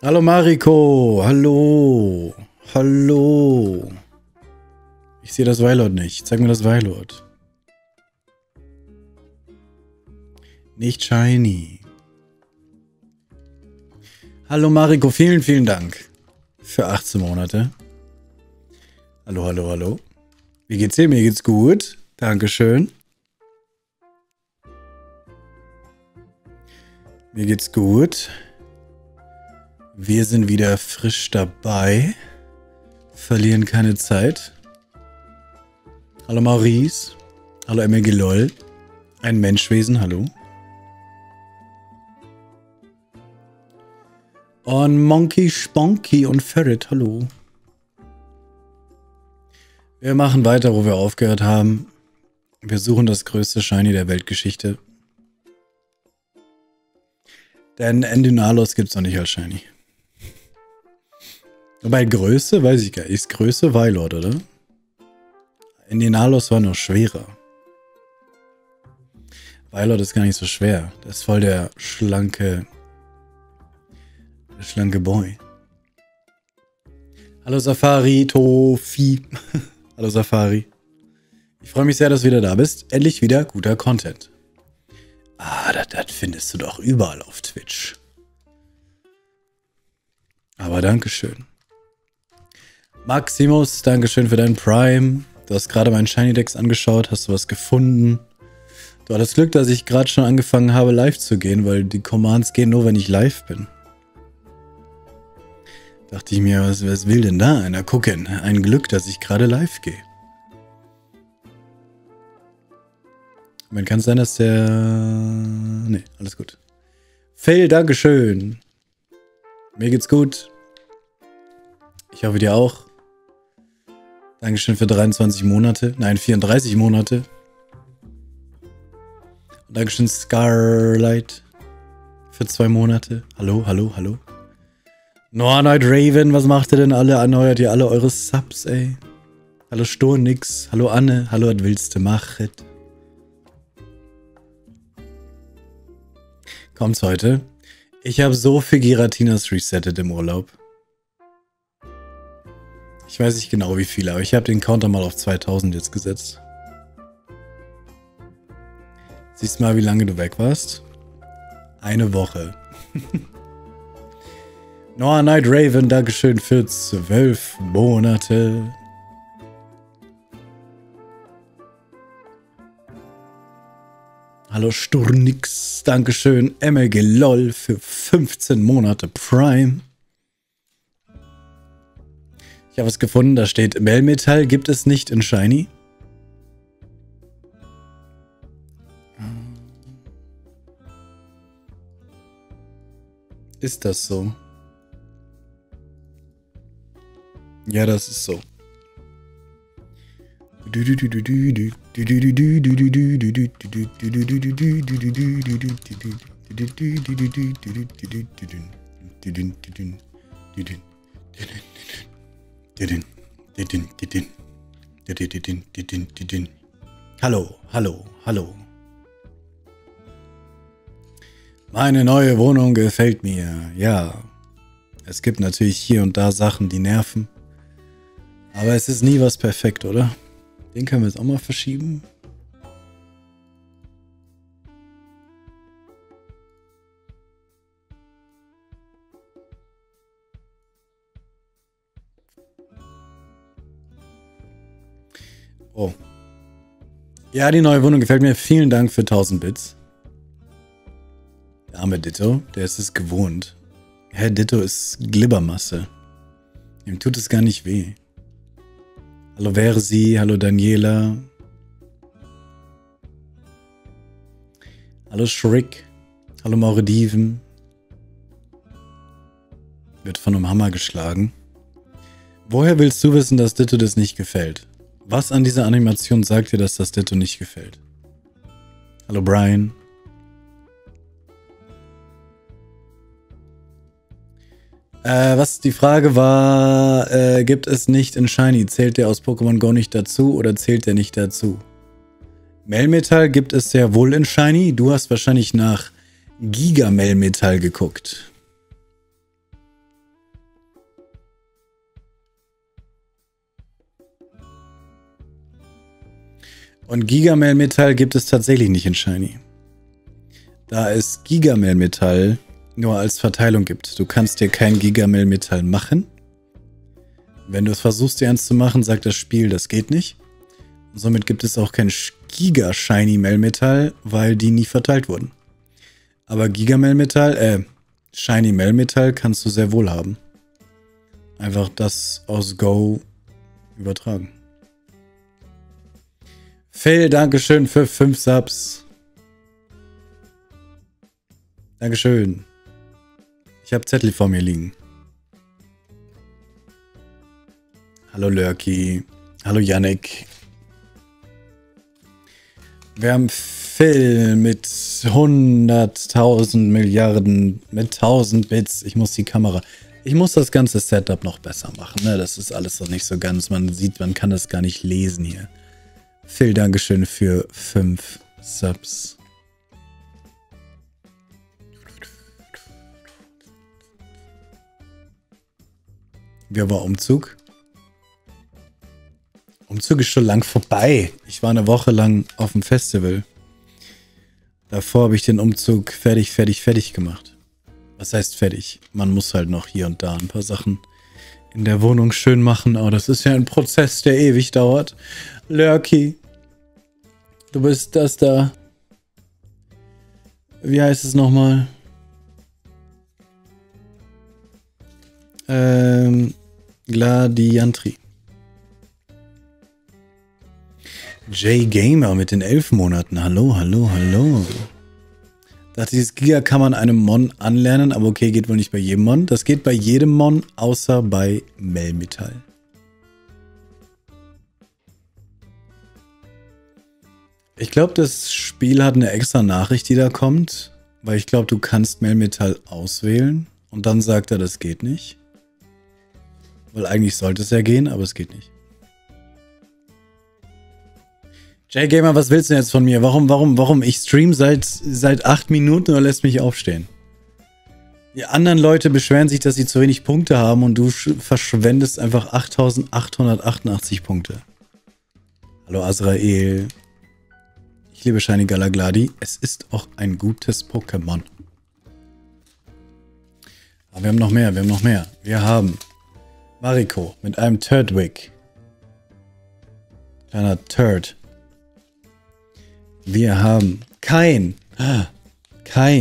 Hallo Mariko, hallo, hallo. Ich sehe das Wailord nicht. Zeig mir das Wailord. Nicht shiny. Hallo Mariko, vielen, vielen Dank für 18 Monate. Hallo, hallo, hallo. Wie geht's dir? Mir geht's gut. Dankeschön. Mir geht's gut. Wir sind wieder frisch dabei. Verlieren keine Zeit. Hallo Maurice. Hallo MLG-LOL. Ein Menschwesen, hallo. Und Monkey, Sponky und Ferret, hallo. Wir machen weiter, wo wir aufgehört haben. Wir suchen das größte Shiny der Weltgeschichte. Denn Endynalos gibt es noch nicht als Shiny. Wobei Größe, weiß ich gar nicht. Ist Größe Wailord, oder? Endynalos war noch schwerer. Wailord ist gar nicht so schwer. Das ist voll der schlanke... schlanke Boy. Hallo Safari, Tofi. Hallo Safari. Ich freue mich sehr, dass du wieder da bist. Endlich wieder guter Content. Ah, das findest du doch überall auf Twitch. Aber Dankeschön. Maximus, Dankeschön für deinen Prime. Du hast gerade meinen Shiny Dex angeschaut. Hast du was gefunden? Du hattest Glück, dass ich gerade schon angefangen habe, live zu gehen, weil die Commands gehen nur, wenn ich live bin. Dachte ich mir, was will denn da einer gucken? Ein Glück, dass ich gerade live gehe. Man kann es sein, dass der... Nee, alles gut. Phil, Dankeschön. Mir geht's gut. Ich hoffe dir auch. Dankeschön für 23 Monate. Nein, 34 Monate. Und Dankeschön Scarlight für 2 Monate. Hallo, hallo, hallo. Noahnoid Raven, was macht ihr denn alle? Erneuert ihr alle eure Subs, ey? Hallo Stonix, hallo Anne, hallo, was willst du machen? Kommt's heute? Ich habe so viel Giratinas resettet im Urlaub. Ich weiß nicht genau wie viele, aber ich habe den Counter mal auf 2000 jetzt gesetzt. Siehst mal, wie lange du weg warst? 1 Woche. Noahnoid Raven, Dankeschön für 12 Monate. Hallo Sturnix, Dankeschön. MLG-LOL für 15 Monate Prime. Ich habe was gefunden, da steht Melmetall gibt es nicht in Shiny. Ist das so? Ja, das ist so. Hallo, hallo, hallo. Meine neue Wohnung gefällt mir, ja. Es gibt natürlich hier und da Sachen, die nerven. Aber es ist nie was perfekt, oder? Den können wir jetzt auch mal verschieben. Oh. Ja, die neue Wohnung gefällt mir. Vielen Dank für 1000 Bits. Der arme Ditto, der ist es gewohnt. Herr Ditto ist Glibbermasse. Ihm tut es gar nicht weh. Hallo Versi, hallo Daniela. Hallo Shrick, hallo Maurediven. Wird von einem Hammer geschlagen. Woher willst du wissen, dass Ditto das nicht gefällt? Was an dieser Animation sagt dir, dass das Ditto nicht gefällt? Hallo Brian. Was die Frage war, gibt es nicht in Shiny? Zählt der aus Pokémon Go nicht dazu oder zählt der nicht dazu? Melmetal gibt es ja wohl in Shiny. Du hast wahrscheinlich nach Giga Melmetal geguckt. Und Gigamel-Metall gibt es tatsächlich nicht in Shiny. Da es Gigamel-Metall nur als Verteilung gibt. Du kannst dir kein Gigamel-Metall machen. Wenn du es versuchst, dir eins zu machen, sagt das Spiel, das geht nicht. Und somit gibt es auch kein Giga-Shiny-Melmetall, weil die nie verteilt wurden. Aber Gigamel-Metall, Shiny-Melmetall kannst du sehr wohl haben. Einfach das aus Go übertragen. Phil, Dankeschön für 5 Subs. Dankeschön. Ich habe Zettel vor mir liegen. Hallo Lurky. Hallo Yannick. Wir haben Phil mit 100.000 Milliarden, mit 1000 Bits. Ich muss die Kamera... Ich muss das ganze Setup noch besser machen. Ne? Das ist alles noch nicht so ganz. Man sieht, man kann das gar nicht lesen hier. Phil, Dankeschön für 5 Subs. Wie war Umzug? Umzug ist schon lang vorbei. Ich war eine Woche lang auf dem Festival. Davor habe ich den Umzug fertig gemacht. Was heißt fertig? Man muss halt noch hier und da ein paar Sachen in der Wohnung schön machen. Aber das ist ja ein Prozess, der ewig dauert. Lurky, du bist das da. Wie heißt es nochmal? Gladiantri. J-Gamer mit den 11 Monaten. Hallo. Dachte, dieses Giga kann man einem Mon anlernen, aber okay, geht wohl nicht bei jedem Mon. Das geht bei jedem Mon, außer bei Melmetall. Ich glaube, das Spiel hat eine extra Nachricht, die da kommt, weil ich glaube, du kannst Melmetall auswählen und dann sagt er, das geht nicht. Weil eigentlich sollte es ja gehen, aber es geht nicht. J-Gamer, was willst du jetzt von mir? Warum? Ich stream seit 8 Minuten oder lässt mich aufstehen? Die anderen Leute beschweren sich, dass sie zu wenig Punkte haben und du verschwendest einfach 8.888 Punkte. Hallo Azrael. Ich liebe Shiny Galagladi. Es ist auch ein gutes Pokémon. Aber wir haben noch mehr, Wir haben Mariko mit einem Turtwig. Kleiner Turd. Wir haben Kain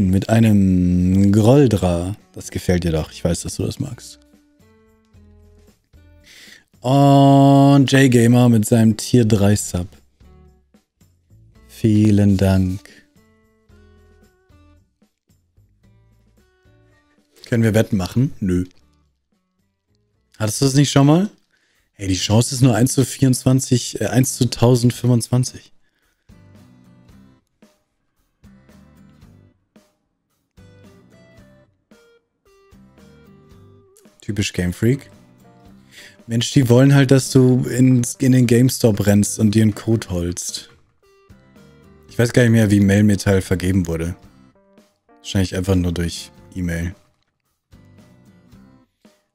mit einem Groldra. Das gefällt dir doch. Ich weiß, dass du das magst. Und J-Gamer mit seinem Tier 3 Sub. Vielen Dank. Können wir Wetten machen? Nö. Hattest du das nicht schon mal? Hey, die Chance ist nur 1 zu 1025. Typisch Game Freak. Mensch, die wollen halt, dass du in den GameStop rennst und dir einen Code holst. Ich weiß gar nicht mehr, wie Mailmetall vergeben wurde. Wahrscheinlich einfach nur durch E-Mail.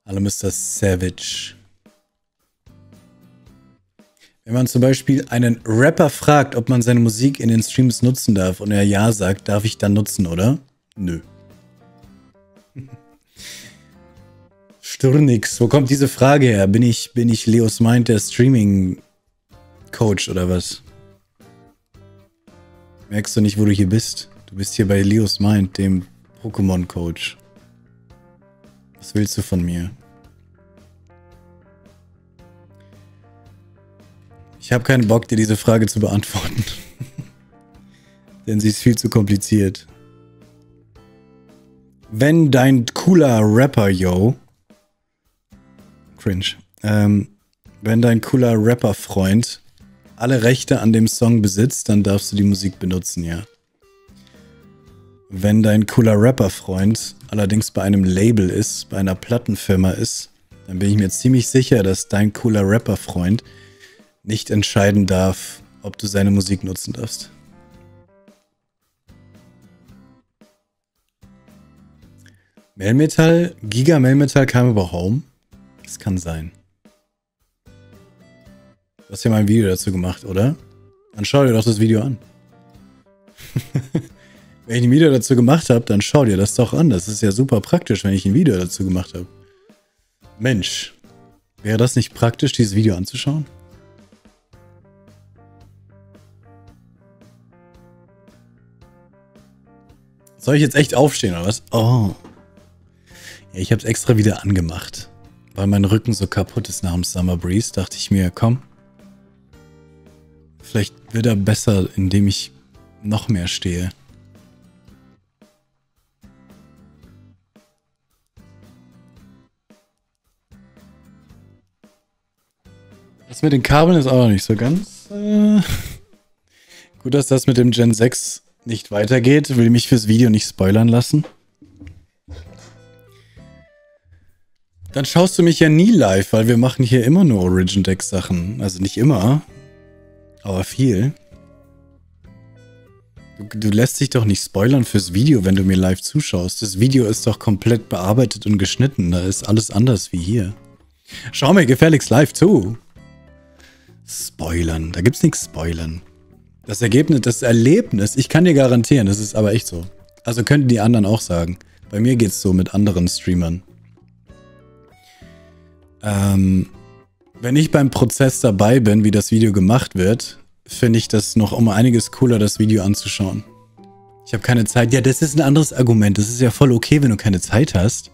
Hallo Mr. Savage. Wenn man zum Beispiel einen Rapper fragt, ob man seine Musik in den Streams nutzen darf und er ja sagt, darf ich dann nutzen, oder? Nö. Sturnix, wo kommt diese Frage her? Bin ich Leos Mind, der Streaming-Coach oder was? Merkst du nicht, wo du hier bist? Du bist hier bei Leos Mind, dem Pokémon-Coach. Was willst du von mir? Ich habe keinen Bock, dir diese Frage zu beantworten. Denn sie ist viel zu kompliziert. Wenn dein cooler Rapper, yo... Cringe. Wenn dein cooler Rapper-Freund alle Rechte an dem Song besitzt, dann darfst du die Musik benutzen, ja. Wenn dein cooler Rapper-Freund allerdings bei einem Label ist, bei einer Plattenfirma ist, dann bin ich mir ziemlich sicher, dass dein cooler Rapper-Freund nicht entscheiden darf, ob du seine Musik nutzen darfst. Melmetall, Giga Melmetall kam über Home. Das kann sein. Du hast ja mal ein Video dazu gemacht, oder? Dann schau dir doch das Video an. Wenn ich ein Video dazu gemacht habe, dann schau dir das doch an. Das ist ja super praktisch, wenn ich ein Video dazu gemacht habe. Mensch, wäre das nicht praktisch, dieses Video anzuschauen? Soll ich jetzt echt aufstehen oder was? Oh. Ja, ich habe es extra wieder angemacht. Weil mein Rücken so kaputt ist nach dem Summer Breeze, dachte ich mir, komm. Vielleicht wird er besser, indem ich noch mehr stehe. Das mit den Kabeln ist auch noch nicht so ganz. Gut, dass das mit dem Gen 6 nicht weitergeht. Will mich fürs Video nicht spoilern lassen. Dann schaust du mich ja nie live, weil wir machen hier immer nur Origin Deck Sachen. Also nicht immer, aber viel. Du lässt dich doch nicht spoilern fürs Video, wenn du mir live zuschaust. Das Video ist doch komplett bearbeitet und geschnitten. Da ist alles anders wie hier. Schau mir gefälligst live zu. Spoilern. Da gibt's nichts Spoilern. Das Erlebnis, ich kann dir garantieren, das ist aber echt so. Also könnten die anderen auch sagen. Bei mir geht's so mit anderen Streamern. Wenn ich beim Prozess dabei bin, wie das Video gemacht wird, finde ich das noch um einiges cooler, das Video anzuschauen. Ich habe keine Zeit. Ja, das ist ein anderes Argument. Das ist ja voll okay, wenn du keine Zeit hast.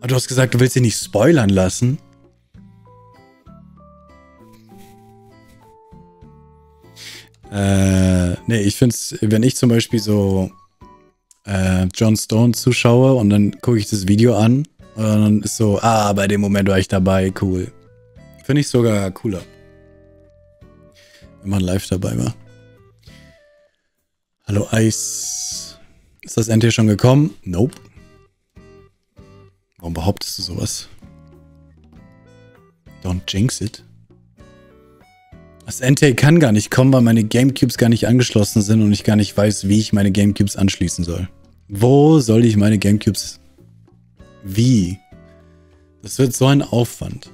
Aber du hast gesagt, du willst dich nicht spoilern lassen. Nee, ich finde es, wenn ich zum Beispiel so Jon Stone zuschaue und dann gucke ich das Video an, und dann ist so, ah, bei dem Moment war ich dabei, cool. Finde ich sogar cooler. Wenn man live dabei war. Hallo Eis. Ist das NT schon gekommen? Nope. Warum behauptest du sowas? Don't jinx it. Das NT kann gar nicht kommen, weil meine Gamecubes gar nicht angeschlossen sind und ich gar nicht weiß, wie ich meine Gamecubes anschließen soll. Wo soll ich meine Gamecubes... Wie? Das wird so ein Aufwand.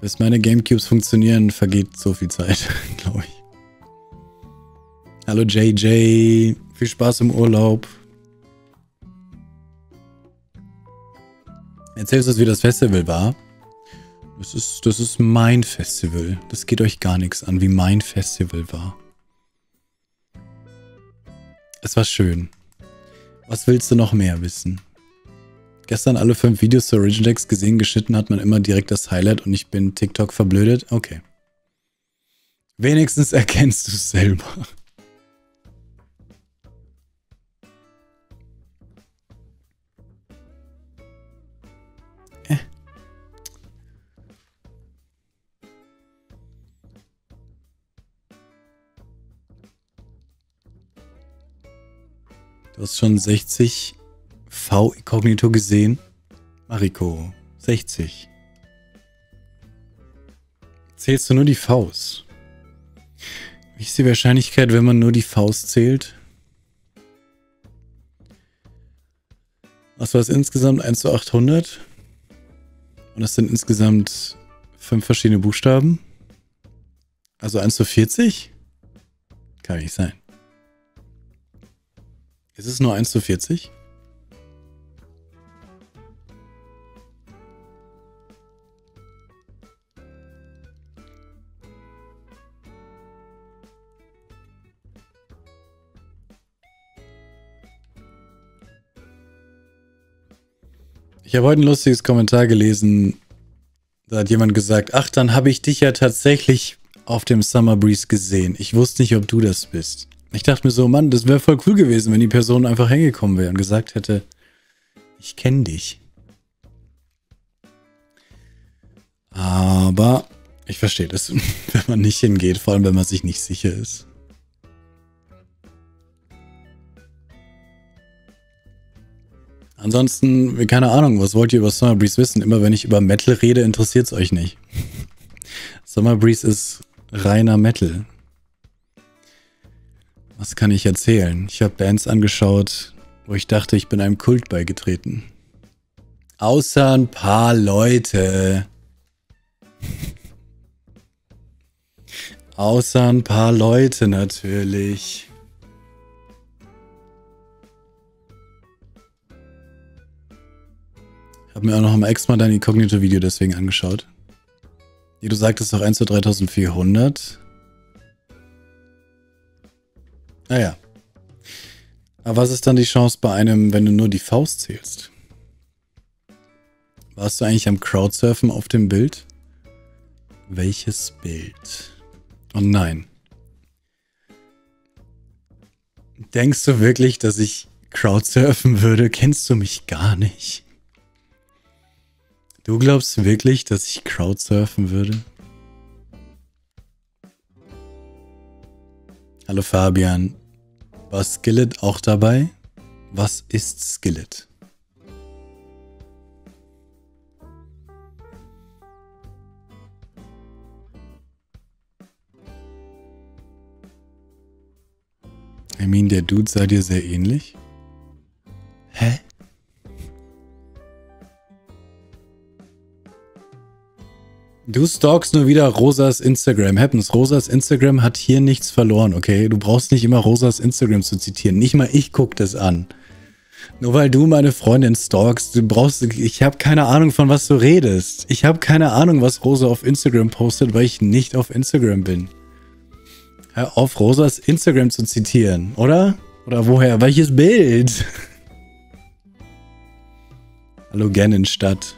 Bis meine Gamecubes funktionieren, vergeht so viel Zeit, glaube ich. Hallo JJ, viel Spaß im Urlaub. Erzählst du uns, wie das Festival war? Das ist mein Festival. Das geht euch gar nichts an, wie mein Festival war. Es war schön. Was willst du noch mehr wissen? Gestern alle 5 Videos zu Origin Decks gesehen, geschnitten hat man immer direkt das Highlight und ich bin TikTok verblödet? Okay. Wenigstens erkennst du es selber. Du hast schon 60 V-Kognito gesehen. Mariko, 60. Zählst du nur die Vs? Wie ist die Wahrscheinlichkeit, wenn man nur die Vs zählt? Was war es insgesamt? 1:800? Und das sind insgesamt 5 verschiedene Buchstaben? Also 1:40? Kann nicht sein. Ist es nur 1:40? Ich habe heute ein lustiges Kommentar gelesen. Da hat jemand gesagt, ach, dann habe ich dich ja tatsächlich auf dem Summer Breeze gesehen. Ich wusste nicht, ob du das bist. Ich dachte mir so, Mann, das wäre voll cool gewesen, wenn die Person einfach hingekommen wäre und gesagt hätte, ich kenne dich. Aber ich verstehe das, wenn man nicht hingeht, vor allem wenn man sich nicht sicher ist. Ansonsten, keine Ahnung, was wollt ihr über Summer Breeze wissen? Immer wenn ich über Metal rede, interessiert es euch nicht. Summer Breeze ist reiner Metal. Was kann ich erzählen? Ich habe Bands angeschaut, wo ich dachte, ich bin einem Kult beigetreten. Außer ein paar Leute. Außer ein paar Leute natürlich. Ich habe mir auch noch mal extra dein Inkognito-Video deswegen angeschaut. Nee, du sagtest doch 1 zu 3400. Naja. Aber was ist dann die Chance bei einem, wenn du nur die Faust zählst? Warst du eigentlich am Crowdsurfen auf dem Bild? Welches Bild? Oh nein. Denkst du wirklich, dass ich Crowdsurfen würde? Kennst du mich gar nicht? Du glaubst wirklich, dass ich Crowdsurfen würde? Hallo Fabian. War Skillet auch dabei? Was ist Skillet? I mean, der Dude sah dir sehr ähnlich. Hä? Du stalkst nur wieder Rosas Instagram. Happens, Rosas Instagram hat hier nichts verloren, okay? Du brauchst nicht immer Rosas Instagram zu zitieren. Nicht mal ich guck das an. Nur weil du meine Freundin stalkst, du brauchst... Ich habe keine Ahnung, von was du redest. Ich habe keine Ahnung, was Rosa auf Instagram postet, weil ich nicht auf Instagram bin. Hör auf, Rosas Instagram zu zitieren, oder? Oder woher? Welches Bild? Hallo, Gernenstadt.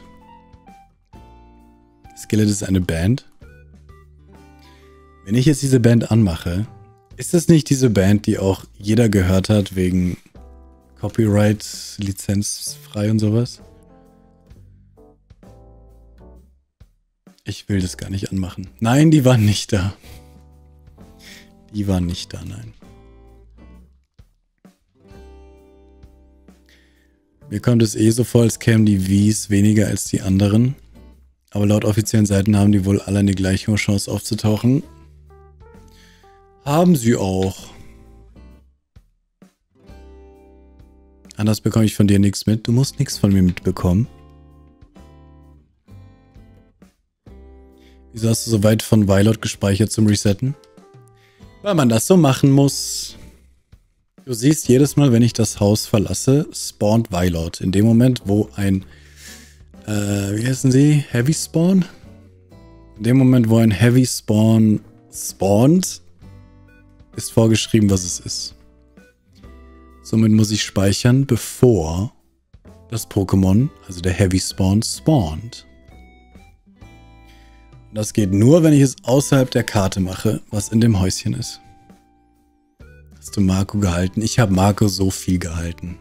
Skillet ist eine Band. Wenn ich jetzt diese Band anmache, ist das nicht diese Band, die auch jeder gehört hat wegen Copyright, lizenzfrei und sowas? Ich will das gar nicht anmachen. Nein, die waren nicht da. Die waren nicht da, nein. Mir kommt es eh so vor, als kämen die Vs weniger als die anderen. Aber laut offiziellen Seiten haben die wohl alle eine gleiche Chance aufzutauchen. Haben sie auch. Anders bekomme ich von dir nichts mit. Du musst nichts von mir mitbekommen. Wieso hast du so weit von Violet gespeichert zum Resetten? Weil man das so machen muss. Du siehst, jedes Mal, wenn ich das Haus verlasse, spawnt Violet. In dem Moment, wo ein... wie heißen sie? Heavy Spawn? In dem Moment, wo ein Heavy Spawn spawnt, ist vorgeschrieben, was es ist. Somit muss ich speichern, bevor das Pokémon, also der Heavy Spawn, spawnt. Das geht nur, wenn ich es außerhalb der Karte mache, was in dem Häuschen ist. Hast du Marco gehalten? Ich habe Marco so viel gehalten.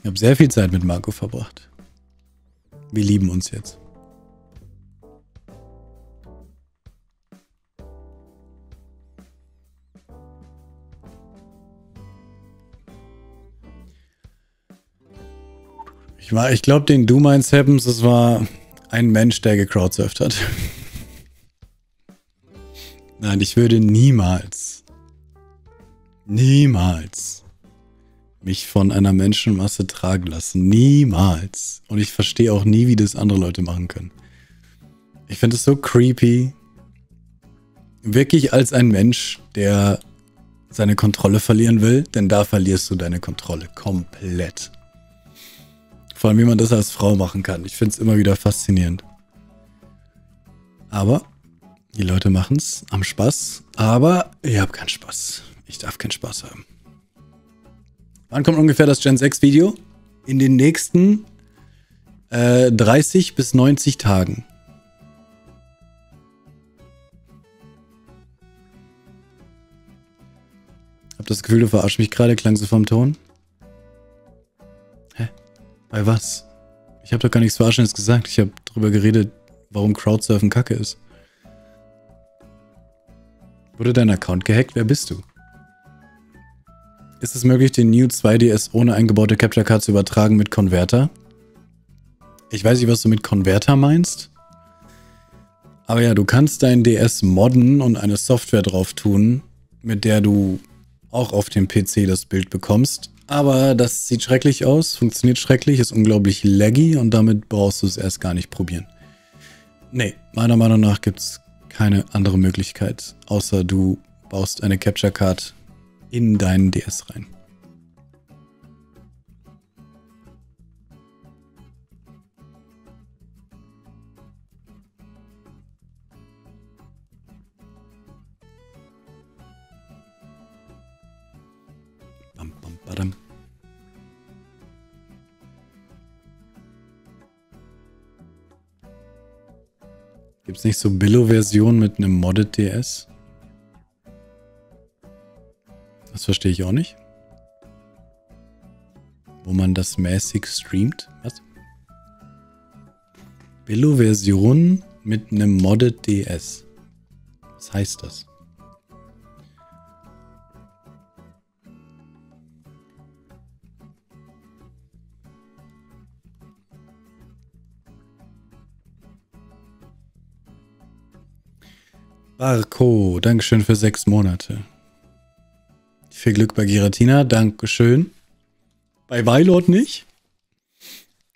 Ich habe sehr viel Zeit mit Marco verbracht. Wir lieben uns jetzt. Ich glaube, den Du meinst, Happens, das war ein Mensch, der gecrowdsurft hat. Nein, ich würde niemals mich von einer Menschenmasse tragen lassen. Niemals. Und ich verstehe auch nie, wie das andere Leute machen können. Ich finde es so creepy. Wirklich als ein Mensch, der seine Kontrolle verlieren will, denn da verlierst du deine Kontrolle komplett. Vor allem, wie man das als Frau machen kann. Ich finde es immer wieder faszinierend. Aber die Leute machen es am Spaß. Aber ich habe keinen Spaß. Ich darf keinen Spaß haben. Wann kommt ungefähr das Gen 6 Video? In den nächsten 30 bis 90 Tagen. Hab das Gefühl, du verarschst mich gerade, klang so vom Ton. Hä? Bei was? Ich habe doch gar nichts Verarschendes gesagt. Ich habe darüber geredet, warum Crowdsurfen kacke ist. Wurde dein Account gehackt? Wer bist du? Ist es möglich, den New 2DS ohne eingebaute Capture Card zu übertragen mit Konverter? Ich weiß nicht, was du mit Konverter meinst. Aber ja, du kannst deinen DS modden und eine Software drauf tun, mit der du auch auf dem PC das Bild bekommst. Aber das sieht schrecklich aus, funktioniert schrecklich, ist unglaublich laggy und damit brauchst du es erst gar nicht probieren. Nee, meiner Meinung nach gibt es keine andere Möglichkeit, außer du baust eine Capture Card in deinen DS rein. Bam, bam, badam. Gibt es nicht so Billo-Version mit einem Modded DS? Das verstehe ich auch nicht. Wo man das mäßig streamt. Was? Billo-Version mit einem Modded DS. Was heißt das? Barco, Dankeschön für 6 Monate. Viel Glück bei Giratina, Dankeschön. Bei Wailord nicht?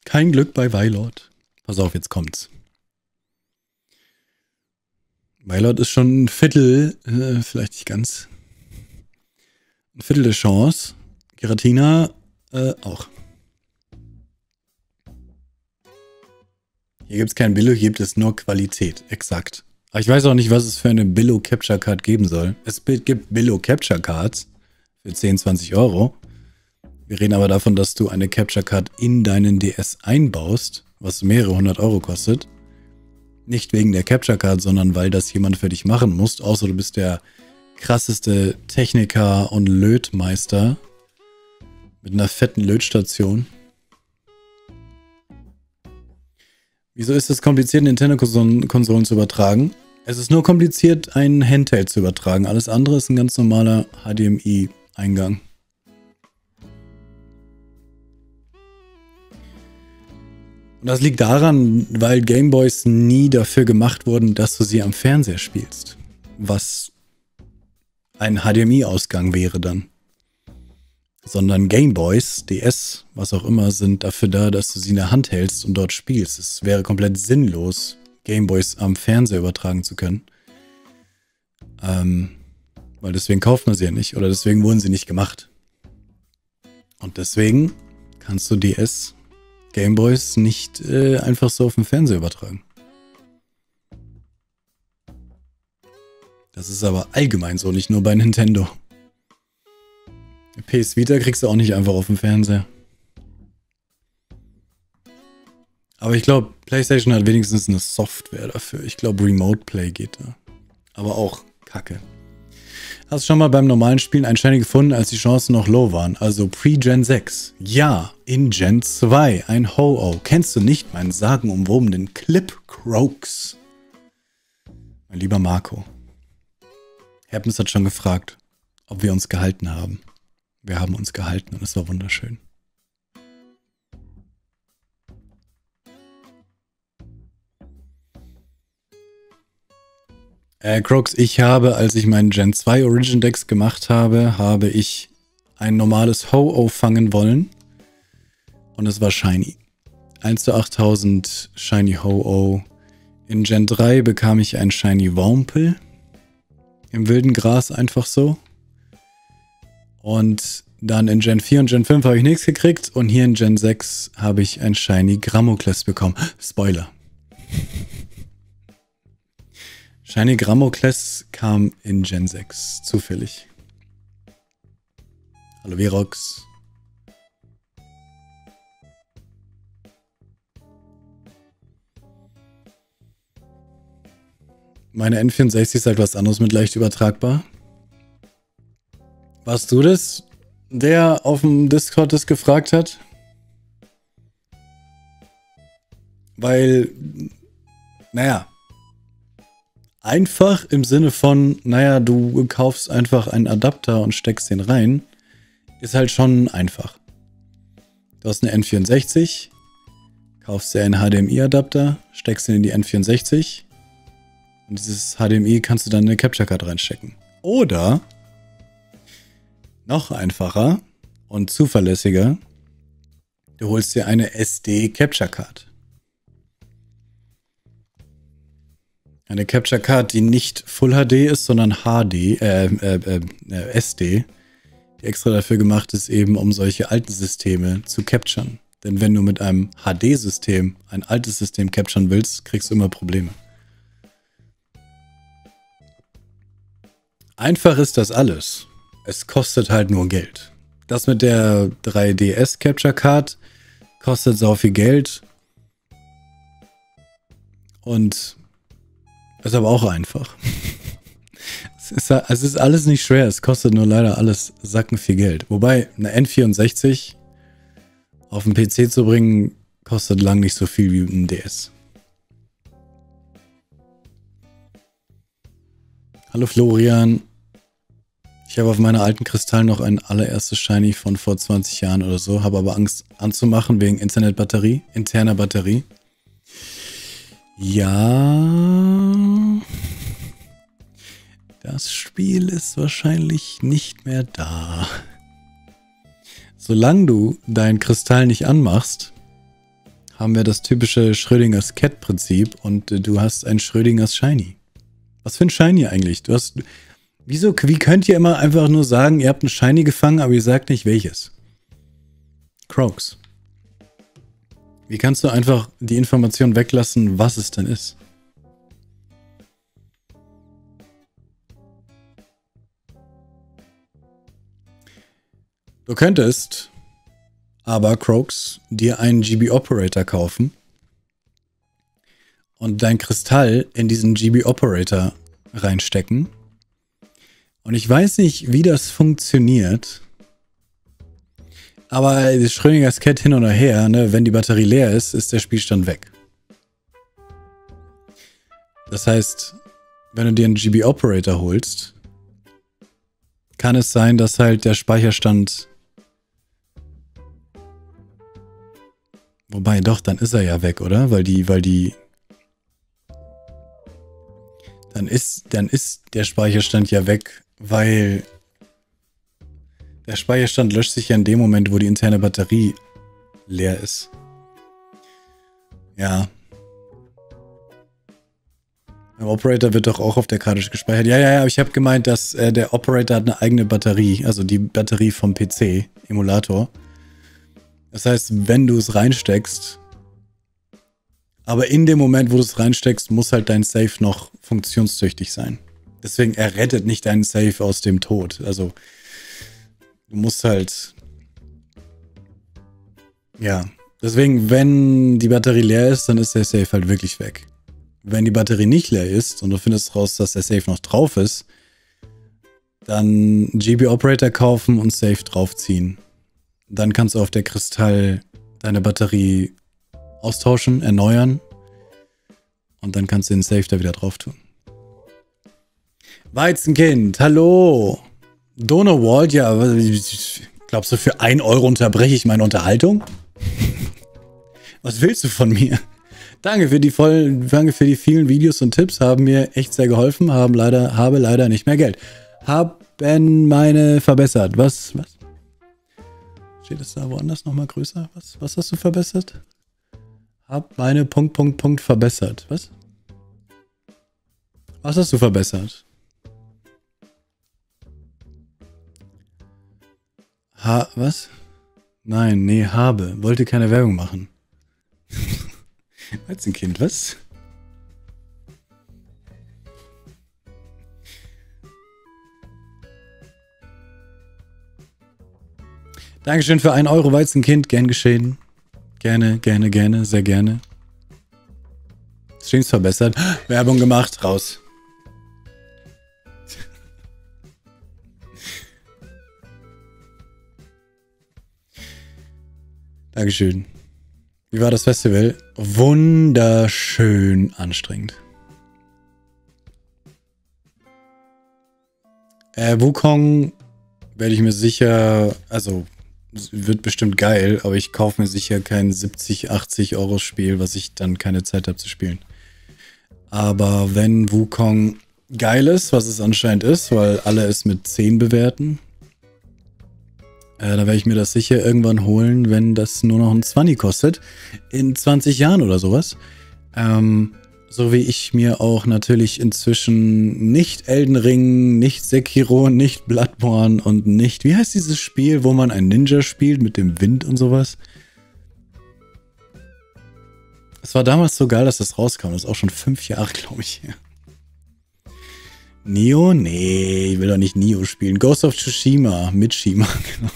Kein Glück bei Wailord. Pass auf, jetzt kommt's. Wailord ist schon ein Viertel, vielleicht nicht ganz. Ein Viertel der Chance. Giratina auch. Hier gibt's kein Billo, hier gibt es nur Qualität. Exakt. Aber ich weiß auch nicht, was es für eine Billo-Capture-Card geben soll. Es gibt Billo-Capture-Cards für 10, 20 Euro. Wir reden aber davon, dass du eine Capture-Card in deinen DS einbaust, was mehrere 100 Euro kostet. Nicht wegen der Capture-Card, sondern weil das jemand für dich machen muss. Außer du bist der krasseste Techniker und Lötmeister mit einer fetten Lötstation. Wieso ist es kompliziert, Nintendo-Konsolen zu übertragen? Es ist nur kompliziert, einen Handheld zu übertragen. Alles andere ist ein ganz normaler HDMI-Eingang. Und das liegt daran, weil Gameboys nie dafür gemacht wurden, dass du sie am Fernseher spielst. Was ein HDMI-Ausgang wäre dann. Sondern Gameboys, DS, was auch immer, sind dafür da, dass du sie in der Hand hältst und dort spielst. Es wäre komplett sinnlos, Gameboys am Fernseher übertragen zu können. Weil deswegen kauft man sie ja nicht oder deswegen wurden sie nicht gemacht. Und deswegen kannst du DS, Gameboys nicht einfach so auf den Fernseher übertragen. Das ist aber allgemein so, nicht nur bei Nintendo. PS Vita kriegst du auch nicht einfach auf dem Fernseher. Aber ich glaube, PlayStation hat wenigstens eine Software dafür. Ich glaube, Remote Play geht da. Aber auch Kacke. Hast du schon mal beim normalen Spielen einen Shiny gefunden, als die Chancen noch low waren? Also pre-Gen 6. Ja, in Gen 2. Ein Ho-Oh. Kennst du nicht meinen sagenumwobenen Clip Croaks? Mein lieber Marco. Happens hat schon gefragt, ob wir uns gehalten haben. Wir haben uns gehalten und es war wunderschön. Crocs, ich habe, als ich meinen Gen 2 Origin Decks gemacht habe, habe ich ein normales Ho-Oh fangen wollen. Und es war shiny. 1:8000 shiny Ho-Oh. In Gen 3 bekam ich ein shiny Wampel. Im wilden Gras einfach so. Und dann in Gen 4 und Gen 5 habe ich nichts gekriegt. Und hier in Gen 6 habe ich ein shiny Grammokles bekommen. Spoiler. Shiny Grammokles kam in Gen 6. Zufällig. Hallo Verox. Meine N64 ist halt was anderes mit leicht übertragbar. Warst du das, der auf dem Discord das gefragt hat? Weil, naja, einfach im Sinne von, naja, du kaufst einfach einen Adapter und steckst den rein, ist halt schon einfach. Du hast eine N64, kaufst dir einen HDMI-Adapter, steckst den in die N64 und dieses HDMI kannst du dann in eine Capture Card reinstecken. Oder... noch einfacher und zuverlässiger. Du holst dir eine SD-Capture-Card. Eine Capture Card, die nicht Full HD ist, sondern HD, SD, die extra dafür gemacht ist, eben um solche alten Systeme zu capturen. Denn wenn du mit einem HD-System ein altes System capturen willst, kriegst du immer Probleme. Einfach ist das alles. Es kostet halt nur Geld. Das mit der 3DS Capture Card kostet sau viel Geld. Und ist aber auch einfach. Es ist alles nicht schwer. Es kostet nur leider alles sacken viel Geld. Wobei eine N64 auf den PC zu bringen, kostet lang nicht so viel wie ein DS. Hallo Florian. Ich habe auf meiner alten Kristall noch ein allererstes Shiny von vor 20 Jahren oder so, habe aber Angst anzumachen wegen Internetbatterie, interner Batterie. Ja, das Spiel ist wahrscheinlich nicht mehr da. Solange du deinen Kristall nicht anmachst, haben wir das typische Schrödingers Cat-Prinzip und du hast ein Schrödingers Shiny. Was für ein Shiny eigentlich? Du hast... Wieso, wie könnt ihr immer einfach nur sagen, ihr habt einen Shiny gefangen, aber ihr sagt nicht welches? Croaks. Wie kannst du einfach die Information weglassen, was es denn ist? Du könntest aber, Croaks, dir einen GB Operator kaufen und dein Kristall in diesen GB Operator reinstecken. Und ich weiß nicht, wie das funktioniert, aber Schrödingers Cat hin oder her, ne, wenn die Batterie leer ist, ist der Spielstand weg. Das heißt, wenn du dir einen GB Operator holst, kann es sein, dass halt der Speicherstand... Wobei, doch, dann ist er ja weg, oder? Weil die... Dann ist der Speicherstand ja weg, weil der Speicherstand löscht sich ja in dem Moment, wo die interne Batterie leer ist. Ja. Beim Operator wird doch auch auf der Karte gespeichert. Ja, aber ich habe gemeint, dass der Operator hat eine eigene Batterie, also die Batterie vom PC, Emulator. Das heißt, wenn du es reinsteckst, aber in dem Moment, wo du es reinsteckst, muss halt dein Safe noch funktionstüchtig sein. Deswegen, er rettet nicht deinen Safe aus dem Tod. Also, du musst halt... Ja, deswegen, wenn die Batterie leer ist, dann ist der Safe halt wirklich weg. Wenn die Batterie nicht leer ist und du findest raus, dass der Safe noch drauf ist, dann GB Operator kaufen und Safe draufziehen. Dann kannst du auf der Kristall deine Batterie austauschen, erneuern und dann kannst du den Safe da wieder drauf tun. Weizenkind, hallo! Donowald, ja, glaubst du, für 1 Euro unterbreche ich meine Unterhaltung? Was willst du von mir? Danke für die vielen Videos und Tipps, haben mir echt sehr geholfen, habe leider nicht mehr Geld. Haben meine verbessert. Was? Steht das da woanders nochmal größer? Was hast du verbessert? Hab meine ... verbessert. Was? Was hast du verbessert? Was? Nein, nee, habe. Wollte keine Werbung machen. Weizenkind, was? Dankeschön für 1 Euro, Weizenkind. Gern geschehen. Gerne, sehr gerne. Streams verbessert. Werbung gemacht, raus. Dankeschön. Wie war das Festival? Wunderschön anstrengend. Wukong werde ich mir sicher, also... Wird bestimmt geil, aber ich kaufe mir sicher kein 70, 80 Euro Spiel, was ich dann keine Zeit habe zu spielen. Aber wenn Wukong geil ist, was es anscheinend ist, weil alle es mit 10 bewerten, da werde ich mir das sicher irgendwann holen, wenn das nur noch ein 20 kostet. In 20 Jahren oder sowas. So wie ich mir auch natürlich inzwischen nicht Elden Ring, nicht Sekiro, nicht Bloodborne und nicht... Wie heißt dieses Spiel, wo man einen Ninja spielt mit dem Wind und sowas? Es war damals so geil, dass das rauskam. Das ist auch schon 5 Jahre, glaube ich. Nioh? Nee, ich will doch nicht Nioh spielen. Ghost of Tsushima. Mit Shima, genau.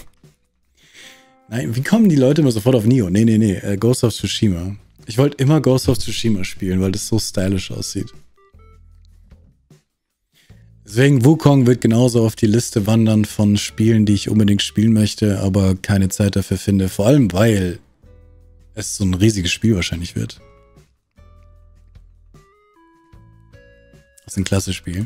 Nein, wie kommen die Leute immer sofort auf Nioh? Nee, nee, nee. Ghost of Tsushima. Ich wollte immer Ghost of Tsushima spielen, weil das so stylisch aussieht. Deswegen, Wukong wird genauso auf die Liste wandern von Spielen, die ich unbedingt spielen möchte, aber keine Zeit dafür finde. Vor allem, weil es so ein riesiges Spiel wahrscheinlich wird. Das ist ein klasse Spiel.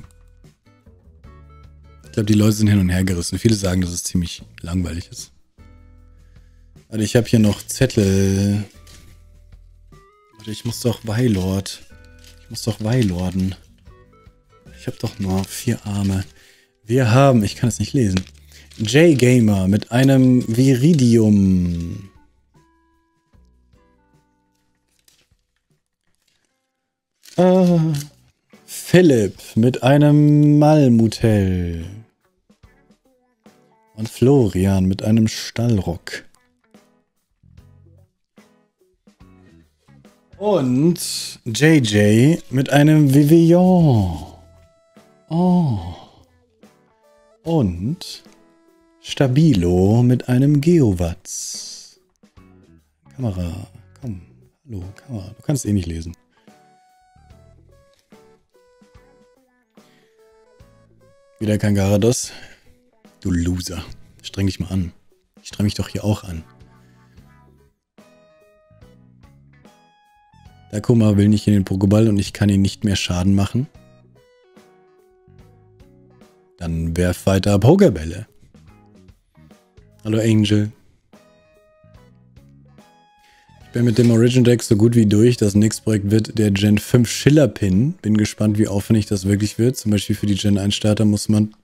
Ich glaube, die Leute sind hin und her gerissen. Viele sagen, dass es ziemlich langweilig ist. Also ich habe hier noch Zettel... Ich muss doch Wailord. Ich muss doch Wailorden. Ich habe doch nur 4 Arme. Wir haben, ich kann es nicht lesen, J-Gamer mit einem Viridium. Philipp mit einem Malmutel. Und Florian mit einem Stallrock. Und JJ mit einem Vivillon. Oh. Und Stabilo mit einem Geowatz. Kamera, komm. Hallo, Kamera. Du kannst eh nicht lesen. Wieder kein Garados. Du Loser. Streng dich mal an. Ich streng mich doch hier auch an. Dakuma will nicht in den Pokéball und ich kann ihn nicht mehr Schaden machen. Dann werf weiter Pokébälle. Hallo Angel. Ich bin mit dem Origin Deck so gut wie durch. Das nächste Projekt wird der Gen 5 Schiller-Pin. Bin gespannt, wie aufwendig das wirklich wird. Zum Beispiel für die Gen 1 Starter muss man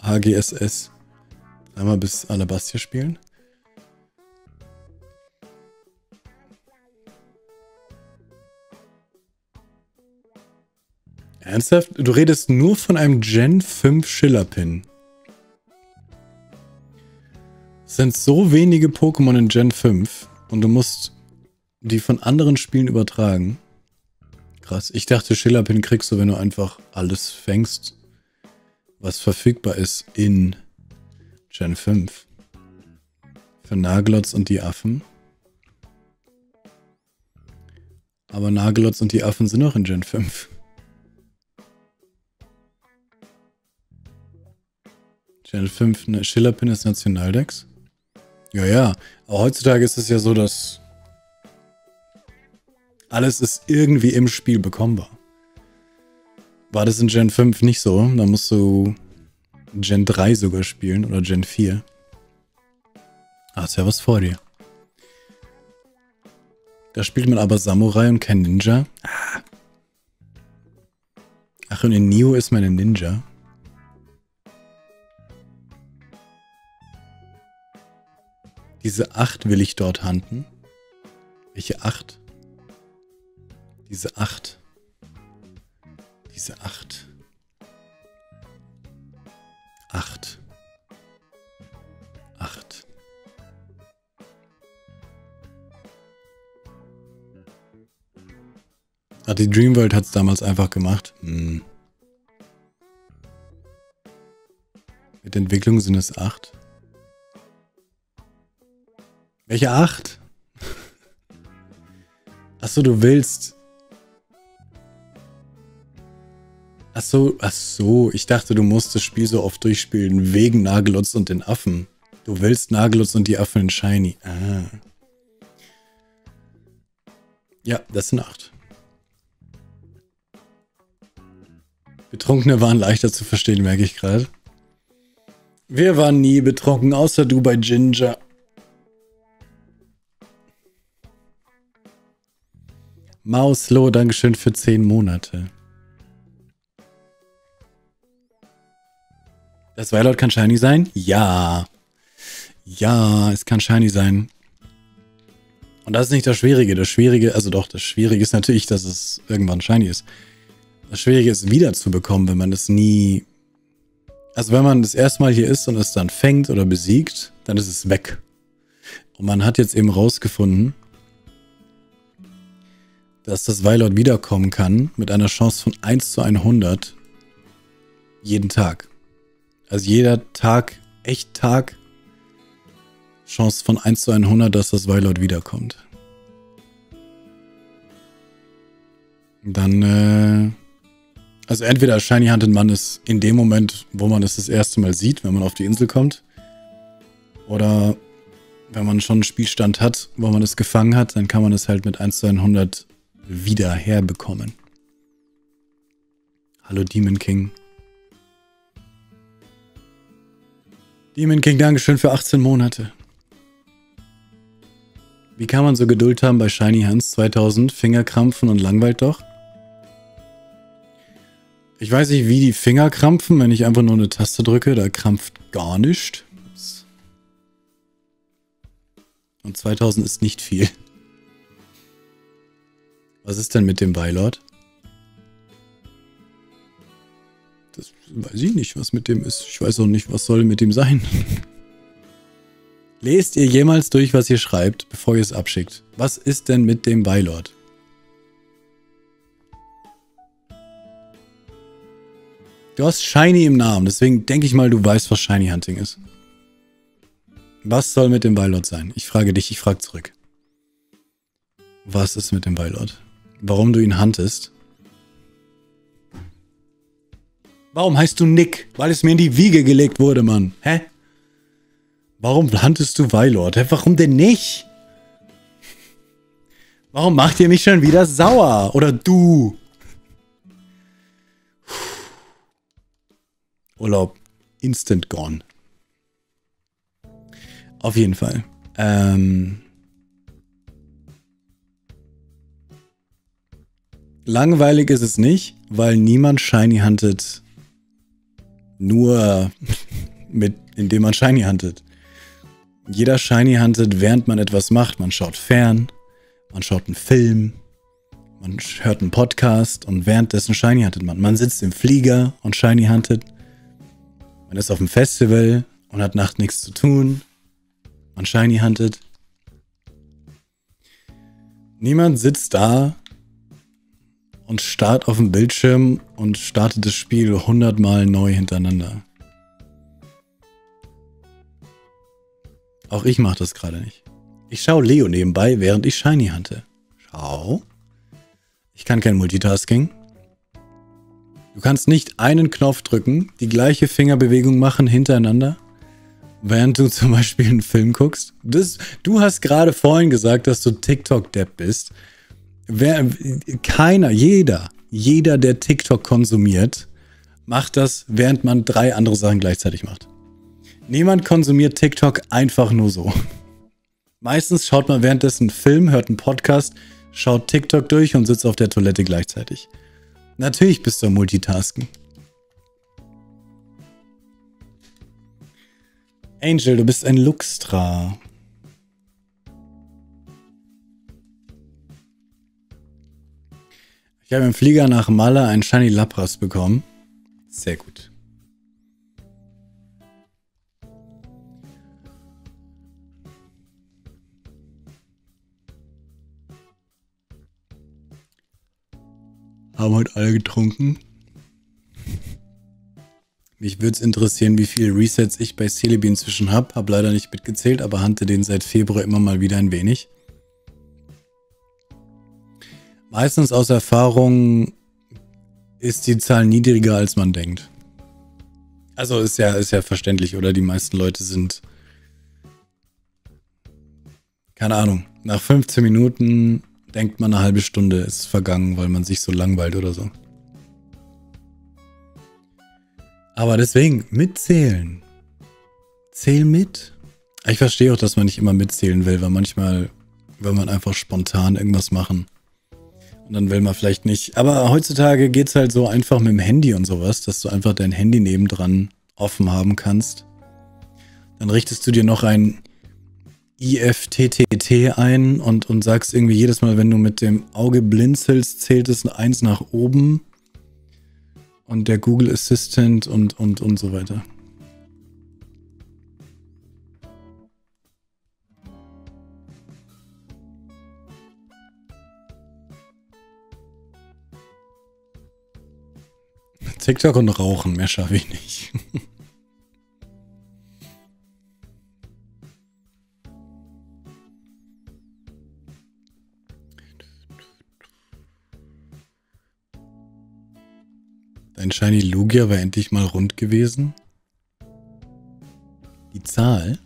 HGSS einmal bis Alabastia spielen. Ernsthaft? Du redest nur von einem Gen 5 Schiller-Pin. Es sind so wenige Pokémon in Gen 5 und du musst die von anderen Spielen übertragen. Krass. Ich dachte, Schiller-Pin kriegst du, wenn du einfach alles fängst, was verfügbar ist in Gen 5. Für Naglotz und die Affen. Aber Naglotz und die Affen sind auch in Gen 5. Gen 5, ne, Schillerpin ist Nationaldex. Ja, ja. Aber heutzutage ist es ja so, dass alles ist irgendwie im Spiel bekommbar. War das in Gen 5 nicht so? Da musst du Gen 3 sogar spielen oder Gen 4. Hast ja was vor dir. Da spielt man aber Samurai und kein Ninja. Ach, und in Nioh ist man ein Ninja. Diese 8 will ich dort handen. Welche 8? Diese 8. Diese 8. 8. 8. Ach, die Dreamworld hat es damals einfach gemacht. Hm. Mit Entwicklung sind es 8. Welche 8? Achso, du willst. Achso, ich dachte, du musst das Spiel so oft durchspielen wegen Nagelutz und den Affen. Du willst Nagelutz und die Affen in Shiny. Ah. Ja, das sind 8. Betrunkene waren leichter zu verstehen, merke ich gerade. Wir waren nie betrunken, außer du bei Ginger. Mauslo, Dankeschön für 10 Monate. Das Wailord kann shiny sein? Ja. Ja, es kann shiny sein. Und das ist nicht das Schwierige. Das Schwierige, also doch, das Schwierige ist natürlich, dass es irgendwann shiny ist. Das Schwierige ist, wiederzubekommen, wenn man das nie... Also wenn man das erste Mal hier ist und es dann fängt oder besiegt, dann ist es weg. Und man hat jetzt eben rausgefunden, dass das Weilord wiederkommen kann mit einer Chance von 1:100 jeden Tag. Also jeder Tag, echt Tag, Chance von 1:100, dass das Weilord wiederkommt. Dann, also entweder Shiny Hunted Man ist in dem Moment, wo man es das erste Mal sieht, wenn man auf die Insel kommt, oder wenn man schon einen Spielstand hat, wo man es gefangen hat, dann kann man es halt mit 1:100 wieder herbekommen. Hallo Demon King. Demon King, Dankeschön für 18 Monate. Wie kann man so Geduld haben bei Shiny Hunts 2000? Fingerkrampfen und langweilt doch? Ich weiß nicht, wie die Finger krampfen, wenn ich einfach nur eine Taste drücke. Da krampft gar nichts. Und 2000 ist nicht viel. Was ist denn mit dem Weilord? Das weiß ich nicht, was mit dem ist. Ich weiß auch nicht, was soll mit dem sein. Lest ihr jemals durch, was ihr schreibt, bevor ihr es abschickt? Was ist denn mit dem Weilord? Du hast Shiny im Namen, deswegen denke ich mal, du weißt, was Shiny Hunting ist. Was soll mit dem Weilord sein? Ich frage dich, ich frage zurück. Was ist mit dem Weilord? Warum du ihn huntest? Warum heißt du Nick? Weil es mir in die Wiege gelegt wurde, Mann. Hä? Warum huntest du Weilord? Hä, warum denn nicht? Warum macht ihr mich schon wieder sauer? Oder du? Urlaub. Instant gone. Auf jeden Fall. Langweilig ist es nicht, weil niemand Shiny huntet. Nur mit, indem man Shiny huntet. Jeder Shiny huntet, während man etwas macht. Man schaut fern, man schaut einen Film, man hört einen Podcast und währenddessen Shiny huntet man. Man sitzt im Flieger und Shiny huntet. Man ist auf dem Festival und hat nachts nichts zu tun. Man Shiny huntet. Niemand sitzt da und starrt auf dem Bildschirm und startet das Spiel 100 Mal neu hintereinander. Auch ich mache das gerade nicht. Ich schaue Leo nebenbei, während ich Shiny hunte. Schau. Ich kann kein Multitasking. Du kannst nicht einen Knopf drücken, die gleiche Fingerbewegung machen hintereinander, während du zum Beispiel einen Film guckst. Du hast gerade vorhin gesagt, dass du TikTok-Depp bist. Jeder, der TikTok konsumiert, macht das, während man 3 andere Sachen gleichzeitig macht. Niemand konsumiert TikTok einfach nur so. Meistens schaut man währenddessen einen Film, hört einen Podcast, schaut TikTok durch und sitzt auf der Toilette gleichzeitig. Natürlich bist du Multitasking. Angel, du bist ein Luxtra. Ich habe im Flieger nach Malle einen Shiny Lapras bekommen. Sehr gut. Haben heute alle getrunken. Mich würde es interessieren, wie viele Resets ich bei Celebi inzwischen habe. Habe leider nicht mitgezählt, aber hunte den seit Februar immer mal wieder ein wenig. Meistens aus Erfahrung ist die Zahl niedriger, als man denkt. Also ist ja verständlich, oder? Die meisten Leute sind... Keine Ahnung. Nach 15 Minuten... denkt man, eine halbe Stunde ist vergangen, weil man sich so langweilt oder so. Aber deswegen, mitzählen. Zähl mit. Ich verstehe auch, dass man nicht immer mitzählen will, weil manchmal will man einfach spontan irgendwas machen. Und dann will man vielleicht nicht. Aber heutzutage geht es halt so einfach mit dem Handy und sowas, dass du einfach dein Handy nebendran offen haben kannst. Dann richtest du dir noch ein IFTTT ein und sagst irgendwie jedes Mal, wenn du mit dem Auge blinzelst, zählt es eins nach oben. Und der Google Assistant und so weiter. TikTok und Rauchen, mehr schaffe ich nicht. Dein Shiny Lugia war endlich mal rund gewesen. Die Zahl?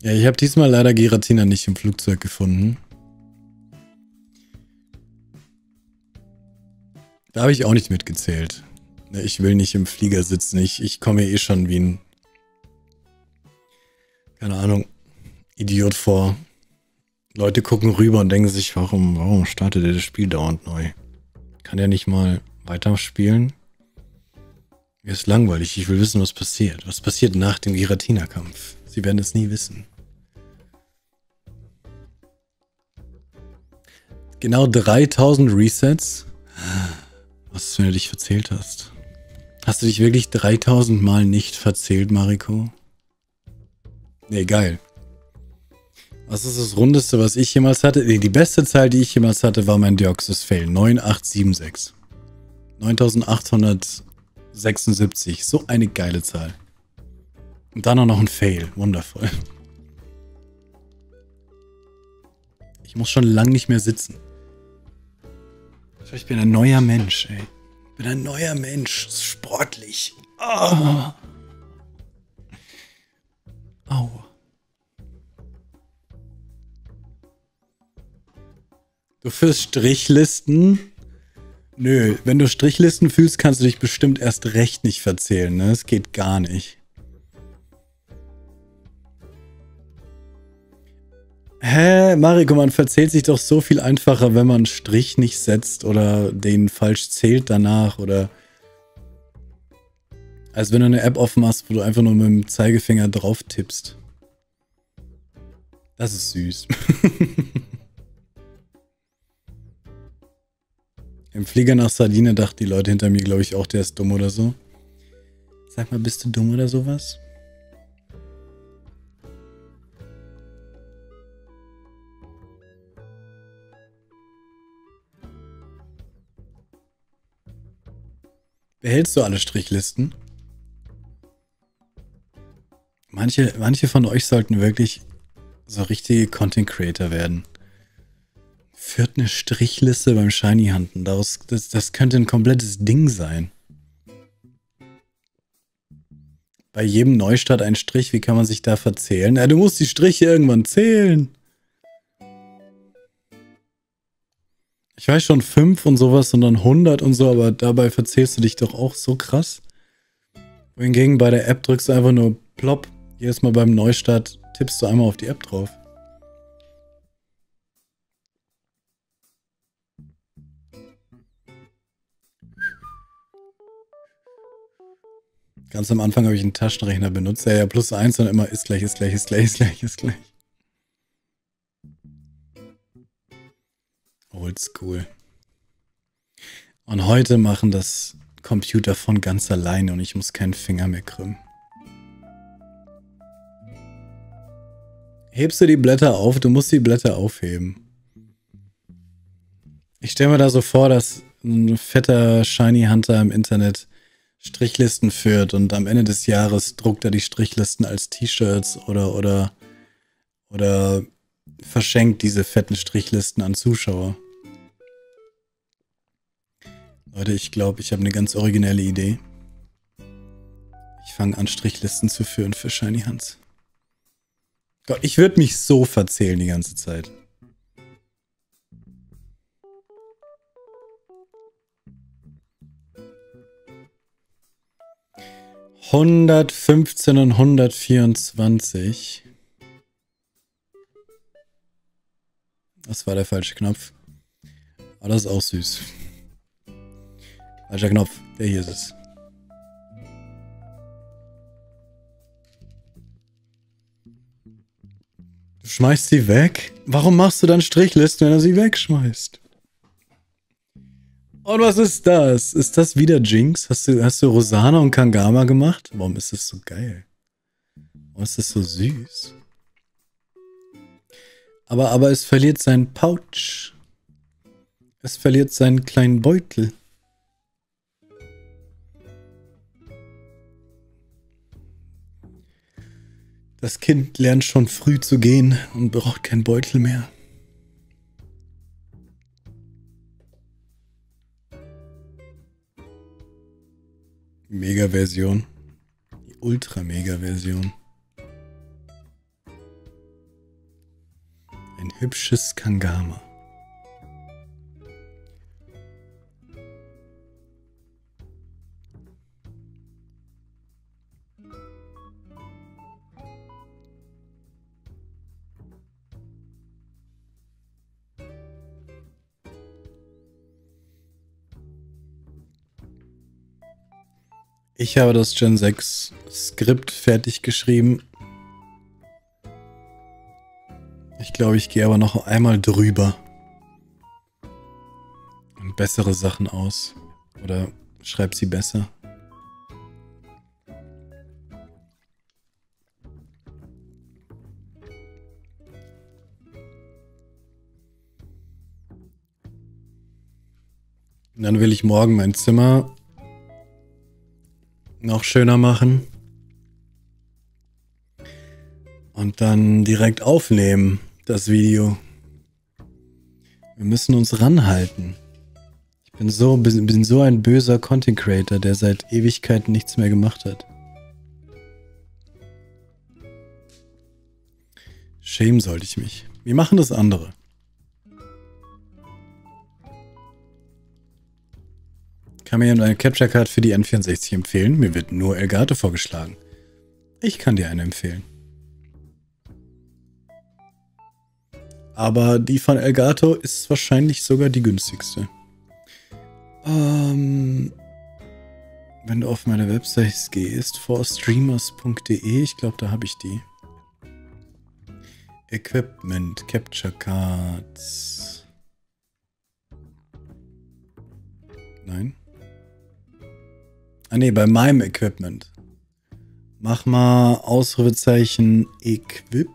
Ja, ich habe diesmal leider Giratina nicht im Flugzeug gefunden. Da habe ich auch nicht mitgezählt. Ich will nicht im Flieger sitzen. Ich komme mir eh schon wie ein, keine Ahnung, Idiot vor. Leute gucken rüber und denken sich, warum startet ihr das Spiel dauernd neu? Kann der nicht mal weiter spielen? Mir ist langweilig. Ich will wissen, was passiert. Was passiert nach dem Giratina-Kampf? Sie werden es nie wissen. Genau 3000 Resets. Was, wenn du dich verzählt hast? Hast du dich wirklich 3000 Mal nicht verzählt, Mariko? Nee, geil. Was ist das Rundeste, was ich jemals hatte? Nee, die beste Zahl, die ich jemals hatte, war mein Deoxys-Fail. 9876. 9876. So eine geile Zahl. Und dann auch noch ein Fail. Wundervoll. Ich muss schon lange nicht mehr sitzen. Ich bin ein neuer Mensch, ey. Ich bin ein neuer Mensch. Das ist sportlich. Oh. Au. Du führst Strichlisten? Nö, wenn du Strichlisten fühlst, kannst du dich bestimmt erst recht nicht verzählen, ne? Das geht gar nicht. Hä, Mariko, man verzählt sich doch so viel einfacher, wenn man einen Strich nicht setzt oder den falsch zählt danach oder als wenn du eine App aufmachst, wo du einfach nur mit dem Zeigefinger drauf tippst. Das ist süß. Im Flieger nach Sardinien dachten die Leute hinter mir, glaube ich, auch, der ist dumm oder so. Sag mal, bist du dumm oder sowas? Behältst du alle Strichlisten? Manche von euch sollten wirklich so richtige Content Creator werden. Führt eine Strichliste beim Shiny Hunten. Das könnte ein komplettes Ding sein. Bei jedem Neustart ein Strich, wie kann man sich da verzählen? Ja, du musst die Striche irgendwann zählen. Ich weiß schon 5 und sowas und dann 100 und so, aber dabei verzählst du dich doch auch so krass. Wohingegen bei der App drückst du einfach nur plopp. Jedes Mal beim Neustart tippst du einmal auf die App drauf. Ganz am Anfang habe ich einen Taschenrechner benutzt. Ja, +1 und immer ist gleich, ist gleich, ist gleich, ist gleich, ist gleich. Oldschool. Und heute machen das Computer von ganz alleine und ich muss keinen Finger mehr krümmen. Hebst du die Blätter auf? Du musst die Blätter aufheben. Ich stelle mir da so vor, dass ein fetter Shiny Hunter im Internet Strichlisten führt und am Ende des Jahres druckt er die Strichlisten als T-Shirts oder verschenkt diese fetten Strichlisten an Zuschauer. Leute, ich glaube, ich habe eine ganz originelle Idee. Ich fange an, Strichlisten zu führen für Shiny Hunts. Gott, ich würde mich so verzählen die ganze Zeit. „ 115 und 124. Das war der falsche Knopf. Aber das ist auch süß. Falscher Knopf, der hier ist es. Schmeißt sie weg? Warum machst du dann Strichlisten, wenn du sie wegschmeißt? Und was ist das? Ist das wieder Jinx? Hast du Rosana und Kangama gemacht? Warum ist das so geil? Warum ist das so süß? Aber es verliert seinen Pouch. Es verliert seinen kleinen Beutel. Das Kind lernt schon früh zu gehen und braucht keinen Beutel mehr. Mega-Version. Die Ultra-Mega-Version. Ein hübsches Kangama. Ich habe das Gen 6 Skript fertig geschrieben. Ich glaube, ich gehe aber noch einmal drüber und bessere Sachen aus. Oder schreibe sie besser. Und dann will ich morgen mein Zimmer noch schöner machen und dann direkt aufnehmen das Video. Wir müssen uns ranhalten. Ich bin so ein böser Content Creator, der seit Ewigkeiten nichts mehr gemacht hat. Schämen sollte ich mich. Wir machen das andere. Kann mir jemand eine Capture Card für die N64 empfehlen? Mir wird nur Elgato vorgeschlagen. Ich kann dir eine empfehlen. Aber die von Elgato ist wahrscheinlich sogar die günstigste. Wenn du auf meine Website gehst, forstreamers.de, ich glaube, da habe ich die. Equipment, Capture Cards. Nein. Ah ne, bei meinem Equipment. Mach mal Ausrufezeichen Equip.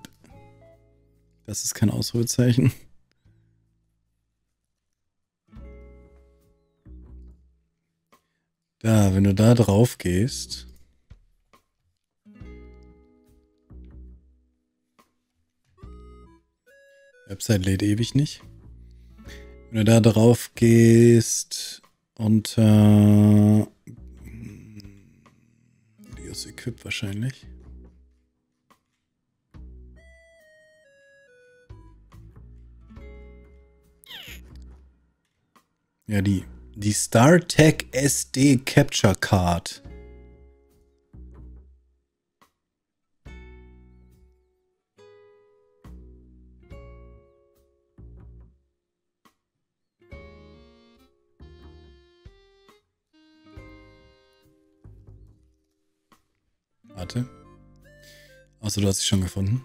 Das ist kein Ausrufezeichen. Da, wenn du da drauf gehst. Website lädt ewig nicht. Wenn du da drauf gehst und Videos Equip wahrscheinlich. Ja, die StarTech SD Capture Card. Warte. Achso, du hast sie schon gefunden.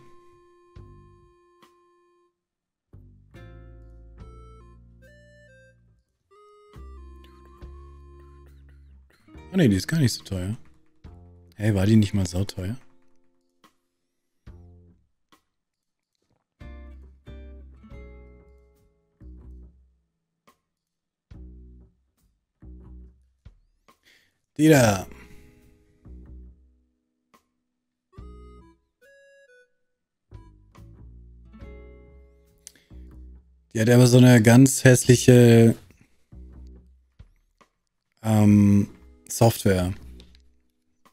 Ah ne, die ist gar nicht so teuer. Hey, war die nicht mal sauteuer? Die da. Die hat aber so eine ganz hässliche Software.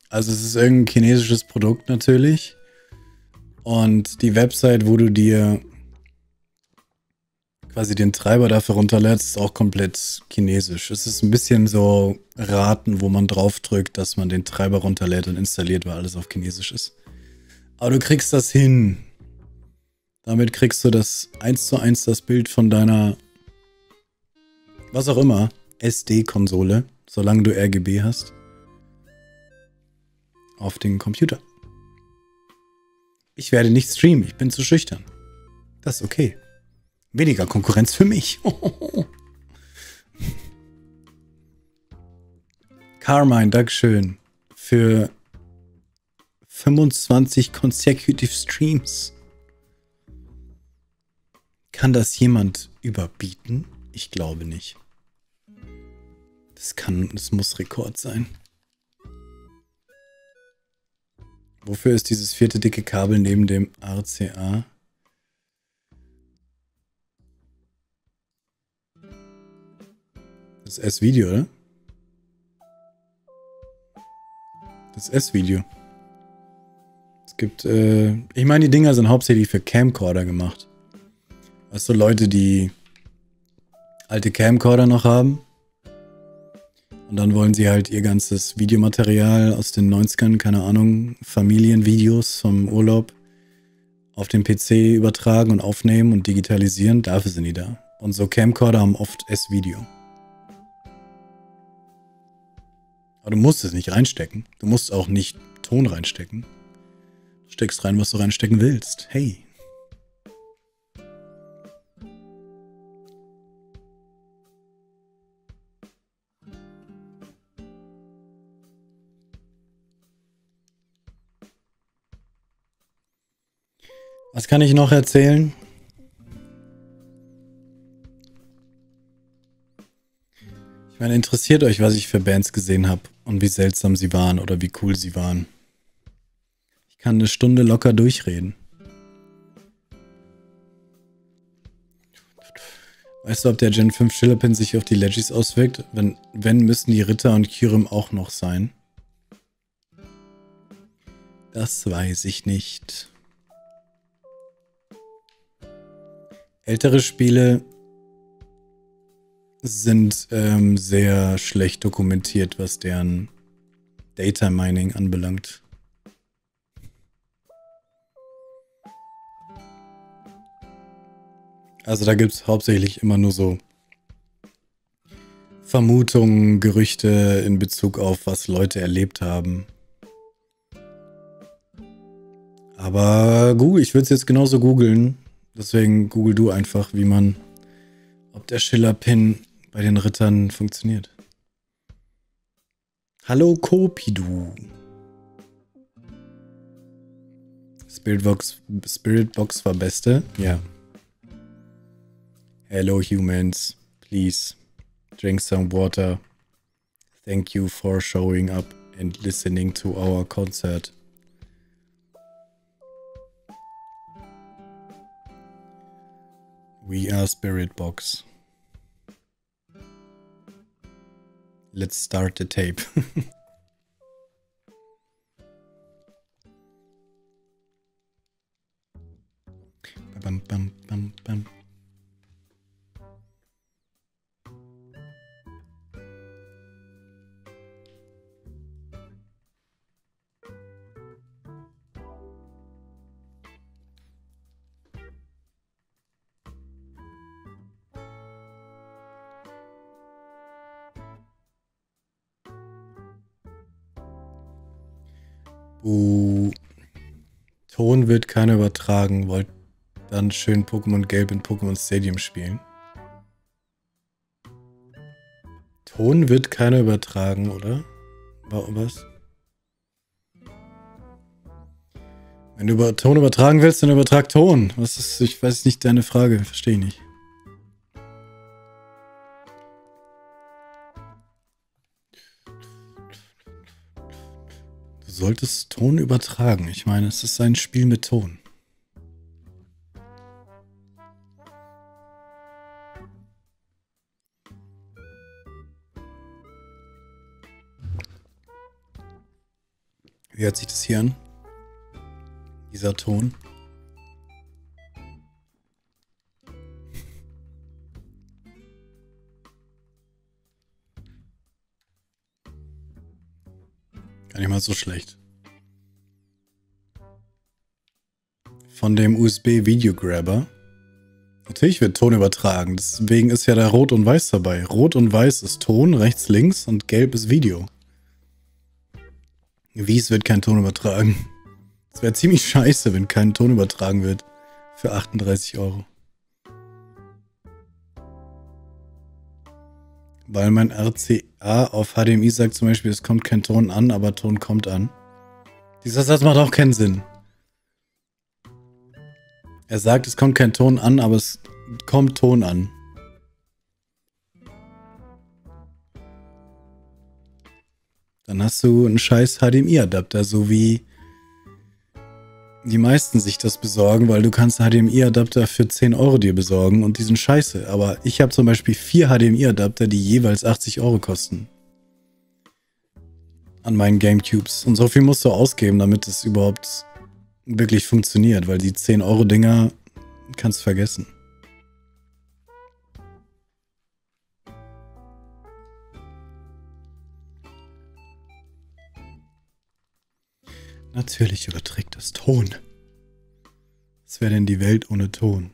Also es ist irgendein chinesisches Produkt natürlich. Und die Website, wo du dir quasi den Treiber dafür runterlädst, ist auch komplett chinesisch. Es ist ein bisschen so raten, wo man drauf drückt, dass man den Treiber runterlädt und installiert, weil alles auf Chinesisch ist. Aber du kriegst das hin. Damit kriegst du das 1:1 das Bild von deiner, was auch immer, SD-Konsole, solange du RGB hast, auf den Computer. Ich werde nicht streamen, ich bin zu schüchtern. Das ist okay. Weniger Konkurrenz für mich. Carmine, Dankeschön. Für 25 consecutive Streams. Kann das jemand überbieten? Ich glaube nicht. Das muss Rekord sein. Wofür ist dieses vierte dicke Kabel neben dem RCA? Das S-Video, oder? Das S-Video. Es gibt, ich meine, die Dinger sind hauptsächlich für Camcorder gemacht. Also Leute, die alte Camcorder noch haben. Und dann wollen sie halt ihr ganzes Videomaterial aus den 90ern, keine Ahnung, Familienvideos vom Urlaub auf den PC übertragen und aufnehmen und digitalisieren. Dafür sind die da. Und so Camcorder haben oft S-Video. Aber du musst es nicht reinstecken. Du musst auch nicht Ton reinstecken. Du steckst rein, was du reinstecken willst. Hey. Was kann ich noch erzählen? Ich meine, interessiert euch, was ich für Bands gesehen habe und wie seltsam sie waren oder wie cool sie waren. Ich kann eine Stunde locker durchreden. Weißt du, ob der Gen 5 Schillerpin sich auf die Legis auswirkt? Wenn müssen die Ritter und Kyrim auch noch sein. Das weiß ich nicht. Ältere Spiele sind sehr schlecht dokumentiert, was deren Data Mining anbelangt. Also da gibt es hauptsächlich immer nur so Vermutungen, Gerüchte in Bezug auf, was Leute erlebt haben. Aber Google, ich würde es jetzt genauso googeln. Deswegen google du einfach, ob der Schillerpin bei den Rittern funktioniert. Hallo Kopidu. Spiritbox war beste? Ja. Hello humans, please drink some water. Thank you for showing up and listening to our concert. We are Spiritbox. Let's start the tape. Bam, bam, bam, bam. Ton wird keiner übertragen. Wollt dann schön Pokémon Gelb in Pokémon Stadium spielen? Ton wird keiner übertragen, oder? Was? Wenn du Ton übertragen willst, dann übertrag Ton. Was ist? Ich weiß nicht, deine Frage. Verstehe ich nicht. Du solltest Ton übertragen. Ich meine, es ist ein Spiel mit Ton. Wie hört sich das hier an? Dieser Ton. Gar nicht mal so schlecht. Von dem USB-Video-Grabber. Natürlich wird Ton übertragen. Deswegen ist ja da Rot und Weiß dabei. Rot und Weiß ist Ton, rechts, links und Gelb ist Video. Wie, es wird kein Ton übertragen? Es wäre ziemlich scheiße, wenn kein Ton übertragen wird. Für 38 €. Weil mein RCA auf HDMI sagt zum Beispiel, es kommt kein Ton an, aber Ton kommt an. Dieser Satz macht auch keinen Sinn. Er sagt, es kommt kein Ton an, aber es kommt Ton an. Dann hast du einen scheiß HDMI-Adapter, so wie die meisten sich das besorgen, weil du kannst einen HDMI-Adapter für 10 € dir besorgen und die sind scheiße. Aber ich habe zum Beispiel 4 HDMI-Adapter, die jeweils 80 € kosten. An meinen Gamecubes. Und so viel musst du ausgeben, damit es überhaupt wirklich funktioniert, weil die 10-Euro-Dinger kannst du vergessen. Natürlich überträgt das Ton. Was wäre denn die Welt ohne Ton?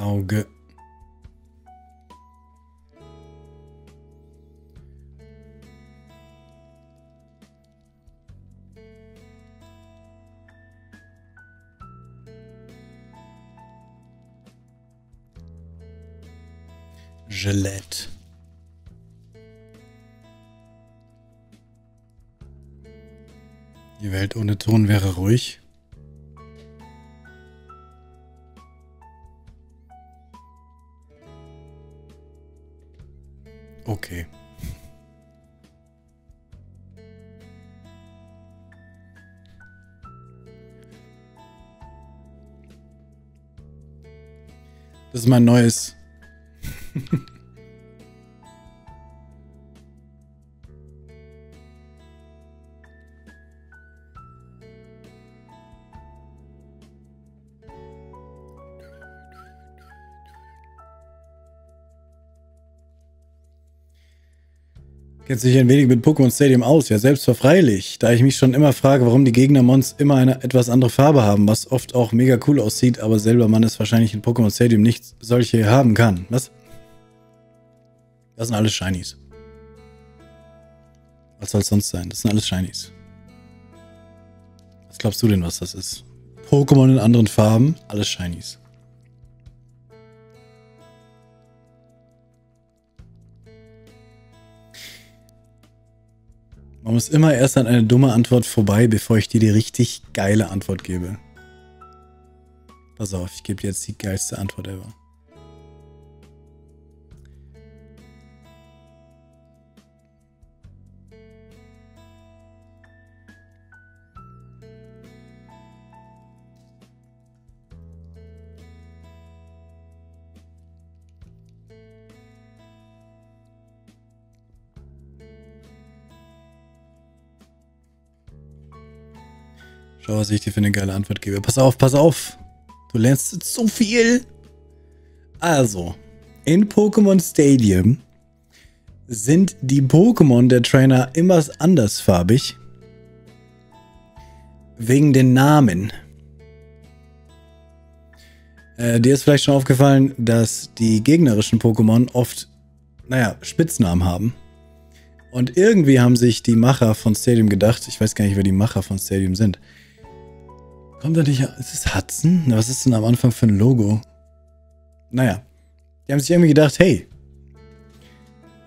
Auge. Gillette. Die Welt ohne Ton wäre ruhig. Okay. Das ist mein neues. Kennt sich ein wenig mit Pokémon Stadium aus, ja selbstverfreilich, da ich mich schon immer frage, warum die Gegnermons immer eine etwas andere Farbe haben, was oft auch mega cool aussieht, aber selber man es wahrscheinlich in Pokémon Stadium nicht solche haben kann. Was? Das sind alles Shinies. Was soll es sonst sein? Das sind alles Shinies. Was glaubst du denn, was das ist? Pokémon in anderen Farben, alles Shinies. Man muss immer erst an eine dumme Antwort vorbei, bevor ich dir die richtig geile Antwort gebe. Pass auf, ich gebe dir jetzt die geilste Antwort ever. Schau, was ich dir für eine geile Antwort gebe. Pass auf, pass auf. Du lernst so viel. Also, in Pokémon Stadium sind die Pokémon der Trainer immer andersfarbig. Wegen den Namen. Dir ist vielleicht schon aufgefallen, dass die gegnerischen Pokémon oft, naja, Spitznamen haben. Und irgendwie haben sich die Macher von Stadium gedacht, ich weiß gar nicht, wer die Macher von Stadium sind. Kommt da nicht... Ist es Hudson? Was ist denn am Anfang für ein Logo? Naja. Die haben sich irgendwie gedacht, hey,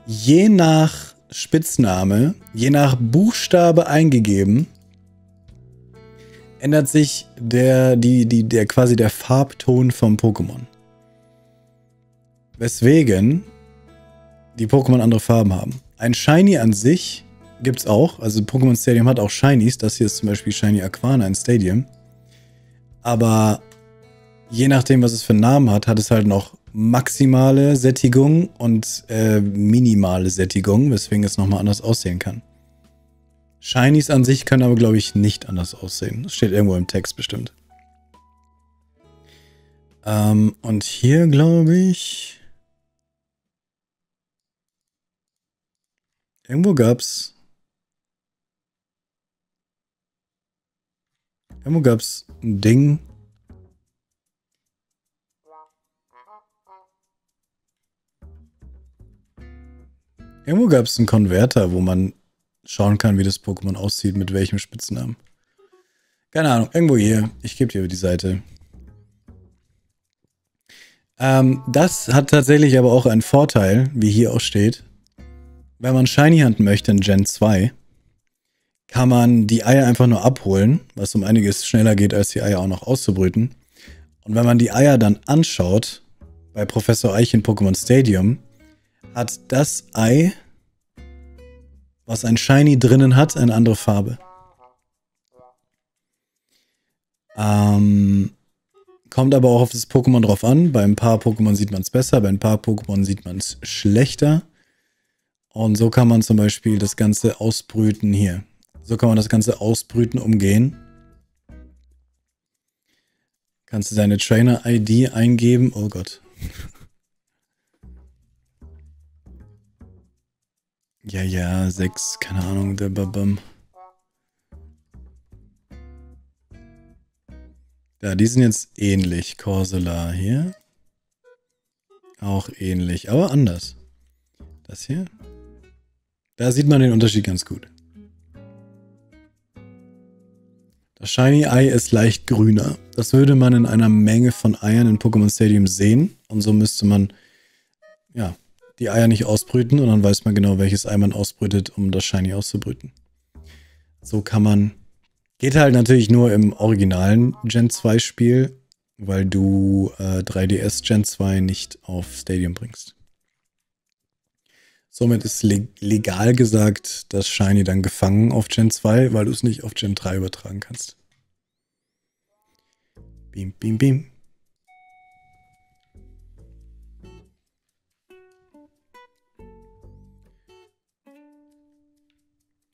je nach Spitzname, je nach Buchstabe eingegeben, ändert sich quasi der Farbton vom Pokémon. Weswegen die Pokémon andere Farben haben. Ein Shiny an sich gibt's auch. Also Pokémon Stadium hat auch Shinies. Das hier ist zum Beispiel Shiny Aquana in Stadium. Aber je nachdem, was es für einen Namen hat, hat es halt noch maximale Sättigung und minimale Sättigung, weswegen es nochmal anders aussehen kann. Shinies an sich können aber, glaube ich, nicht anders aussehen. Das steht irgendwo im Text bestimmt. Und hier glaube ich... Irgendwo gab's ein Ding. Irgendwo gab's einen Konverter, wo man schauen kann, wie das Pokémon aussieht, mit welchem Spitznamen. Keine Ahnung, irgendwo hier. Ich gebe dir die Seite. Das hat tatsächlich aber auch einen Vorteil, wie hier auch steht. Wenn man Shiny hunten möchte in Gen 2, kann man die Eier einfach nur abholen, was um einiges schneller geht, als die Eier auch noch auszubrüten. Und wenn man die Eier dann anschaut, bei Professor Eich in Pokémon Stadium, hat das Ei, was ein Shiny drinnen hat, eine andere Farbe. Kommt aber auch auf das Pokémon drauf an. Bei ein paar Pokémon sieht man es besser, bei ein paar Pokémon sieht man es schlechter. Und so kann man zum Beispiel das Ganze ausbrüten hier. So kann man das Ganze ausbrüten umgehen. Kannst du deine Trainer-ID eingeben? Oh Gott. Ja, 6, keine Ahnung. Ja, die sind jetzt ähnlich. Corsola hier. Auch ähnlich, aber anders. Das hier. Da sieht man den Unterschied ganz gut. Das Shiny Ei ist leicht grüner. Das würde man in einer Menge von Eiern in Pokémon Stadium sehen. Und so müsste man ja die Eier nicht ausbrüten. Und dann weiß man genau, welches Ei man ausbrütet, um das Shiny auszubrüten. So kann man... Geht halt natürlich nur im originalen Gen 2 Spiel, weil du 3DS Gen 2 nicht auf Stadium bringst. Somit ist legal gesagt, dass Shiny dann gefangen auf Gen 2, weil du es nicht auf Gen 3 übertragen kannst. Bim, bim, bim.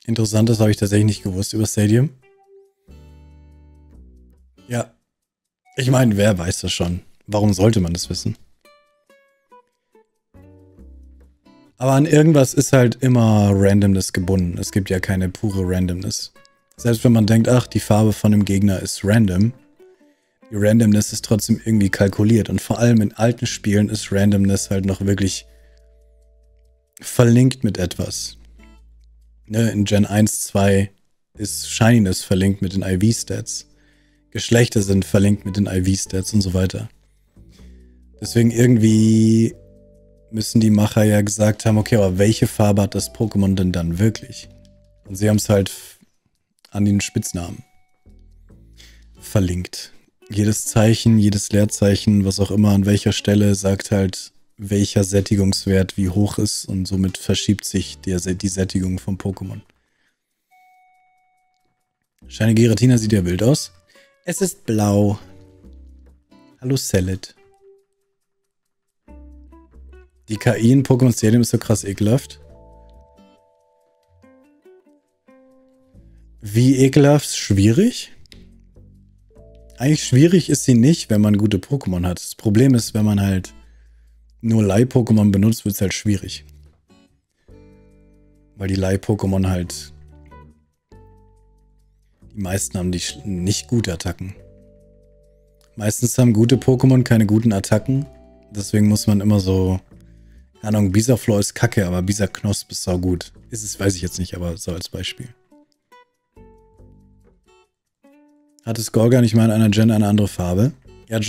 Interessantes habe ich tatsächlich nicht gewusst über Stadium. Ja, ich meine, wer weiß das schon? Warum sollte man das wissen? Aber an irgendwas ist halt immer Randomness gebunden. Es gibt ja keine pure Randomness. Selbst wenn man denkt, ach, die Farbe von dem Gegner ist random, die Randomness ist trotzdem irgendwie kalkuliert. Und vor allem in alten Spielen ist Randomness halt noch wirklich verlinkt mit etwas. Ne, in Gen 1, 2 ist Shininess verlinkt mit den IV-Stats. Geschlechter sind verlinkt mit den IV-Stats und so weiter. Deswegen irgendwie... müssen die Macher ja gesagt haben, okay, aber welche Farbe hat das Pokémon denn dann wirklich? Und sie haben es halt an den Spitznamen verlinkt. Jedes Zeichen, jedes Leerzeichen, was auch immer, an welcher Stelle, sagt halt, welcher Sättigungswert wie hoch ist und somit verschiebt sich die Sättigung vom Pokémon. Shiny Giratina sieht ja wild aus. Es ist blau. Hallo Celit. Die KI in Pokémon Stadium ist so krass ekelhaft. Wie ekelhaft? Schwierig? Eigentlich schwierig ist sie nicht, wenn man gute Pokémon hat. Das Problem ist, wenn man halt nur Leih-Pokémon benutzt, wird es halt schwierig. Weil die Leih-Pokémon halt... Die meisten haben die nicht gute Attacken. Meistens haben gute Pokémon keine guten Attacken. Deswegen muss man immer so... Keine Ahnung, Bisaflor ist kacke, aber Bisaknosp ist saugut. Ist es, weiß ich jetzt nicht, aber so als Beispiel. Hatte Skorgla nicht mal in einer Gen eine andere Farbe? Ja,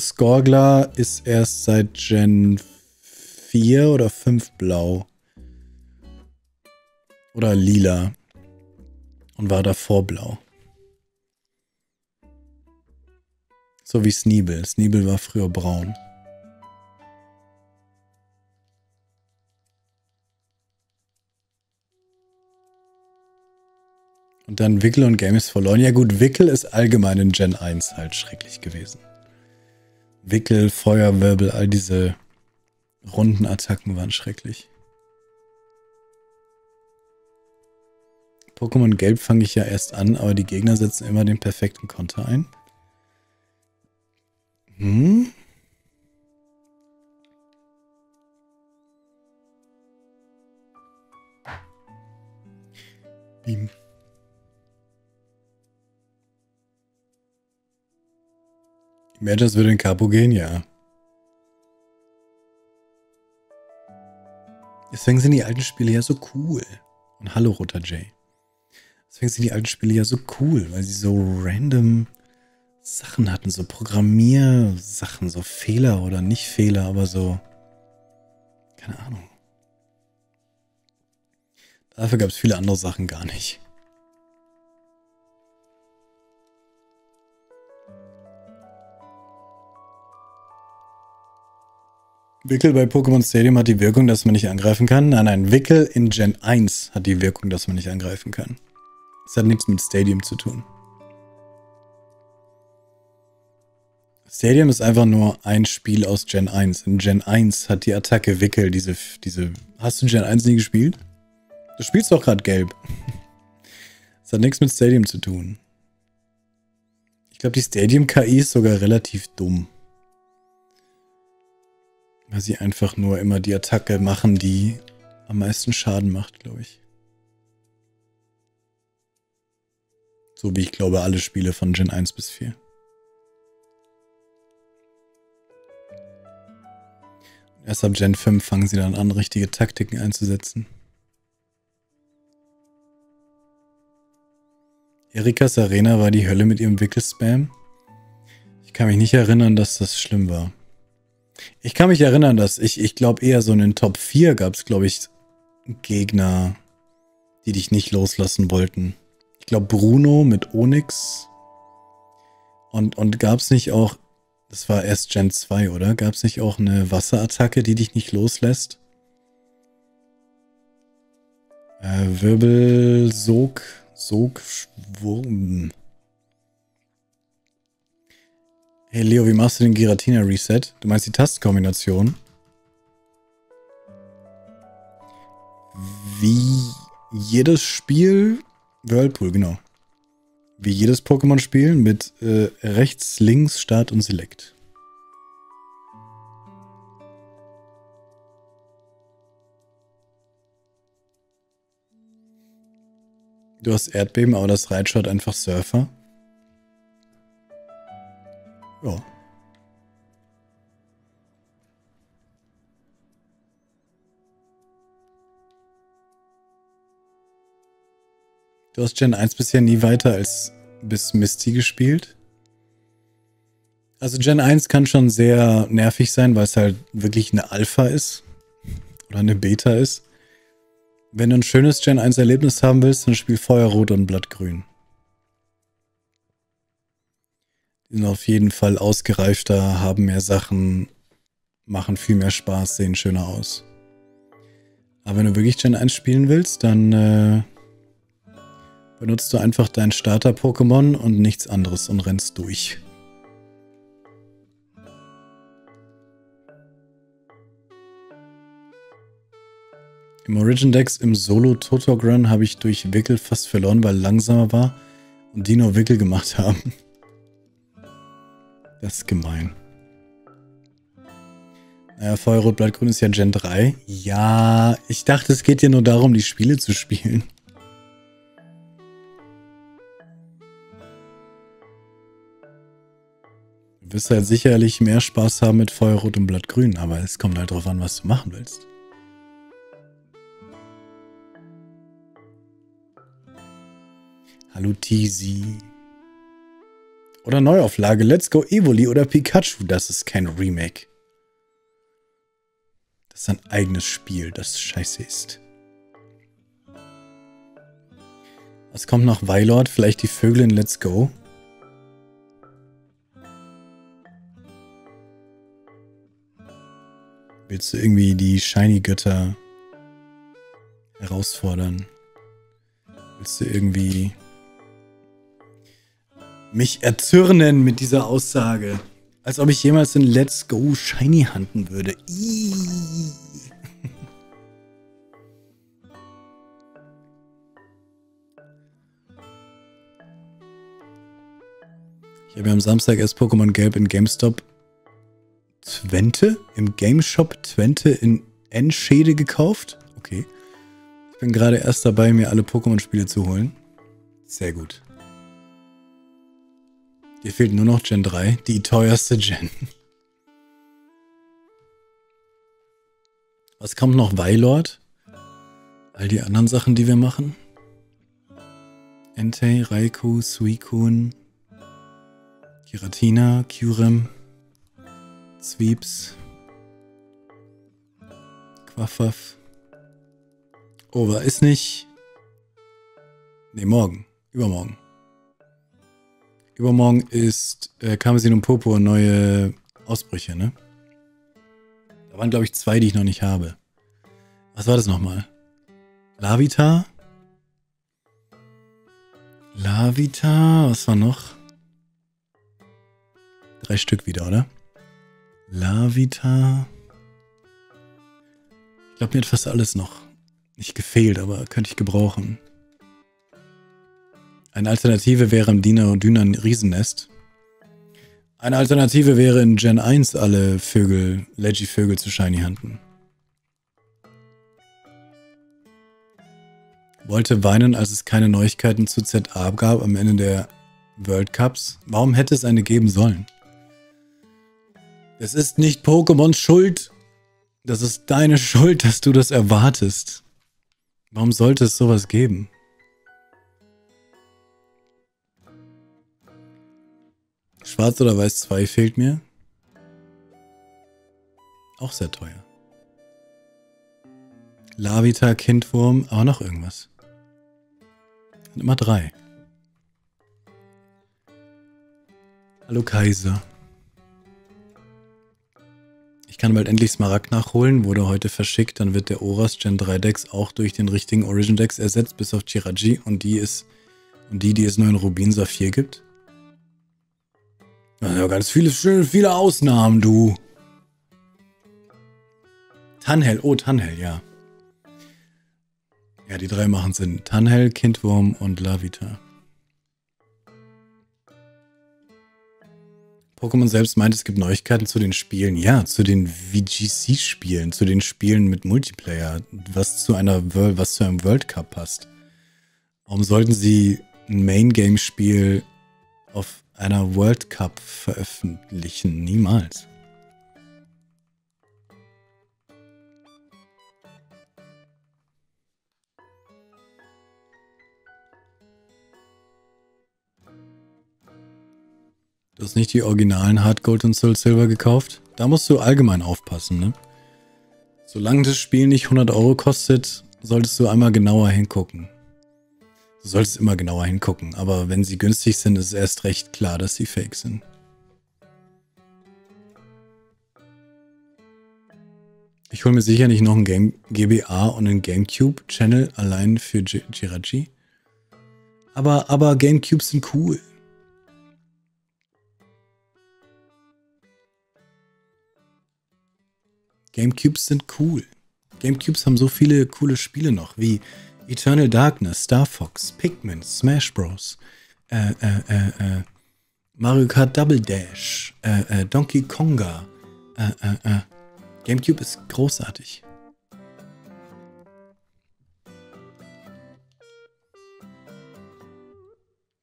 Skorgla ist erst seit Gen 4 oder 5 blau. Oder lila. Und war davor blau. So wie Sneeble. Sneeble war früher braun. Und dann Wickel und Games verloren. Ja gut, Wickel ist allgemein in Gen 1 halt schrecklich gewesen. Wickel, Feuerwirbel, all diese runden Attacken waren schrecklich. Pokémon Gelb fange ich ja erst an, aber die Gegner setzen immer den perfekten Konter ein. ihm. Ich merke, das würde in Capo gehen, ja. Deswegen sind die alten Spiele ja so cool. Und hallo, Roter Jay. Deswegen sind die alten Spiele ja so cool, weil sie so random Sachen hatten, so Programmiersachen, so Fehler oder nicht Fehler, aber so, keine Ahnung. Dafür gab es viele andere Sachen gar nicht. Wickel bei Pokémon Stadium hat die Wirkung, dass man nicht angreifen kann. Nein, nein, Wickel in Gen 1 hat die Wirkung, dass man nicht angreifen kann. Das hat nichts mit Stadium zu tun. Stadium ist einfach nur ein Spiel aus Gen 1. In Gen 1 hat die Attacke Wickel diese... Hast du Gen 1 nie gespielt? Du spielst doch gerade gelb. Das hat nichts mit Stadium zu tun. Ich glaube, die Stadium-KI ist sogar relativ dumm. Weil sie einfach nur immer die Attacke machen, die am meisten Schaden macht, glaube ich. So wie ich glaube, alle Spiele von Gen 1 bis 4. Erst ab Gen 5 fangen sie dann an, richtige Taktiken einzusetzen. Erikas Arena war die Hölle mit ihrem Wickelspam. Ich kann mich nicht erinnern, dass das schlimm war. Ich kann mich erinnern, dass ich glaube eher so in den Top 4 gab es, glaube ich, Gegner, die dich nicht loslassen wollten. Ich glaube Bruno mit Onyx. Und gab es nicht auch, das war erst Gen 2, oder? Gab es nicht auch eine Wasserattacke, die dich nicht loslässt? Wirbelsog, Sogwurm. Hey Leo, wie machst du den Giratina-Reset? Du meinst die Tastenkombination? Wie jedes Spiel... Whirlpool, genau. Wie jedes Pokémon-Spiel mit rechts, links, Start und Select. Du hast Erdbeben, aber das Raichu hat einfach Surfer. Ja. Du hast Gen 1 bisher nie weiter als bis Misty gespielt. Also Gen 1 kann schon sehr nervig sein, weil es halt wirklich eine Alpha ist. Oder eine Beta ist. Wenn du ein schönes Gen 1 Erlebnis haben willst, dann spiel Feuerrot und Blattgrün. Die sind auf jeden Fall ausgereifter, haben mehr Sachen, machen viel mehr Spaß, sehen schöner aus. Aber wenn du wirklich Gen 1 spielen willst, dann... benutzt du einfach dein Starter-Pokémon und nichts anderes und rennst durch. Im Origin Dex im Solo-Totogrun habe ich durch Wickel fast verloren, weil er langsamer war und die nur Wickel gemacht haben. Das ist gemein. Naja, Feuerrot, Blattgrün ist ja Gen 3. Ja, ich dachte, es geht dir nur darum, die Spiele zu spielen. Du wirst halt sicherlich mehr Spaß haben mit Feuerrot und Blattgrün, aber es kommt halt drauf an, was du machen willst. Hallo Tizi. Oder Neuauflage, Let's Go Evoli oder Pikachu, das ist kein Remake. Das ist ein eigenes Spiel, das scheiße ist. Was kommt nach Wailord? Vielleicht die Vögel in Let's Go? Willst du irgendwie die Shiny-Götter herausfordern? Willst du irgendwie mich erzürnen mit dieser Aussage? Als ob ich jemals in Let's Go Shiny handen würde. Iiii. Ich habe ja am Samstag erst Pokémon Gelb in GameStop Twente? Im Game Shop Twente in Enschede gekauft? Okay. Ich bin gerade erst dabei, mir alle Pokémon-Spiele zu holen. Sehr gut. Dir fehlt nur noch Gen 3, die teuerste Gen. Was kommt noch? Wailord? All die anderen Sachen, die wir machen? Entei, Raikou, Suicune, Giratina, Kyurem, Zweeps, Quaffaf. Oh, war ist nicht... Ne, morgen. Übermorgen. Übermorgen ist Karmesin und Purpur neue Ausbrüche, ne? Da waren, glaube ich, 2, die ich noch nicht habe. Was war das nochmal? Larvitar? Larvitar, was war noch? 3 Stück wieder, oder? Larvitar. Ich glaube, mir hat fast alles noch nicht gefehlt, aber könnte ich gebrauchen. Eine Alternative wäre im Dino-Düner ein Riesennest. Eine Alternative wäre in Gen 1 alle Vögel, Leggy-Vögel zu Shiny Hunten. Wollte weinen, als es keine Neuigkeiten zu ZA gab am Ende der World Cups. Warum hätte es eine geben sollen? Es ist nicht Pokémons Schuld. Das ist deine Schuld, dass du das erwartest. Warum sollte es sowas geben? Schwarz oder Weiß 2 fehlt mir. Auch sehr teuer. Larvitar, Kindwurm, aber noch irgendwas. Und immer 3. Hallo Kaiser. Ich kann bald endlich Smaragd nachholen, wurde heute verschickt, dann wird der Oras Gen 3 Dex auch durch den richtigen Origin Dex ersetzt, bis auf Chiraji und die es nur in Rubin Saphir gibt. Also ganz viele Ausnahmen, du. Tanhell, oh Tanhell, ja. Ja, die 3 machen Sinn. Tanhell, Kindwurm und Larvitar. Pokémon selbst meint, es gibt Neuigkeiten zu den Spielen. Ja, zu den VGC-Spielen, zu den Spielen mit Multiplayer, was zu einem World Cup passt. Warum sollten sie ein Main-Game-Spiel auf einer World Cup veröffentlichen? Niemals. Du hast nicht die originalen Hard Gold und Soul Silver gekauft? Da musst du allgemein aufpassen, ne? Solange das Spiel nicht 100 € kostet, solltest du einmal genauer hingucken. Du solltest immer genauer hingucken, aber wenn sie günstig sind, ist erst recht klar, dass sie fake sind. Ich hole mir sicher nicht noch einen GBA und einen GameCube-Channel allein für Jirachi. Aber GameCubes sind cool. Gamecubes sind cool. Gamecubes haben so viele coole Spiele noch, wie Eternal Darkness, Star Fox, Pikmin, Smash Bros., Mario Kart Double Dash, Donkey Konga. Gamecube ist großartig.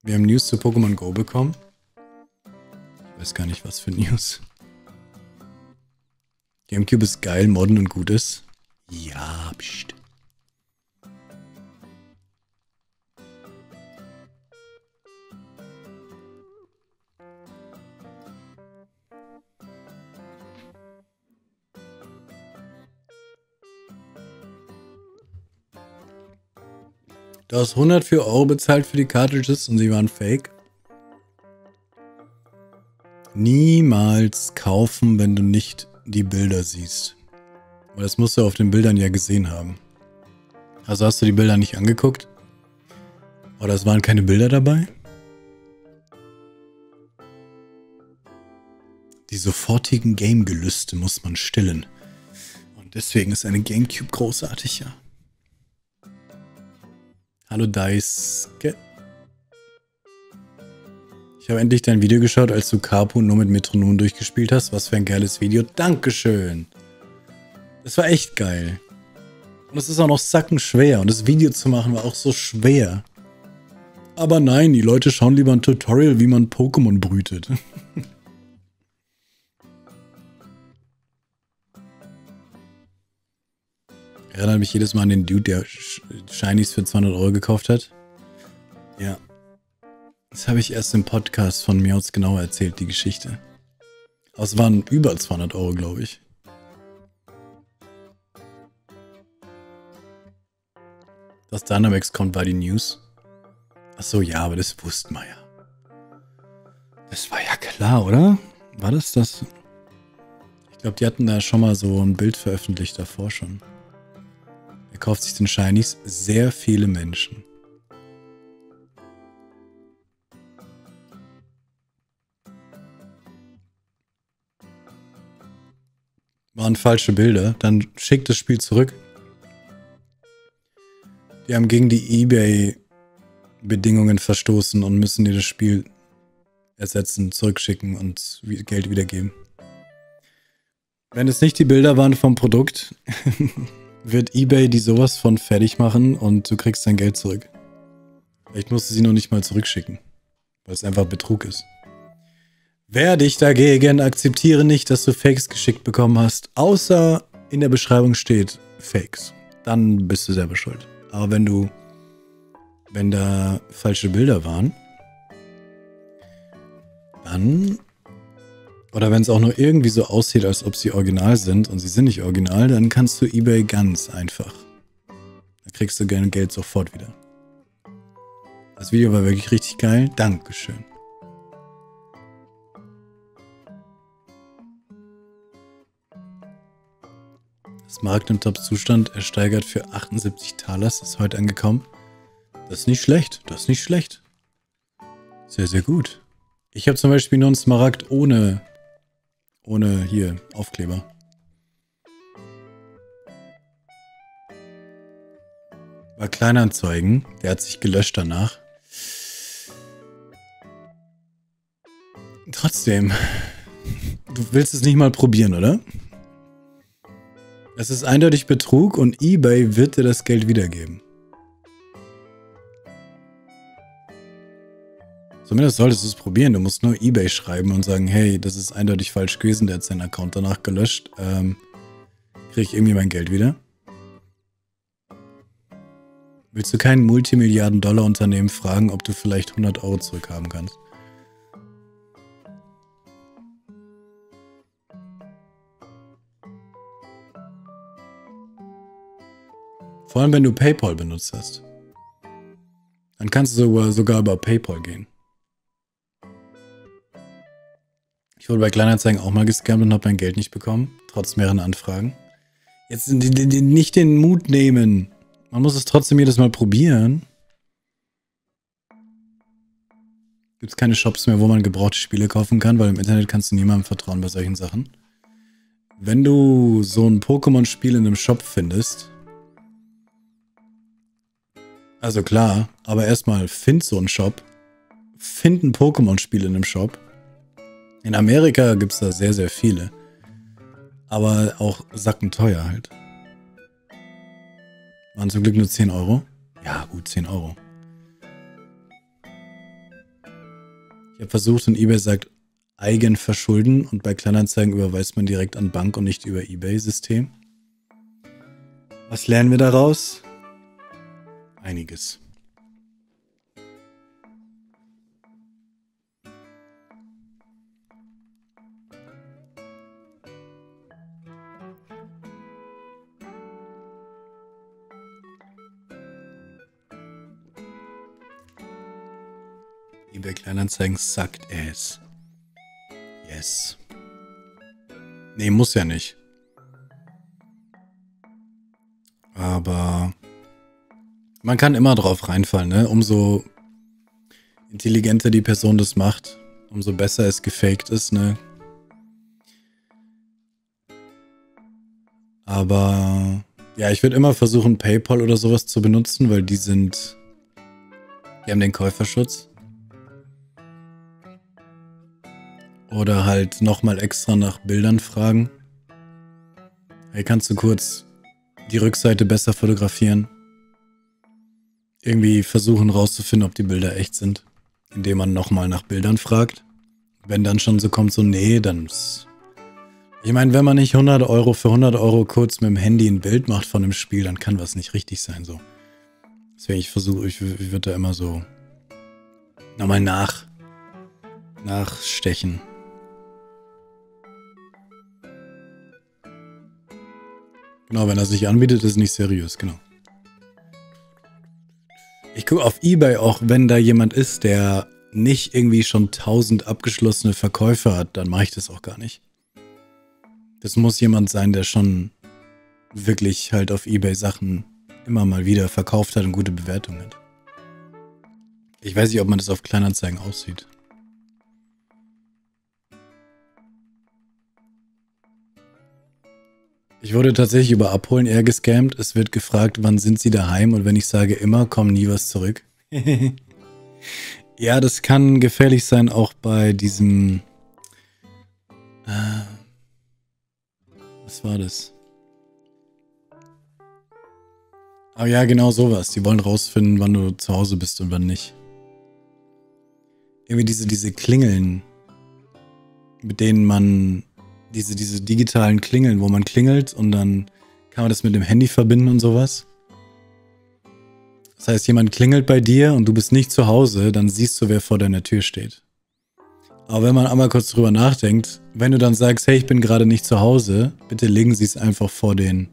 Wir haben News zu Pokémon Go bekommen. Ich weiß gar nicht, was für News. Gamecube ist geil, modern und gut ist. Ja, pst. Du hast 104 € bezahlt für die Cartridges und sie waren fake. Niemals kaufen, wenn du nicht die Bilder siehst. Weil das musst du auf den Bildern ja gesehen haben. Also hast du die Bilder nicht angeguckt? Oder es waren keine Bilder dabei? Die sofortigen Game-Gelüste muss man stillen. Und deswegen ist eine Gamecube großartig, ja. Hallo Daisuke. Ich habe endlich dein Video geschaut, als du Kapu nur mit Metronom durchgespielt hast. Was für ein geiles Video. Dankeschön. Das war echt geil. Und es ist auch noch sackenschwer. Und das Video zu machen war auch so schwer. Aber nein, die Leute schauen lieber ein Tutorial, wie man Pokémon brütet. Erinnert mich jedes Mal an den Dude, der Shinies für 200 Euro gekauft hat. Ja. Das habe ich erst im Podcast von Miauz genauer erzählt, die Geschichte. Aber es waren über 200 Euro, glaube ich. Dass Dynamax kommt, war die News. Achso, ja, aber das wussten wir ja. Das war ja klar, oder? War das das? Ich glaube, die hatten da schon mal so ein Bild veröffentlicht davor schon. Er kauft sich den Shinies. Sehr viele Menschen. Waren falsche Bilder. Dann schickt das Spiel zurück. Die haben gegen die eBay-Bedingungen verstoßen und müssen dir das Spiel ersetzen, zurückschicken und Geld wiedergeben. Wenn es nicht die Bilder waren vom Produkt, wird eBay die sowas von fertig machen und du kriegst dein Geld zurück. Vielleicht musst du sie noch nicht mal zurückschicken, weil es einfach Betrug ist. Wehr dich dagegen, akzeptiere nicht, dass du Fakes geschickt bekommen hast, außer in der Beschreibung steht Fakes. Dann bist du selber schuld. Aber wenn da falsche Bilder waren, dann, oder wenn es auch nur irgendwie so aussieht, als ob sie original sind und sie sind nicht original, dann kannst du eBay ganz einfach. Da kriegst du dein Geld sofort wieder. Das Video war wirklich richtig geil. Dankeschön. Das Markt im Top-Zustand ersteigert für 78 Thalers, ist heute angekommen. Das ist nicht schlecht, das ist nicht schlecht. Sehr, sehr gut. Ich habe zum Beispiel nur einen Smaragd ohne hier Aufkleber. War Kleinanzeigen, der hat sich gelöscht danach. Trotzdem, du willst es nicht mal probieren, oder? Es ist eindeutig Betrug und eBay wird dir das Geld wiedergeben. Zumindest solltest du es probieren. Du musst nur eBay schreiben und sagen, hey, das ist eindeutig falsch gewesen, der hat seinen Account danach gelöscht. Kriege ich irgendwie mein Geld wieder? Willst du kein Multimilliarden-Dollar-Unternehmen fragen, ob du vielleicht 100 Euro zurückhaben kannst? Vor allem, wenn du PayPal benutzt hast. Dann kannst du sogar über PayPal gehen. Ich wurde bei Kleinanzeigen auch mal gescammt und habe mein Geld nicht bekommen. Trotz mehreren Anfragen. Jetzt nicht den Mut nehmen. Man muss es trotzdem jedes Mal probieren. Gibt es keine Shops mehr, wo man gebrauchte Spiele kaufen kann, weil im Internet kannst du niemandem vertrauen bei solchen Sachen. Wenn du so ein Pokémon-Spiel in einem Shop findest... Also klar, aber erstmal find so einen Shop. Find ein Pokémon-Spiel in einem Shop. In Amerika gibt es da sehr, sehr viele. Aber auch sackenteuer halt. Waren zum Glück nur 10 Euro? Ja, gut, 10 Euro. Ich habe versucht und eBay sagt Eigenverschulden und bei Kleinanzeigen überweist man direkt an Bank und nicht über eBay-System. Was lernen wir daraus? Einiges. eBay Kleinanzeigen suckt ass. Yes. Nee, muss ja nicht. Aber... Man kann immer drauf reinfallen, ne? Umso intelligenter die Person das macht, umso besser es gefaked ist, ne? Aber ja, ich würde immer versuchen, PayPal oder sowas zu benutzen, weil die haben den Käuferschutz. Oder halt nochmal extra nach Bildern fragen. Hey, kannst du kurz die Rückseite besser fotografieren. Irgendwie versuchen rauszufinden, ob die Bilder echt sind, indem man nochmal nach Bildern fragt. Wenn dann schon so kommt, so nee, dann... Ich meine, wenn man nicht 100 € für 100 € kurz mit dem Handy ein Bild macht von einem Spiel, dann kann was nicht richtig sein, so. Deswegen, ich würde da immer so nochmal nachstechen. Genau, wenn er sich anbietet, ist nicht seriös, genau. Ich gucke auf eBay auch, wenn da jemand ist, der nicht irgendwie schon 1000 abgeschlossene Verkäufe hat, dann mache ich das auch gar nicht. Das muss jemand sein, der schon wirklich halt auf eBay Sachen immer mal wieder verkauft hat und gute Bewertungen hat. Ich weiß nicht, ob man das auf Kleinanzeigen aussieht. Ich wurde tatsächlich über Abholen eher gescammt. Es wird gefragt, wann sind Sie daheim? Und wenn ich sage immer, kommt nie was zurück. Ja, das kann gefährlich sein, auch bei diesem... was war das? Aber ja, genau sowas. Die wollen rausfinden, wann du zu Hause bist und wann nicht. Irgendwie diese Klingeln, mit denen man... Diese digitalen Klingeln, wo man klingelt und dann kann man das mit dem Handy verbinden und sowas. Das heißt, jemand klingelt bei dir und du bist nicht zu Hause, dann siehst du, wer vor deiner Tür steht. Aber wenn man einmal kurz drüber nachdenkt, wenn du dann sagst, hey, ich bin gerade nicht zu Hause, bitte legen Sie es einfach vor den...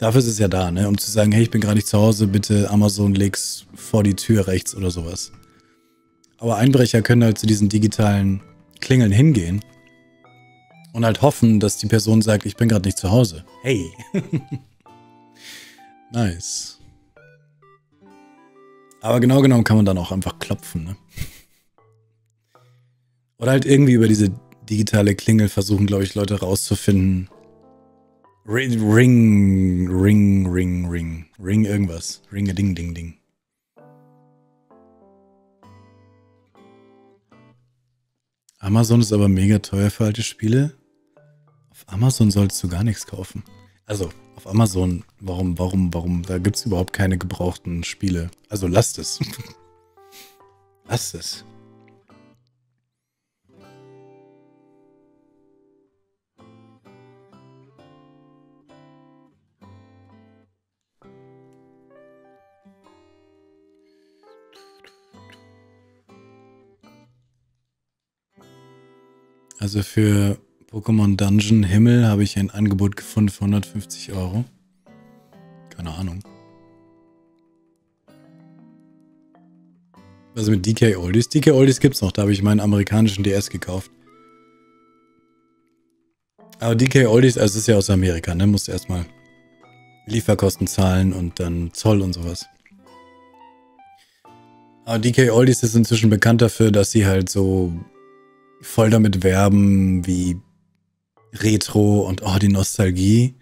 Dafür ist es ja da, ne? Um zu sagen, hey, ich bin gerade nicht zu Hause, bitte Amazon leg's vor die Tür rechts oder sowas. Aber Einbrecher können halt zu diesen digitalen Klingeln hingehen. Und halt hoffen, dass die Person sagt, ich bin gerade nicht zu Hause. Hey. Nice. Aber genau genommen kann man dann auch einfach klopfen, ne? Oder halt irgendwie über diese digitale Klingel versuchen, glaube ich, Leute rauszufinden. Ring irgendwas. Ring-a-ding-ding-ding. Amazon ist aber mega teuer für alte Spiele. Auf Amazon sollst du gar nichts kaufen. Also, auf Amazon, warum? Da gibt es überhaupt keine gebrauchten Spiele. Also, lasst es. Lasst es. Also für Pokémon Dungeon Himmel habe ich ein Angebot gefunden für 150 €. Keine Ahnung. Also mit DK Oldies. DK Oldies gibt es noch. Da habe ich meinen amerikanischen DS gekauft. Aber DK Oldies, also das ist ja aus Amerika, ne? Musst erstmal Lieferkosten zahlen und dann Zoll und sowas. Aber DK Oldies ist inzwischen bekannt dafür, dass sie halt so... voll damit werben, wie Retro und oh, die Nostalgie.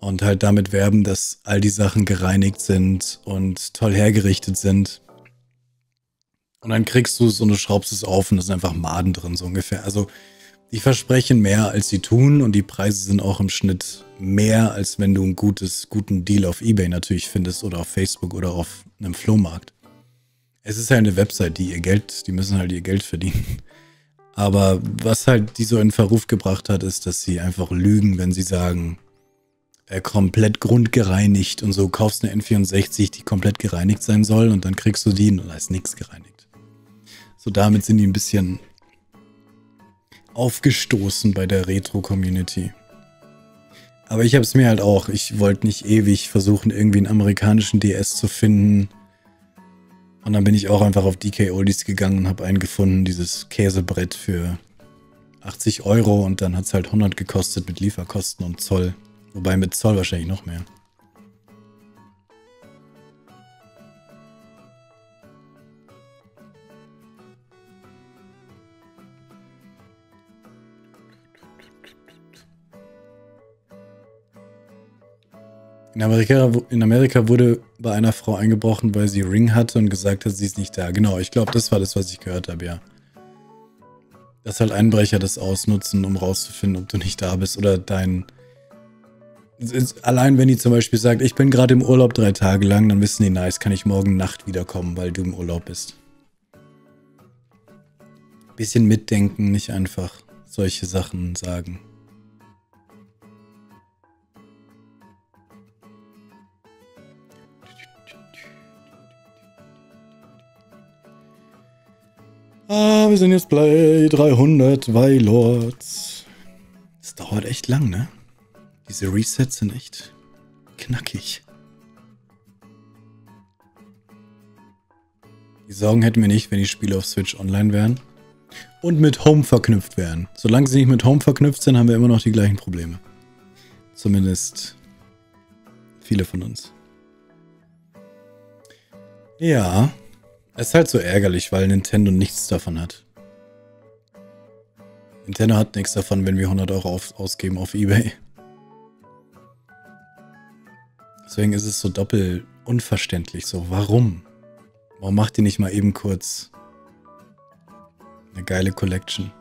Und halt damit werben, dass all die Sachen gereinigt sind und toll hergerichtet sind. Und dann kriegst du es und du schraubst es auf und es sind einfach Maden drin, so ungefähr. Also die versprechen mehr, als sie tun und die Preise sind auch im Schnitt mehr, als wenn du einen guten Deal auf eBay natürlich findest oder auf Facebook oder auf einem Flohmarkt. Es ist halt eine Website, die müssen halt ihr Geld verdienen. Aber was halt die so in Verruf gebracht hat, ist, dass sie einfach lügen, wenn sie sagen, komplett grundgereinigt und so, kaufst eine N64, die komplett gereinigt sein soll und dann kriegst du die und da ist nichts gereinigt. So, damit sind die ein bisschen aufgestoßen bei der Retro-Community. Aber ich habe es mir halt auch, ich wollte nicht ewig versuchen, irgendwie einen amerikanischen DS zu finden. Und dann bin ich auch einfach auf DK Oldies gegangen und habe einen gefunden, dieses Käsebrett für 80 € und dann hat es halt 100 gekostet mit Lieferkosten und Zoll. Wobei mit Zoll wahrscheinlich noch mehr. In Amerika wurde bei einer Frau eingebrochen, weil sie Ring hatte und gesagt hat, sie ist nicht da. Genau, ich glaube, das war das, was ich gehört habe, ja. Dass halt Einbrecher das ausnutzen, um rauszufinden, ob du nicht da bist oder allein wenn die zum Beispiel sagt, ich bin gerade im Urlaub 3 Tage lang, dann wissen die, nice, kann ich morgen Nacht wiederkommen, weil du im Urlaub bist. Bisschen mitdenken, nicht einfach solche Sachen sagen. Ah, wir sind jetzt bei 300 Wailords. Das dauert echt lang, ne? Diese Resets sind echt knackig. Die Sorgen hätten wir nicht, wenn die Spiele auf Switch online wären. Und mit Home verknüpft wären. Solange sie nicht mit Home verknüpft sind, haben wir immer noch die gleichen Probleme. Zumindest viele von uns. Ja, es ist halt so ärgerlich, weil Nintendo nichts davon hat. Nintendo hat nichts davon, wenn wir 100 Euro ausgeben auf eBay. Deswegen ist es so doppelt unverständlich. So, warum? Warum macht ihr nicht mal eben kurz eine geile Collection?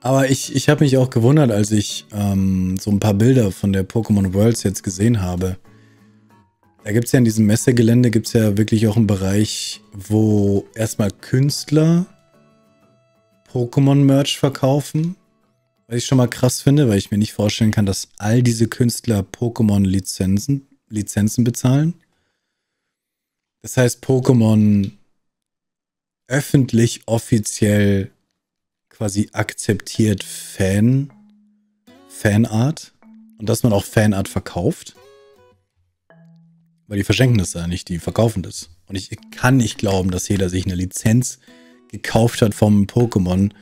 Aber ich habe mich auch gewundert, als ich so ein paar Bilder von der Pokémon Worlds jetzt gesehen habe. Da gibt es ja in diesem Messegelände, gibt es ja wirklich auch einen Bereich, wo erstmal Künstler Pokémon-Merch verkaufen. Was ich schon mal krass finde, weil ich mir nicht vorstellen kann, dass all diese Künstler Pokémon-Lizenzen bezahlen. Das heißt, Pokémon öffentlich, offiziell quasi akzeptiert Fanart. Und dass man auch Fanart verkauft. Weil die verschenken das ja nicht, die verkaufen das. Und ich kann nicht glauben, dass jeder sich eine Lizenz gekauft hat vom Pokémon,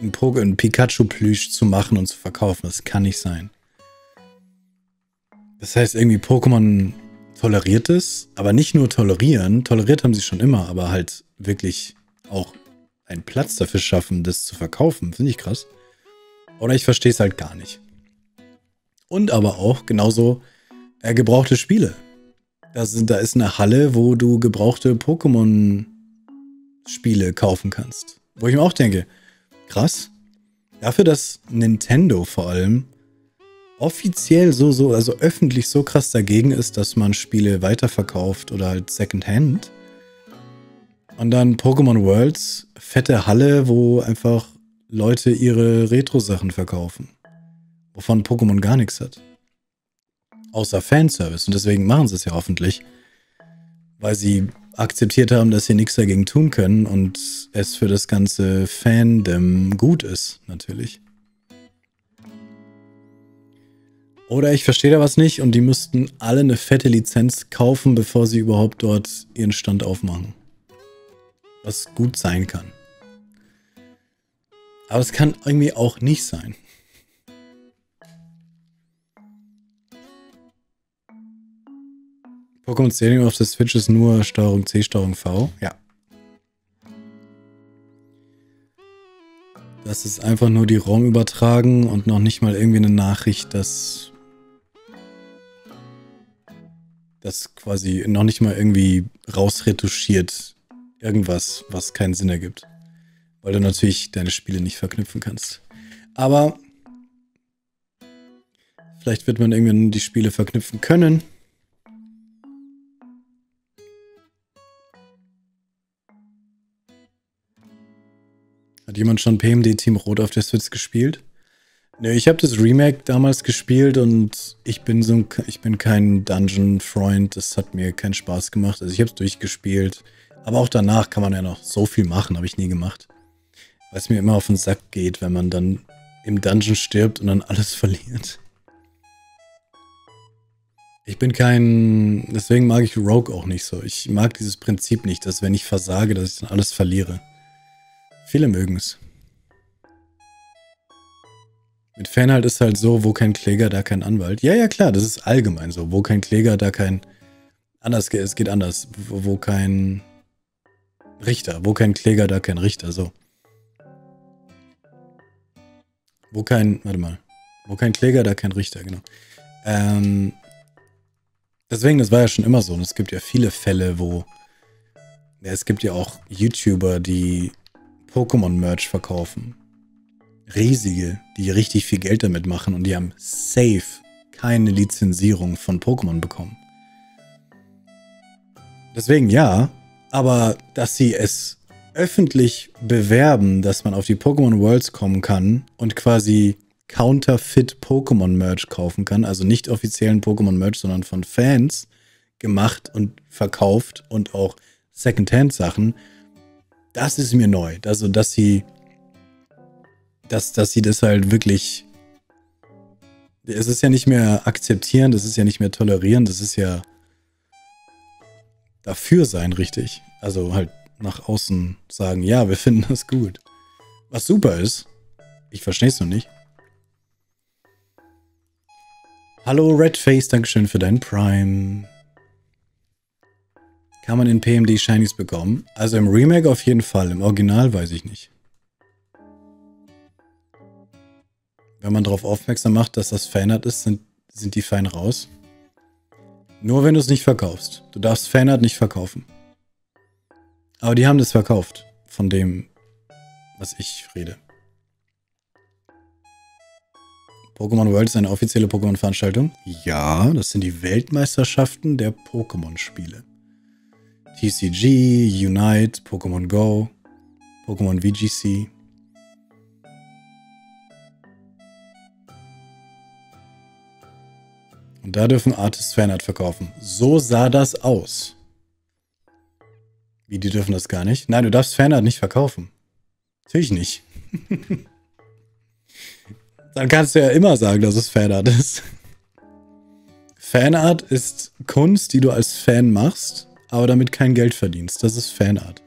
ein Pikachu-Plüsch zu machen und zu verkaufen. Das kann nicht sein. Das heißt, irgendwie Pokémon toleriert es, aber nicht nur tolerieren. Toleriert haben sie schon immer, aber halt wirklich auch einen Platz dafür schaffen, das zu verkaufen. Finde ich krass. Oder ich verstehe es halt gar nicht. Und aber auch genauso gebrauchte Spiele. Da ist eine Halle, wo du gebrauchte Pokémon-Spiele kaufen kannst. Wo ich mir auch denke, krass. Dafür, dass Nintendo vor allem offiziell so, also öffentlich so krass dagegen ist, dass man Spiele weiterverkauft oder halt Secondhand. Und dann Pokémon Worlds, fette Halle, wo einfach Leute ihre Retro-Sachen verkaufen. Wovon Pokémon gar nichts hat. Außer Fanservice. Und deswegen machen sie es ja hoffentlich. Weil sie akzeptiert haben, dass sie nichts dagegen tun können und es für das ganze Fandom gut ist, natürlich. Oder ich verstehe da was nicht und die müssten alle eine fette Lizenz kaufen, bevor sie überhaupt dort ihren Stand aufmachen. Was gut sein kann. Aber es kann irgendwie auch nicht sein. Pokémon Stadium auf der Switch ist nur Steuerung C, Steuerung V. Ja. Das ist einfach nur die ROM übertragen und noch nicht mal irgendwie eine Nachricht, dass das quasi noch nicht mal irgendwie rausretuschiert irgendwas, was keinen Sinn ergibt. Weil du natürlich deine Spiele nicht verknüpfen kannst. Aber vielleicht wird man irgendwann die Spiele verknüpfen können. Hat jemand schon PMD Team Rot auf der Switch gespielt? Nö, ich habe das Remake damals gespielt und ich bin kein Dungeon-Freund. Das hat mir keinen Spaß gemacht. Also ich habe es durchgespielt. Aber auch danach kann man ja noch so viel machen, habe ich nie gemacht. Weil es mir immer auf den Sack geht, wenn man dann im Dungeon stirbt und dann alles verliert. Deswegen mag ich Rogue auch nicht so. Ich mag dieses Prinzip nicht, dass wenn ich versage, dass ich dann alles verliere. Viele mögen es. Mit Fanhalt ist halt so, wo kein Kläger, da kein Anwalt. Ja, ja, klar, das ist allgemein so. Wo kein Kläger, da kein... Anders, es geht anders. Wo kein Richter. Wo kein Kläger, da kein Richter, so. Warte mal. Wo kein Kläger, da kein Richter, genau. Deswegen, das war ja schon immer so. Und es gibt ja viele Fälle, wo... Ja, es gibt ja auch YouTuber, die Pokémon-Merch verkaufen. riesige, die richtig viel Geld damit machen und die haben safe keine Lizenzierung von Pokémon bekommen. Deswegen ja, aber dass sie es öffentlich bewerben, dass man auf die Pokémon Worlds kommen kann und quasi Counterfeit Pokémon Merch kaufen kann, also nicht offiziellen Pokémon Merch, sondern von Fans gemacht und verkauft und auch Secondhand Sachen, das ist mir neu. Also, dass sie das halt wirklich, es ist ja nicht mehr akzeptieren, das ist ja nicht mehr tolerieren, das ist ja dafür sein, richtig. Also halt nach außen sagen, ja, wir finden das gut. Was super ist, ich verstehe es noch nicht. Hallo Redface, dankeschön für deinen Prime. Kann man in PMD Shinies bekommen? Also im Remake auf jeden Fall, im Original weiß ich nicht. Wenn man darauf aufmerksam macht, dass das Fanart ist, sind die fein raus. Nur wenn du es nicht verkaufst. Du darfst Fanart nicht verkaufen. Aber die haben das verkauft, von dem, was ich rede. Pokémon World ist eine offizielle Pokémon-Veranstaltung. Ja, das sind die Weltmeisterschaften der Pokémon-Spiele. TCG, Unite, Pokémon Go, Pokémon VGC. Und da dürfen Artists Fanart verkaufen. So sah das aus. Wie, die dürfen das gar nicht? Nein, du darfst Fanart nicht verkaufen. Natürlich nicht. Dann kannst du ja immer sagen, dass es Fanart ist. Fanart ist Kunst, die du als Fan machst, aber damit kein Geld verdienst. Das ist Fanart.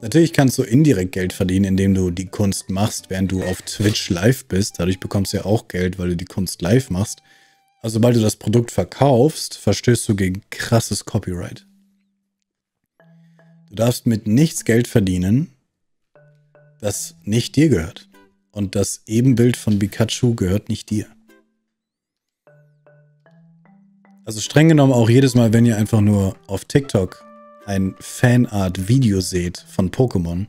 Natürlich kannst du indirekt Geld verdienen, indem du die Kunst machst, während du auf Twitch live bist. Dadurch bekommst du ja auch Geld, weil du die Kunst live machst. Also sobald du das Produkt verkaufst, verstößt du gegen krasses Copyright. Du darfst mit nichts Geld verdienen, das nicht dir gehört. Und das Ebenbild von Pikachu gehört nicht dir. Also streng genommen auch jedes Mal, wenn ihr einfach nur auf TikTok ein Fanart-Video seht von Pokémon.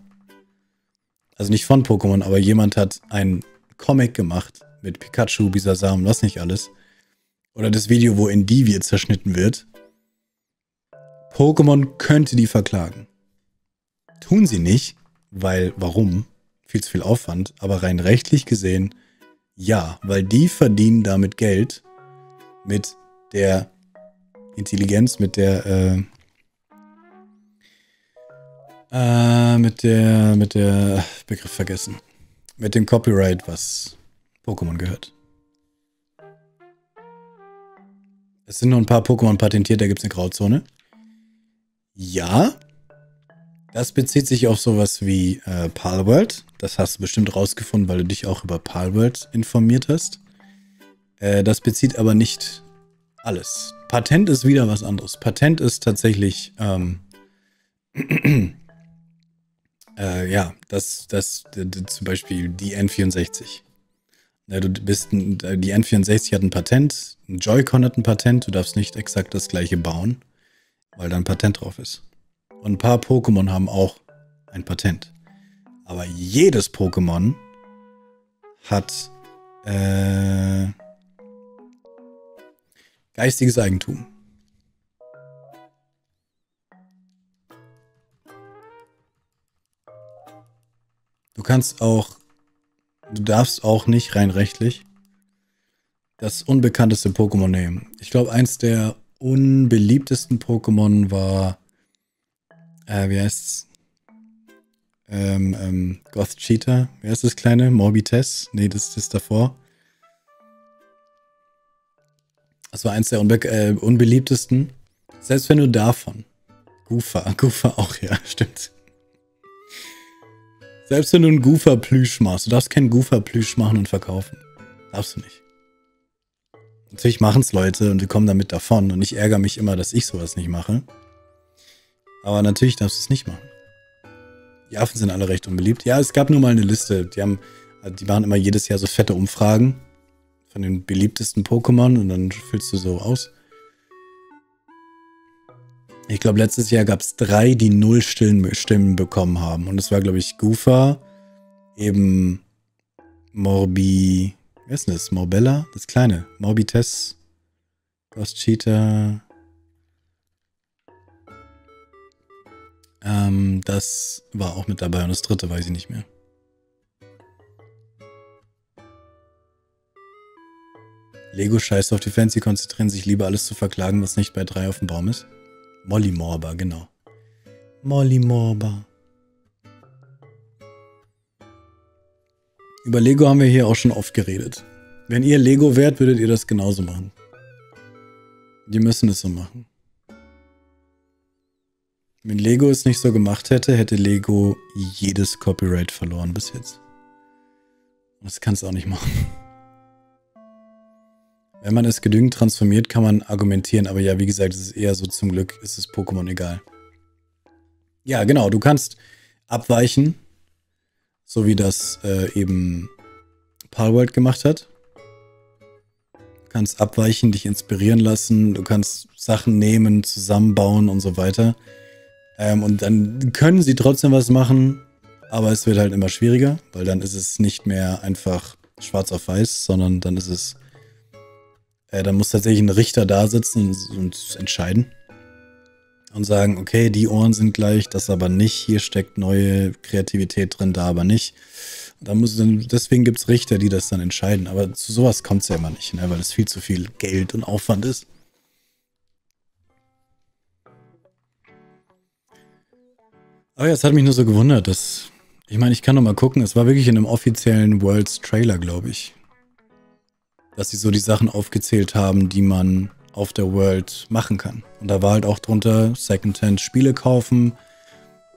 Also nicht von Pokémon, aber jemand hat einen Comic gemacht mit Pikachu, Bisasam und was nicht alles. Oder das Video, wo Endivie zerschnitten wird. Pokémon könnte die verklagen. Tun sie nicht, weil warum? Viel zu viel Aufwand, aber rein rechtlich gesehen, ja, weil die verdienen damit Geld mit der Intelligenz, Begriff vergessen, mit dem Copyright, was Pokémon gehört. Es sind noch ein paar Pokémon patentiert, da gibt es eine Grauzone. Ja, das bezieht sich auf sowas wie Palworld. Das hast du bestimmt rausgefunden, weil du dich auch über Palworld informiert hast. Das bezieht aber nicht alles. Patent ist wieder was anderes. Patent ist tatsächlich, ja, zum Beispiel die N64. Ja, die N64 hat ein Patent, ein Joy-Con hat ein Patent, du darfst nicht exakt das gleiche bauen, weil da ein Patent drauf ist. Und ein paar Pokémon haben auch ein Patent. Aber jedes Pokémon hat geistiges Eigentum. Du darfst auch nicht rein rechtlich das unbekannteste Pokémon nehmen. Ich glaube, eins der unbeliebtesten Pokémon war wie heißt's? Gothita. Wie heißt das kleine? Morbites? Nee, das ist davor. Das war eins der unbeliebtesten. Selbst wenn du davon. Goofa auch, ja, stimmt. Selbst wenn du einen Goofa-Plüsch machst. Du darfst keinen Goofa-Plüsch machen und verkaufen. Darfst du nicht. Natürlich machen es Leute und die kommen damit davon. Und ich ärgere mich immer, dass ich sowas nicht mache. Aber natürlich darfst du es nicht machen. Die Affen sind alle recht unbeliebt. Ja, es gab nur mal eine Liste. Die machen immer jedes Jahr so fette Umfragen von den beliebtesten Pokémon und dann füllst du so aus. Ich glaube, letztes Jahr gab es 3, die 0 Stimmen bekommen haben. Und es war, glaube ich, Goofa, eben Morbi. Wer ist denn das? Morbella? Das kleine. Morbites. Ghost Cheetah. Das war auch mit dabei. Und das dritte weiß ich nicht mehr. Lego scheißt auf die Fans, sie konzentrieren sich lieber alles zu verklagen, was nicht bei 3 auf dem Baum ist. Molly Morba, genau. Molly Morba. Über Lego haben wir hier auch schon oft geredet. Wenn ihr Lego wärt, würdet ihr das genauso machen. Die müssen es so machen. Wenn Lego es nicht so gemacht hätte, hätte Lego jedes Copyright verloren bis jetzt. Das kannst du auch nicht machen. Wenn man es genügend transformiert, kann man argumentieren. Aber ja, wie gesagt, es ist eher so, zum Glück ist es Pokémon egal. Ja, genau, du kannst abweichen, so wie das eben Palworld gemacht hat. Du kannst abweichen, dich inspirieren lassen, du kannst Sachen nehmen, zusammenbauen und so weiter. Und dann können sie trotzdem was machen, aber es wird halt immer schwieriger, weil dann ist es nicht mehr einfach schwarz auf weiß, sondern dann ist es... dann muss tatsächlich ein Richter da sitzen und entscheiden. Und sagen, okay, die Ohren sind gleich, das aber nicht. Hier steckt neue Kreativität drin, da aber nicht. Und dann deswegen gibt es Richter, die das dann entscheiden. Aber zu sowas kommt es ja immer nicht, ne? Weil es viel zu viel Geld und Aufwand ist. Aber ja, es hat mich nur so gewundert, dass... Ich meine, ich kann noch mal gucken. Es war wirklich in einem offiziellen Worlds-Trailer, glaube ich. Dass sie so die Sachen aufgezählt haben, die man auf der World machen kann. Und da war halt auch drunter Secondhand Spiele kaufen,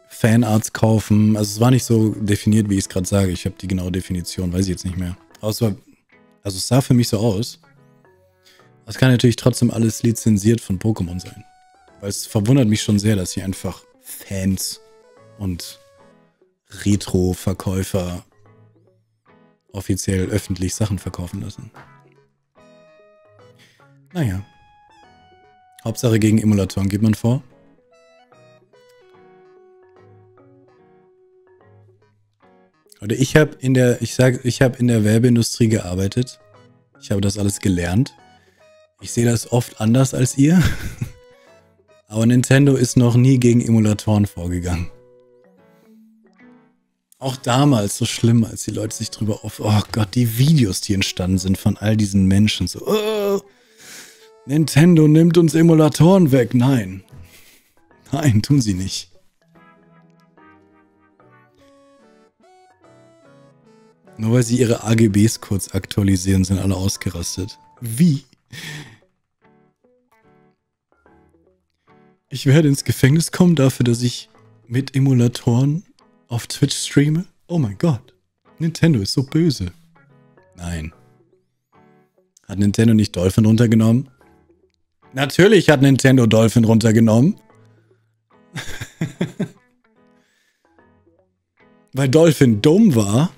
Fanarts kaufen. Also es war nicht so definiert, wie ich es gerade sage. Ich habe die genaue Definition, weiß ich jetzt nicht mehr. Also es sah für mich so aus. Es kann natürlich trotzdem alles lizenziert von Pokémon sein. Weil es verwundert mich schon sehr, dass hier einfach Fans und Retro-Verkäufer offiziell öffentlich Sachen verkaufen lassen. Naja. Hauptsache gegen Emulatoren geht man vor. Oder ich habe in der Werbeindustrie gearbeitet. Ich habe das alles gelernt. Ich sehe das oft anders als ihr. Aber Nintendo ist noch nie gegen Emulatoren vorgegangen. Auch damals so schlimm, als die Leute sich drüber oh Gott, die Videos, die entstanden sind von all diesen Menschen. So, oh, Nintendo nimmt uns Emulatoren weg. Nein. Nein, tun sie nicht. Nur weil sie ihre AGBs kurz aktualisieren, sind alle ausgerastet. Wie? Ich werde ins Gefängnis kommen dafür, dass ich mit Emulatoren auf Twitch streame? Oh mein Gott. Nintendo ist so böse. Nein. Hat Nintendo nicht Dolphin runtergenommen? Natürlich hat Nintendo Dolphin runtergenommen. Weil Dolphin dumm war.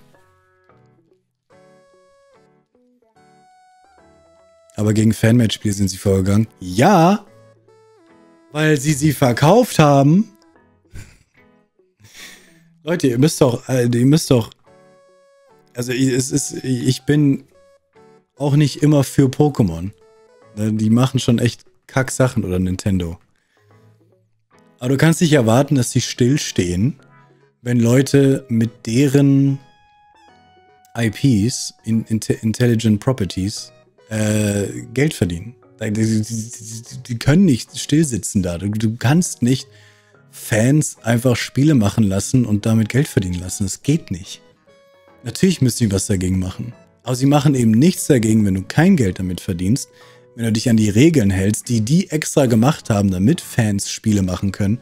Aber gegen Fanmatch-Spiele sind sie vorgegangen. Ja, weil sie verkauft haben. Leute, ihr müsst doch, also ich bin auch nicht immer für Pokémon. Die machen schon echt Kacksachen, oder Nintendo. Aber du kannst nicht erwarten, dass die stillstehen, wenn Leute mit deren IPs, Intelligent Properties, Geld verdienen. Die können nicht stillsitzen da. Du kannst nicht Fans einfach Spiele machen lassen und damit Geld verdienen lassen. Das geht nicht. Natürlich müssen sie was dagegen machen. Aber sie machen eben nichts dagegen, wenn du kein Geld damit verdienst, wenn du dich an die Regeln hältst, die extra gemacht haben, damit Fans Spiele machen können.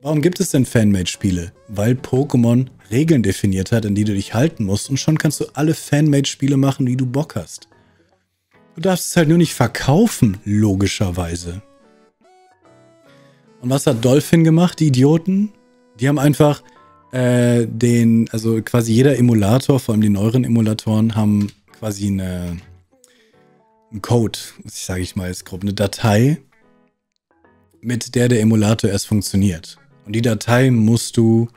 Warum gibt es denn Fanmade-Spiele? Weil Pokémon Regeln definiert hat, an die du dich halten musst, und schon kannst du alle Fanmade-Spiele machen, die du Bock hast. Du darfst es halt nur nicht verkaufen, logischerweise. Und was hat Dolphin gemacht, die Idioten? Die haben einfach also quasi jeder Emulator, vor allem die neueren Emulatoren, haben quasi einen Code, sage ich mal jetzt grob, eine Datei, mit der Emulator erst funktioniert. Und die Datei musst du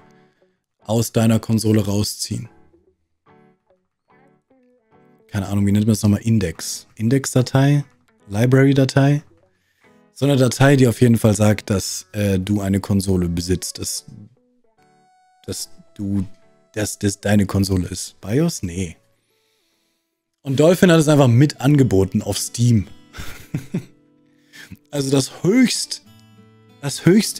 aus deiner Konsole rausziehen. keine Ahnung, wie nennt man das nochmal, Index. Index-Datei, Library-Datei. So eine Datei, die auf jeden Fall sagt, dass du eine Konsole besitzt. Dass das deine Konsole ist. BIOS? Nee. Und Dolphin hat es einfach mit angeboten auf Steam. Also das höchst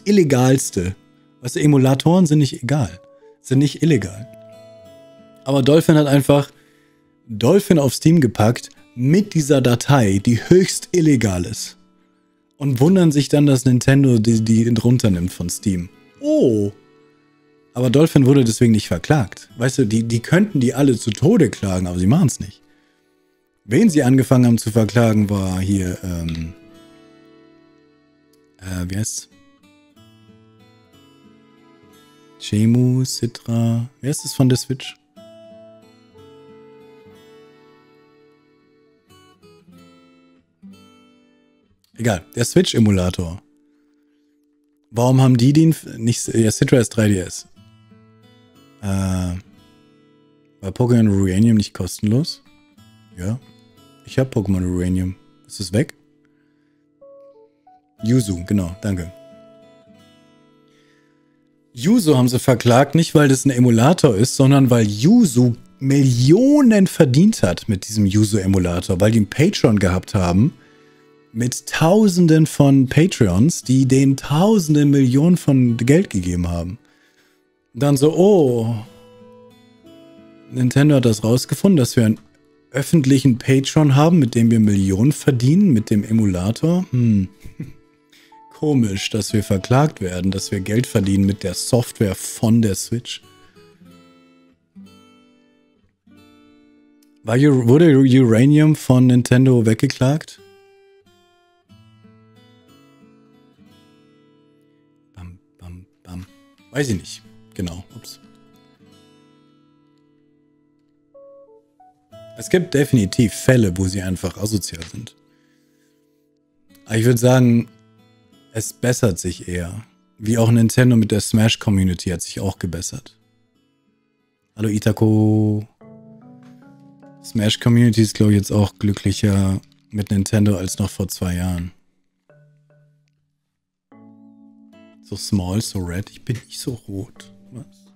illegalste. Weißt du, Emulatoren sind nicht egal. Sind nicht illegal. Aber Dolphin hat einfach Dolphin auf Steam gepackt mit dieser Datei, die höchst illegal ist. Und wundern sich dann, dass Nintendo die drunter nimmt von Steam. Oh! Aber Dolphin wurde deswegen nicht verklagt. Weißt du, die könnten die alle zu Tode klagen, aber sie machen es nicht. Wen sie angefangen haben zu verklagen, war hier, wie heißt's? Chemu, Citra. Wer ist das von der Switch? Egal, der Switch-Emulator. Warum haben die den nicht? Ja, Citra ist 3DS. War Pokémon Uranium nicht kostenlos? Ja. Ich habe Pokémon Uranium. Ist es weg? Yuzu, genau, danke. Yuzu haben sie verklagt, nicht weil das ein Emulator ist, sondern weil Yuzu Millionen verdient hat mit diesem Yuzu-Emulator, weil die einen Patreon gehabt haben mit Tausenden von Patreons, die denen Tausenden Millionen von Geld gegeben haben. Dann so, oh, Nintendo hat das rausgefunden, dass wir einen öffentlichen Patreon haben, mit dem wir Millionen verdienen, mit dem Emulator. Komisch, dass wir verklagt werden, dass wir Geld verdienen mit der Software von der Switch. Wurde Uranium von Nintendo weggeklagt? Bam, bam, bam. Weiß ich nicht. Genau. Ups. Es gibt definitiv Fälle, wo sie einfach asozial sind. Aber ich würde sagen, es bessert sich eher. Wie auch Nintendo mit der Smash-Community hat sich auch gebessert. Hallo Itako. Smash-Community ist, glaube ich, jetzt auch glücklicher mit Nintendo als noch vor 2 Jahren. So small, so red. Ich bin nicht so rot. Was?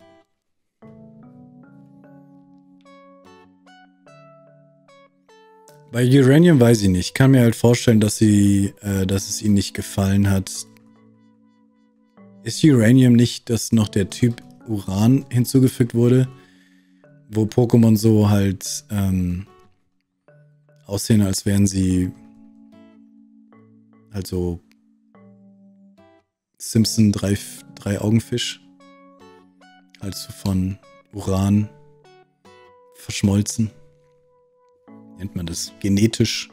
Bei Uranium weiß ich nicht. Ich kann mir halt vorstellen, dass es ihnen nicht gefallen hat. Ist Uranium nicht, dass noch der Typ Uran hinzugefügt wurde? Wo Pokémon so halt aussehen, als wären sie halt so Simpson 3 Augenfisch. Also von Uran verschmolzen. Nennt man das genetisch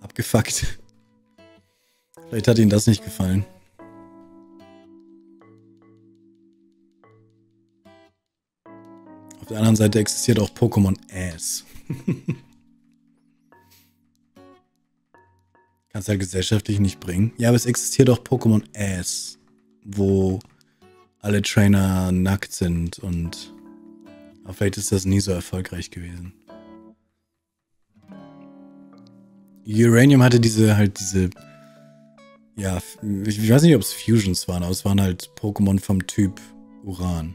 abgefuckt. Vielleicht hat ihnen das nicht gefallen. Auf der anderen Seite existiert auch Pokémon Ass. Kannst halt gesellschaftlich nicht bringen. Ja, aber es existiert auch Pokémon Ass, wo alle Trainer nackt sind und aber vielleicht ist das nie so erfolgreich gewesen. Uranium hatte diese, ja, ich weiß nicht, ob es Fusions waren, aber es waren halt Pokémon vom Typ Uran.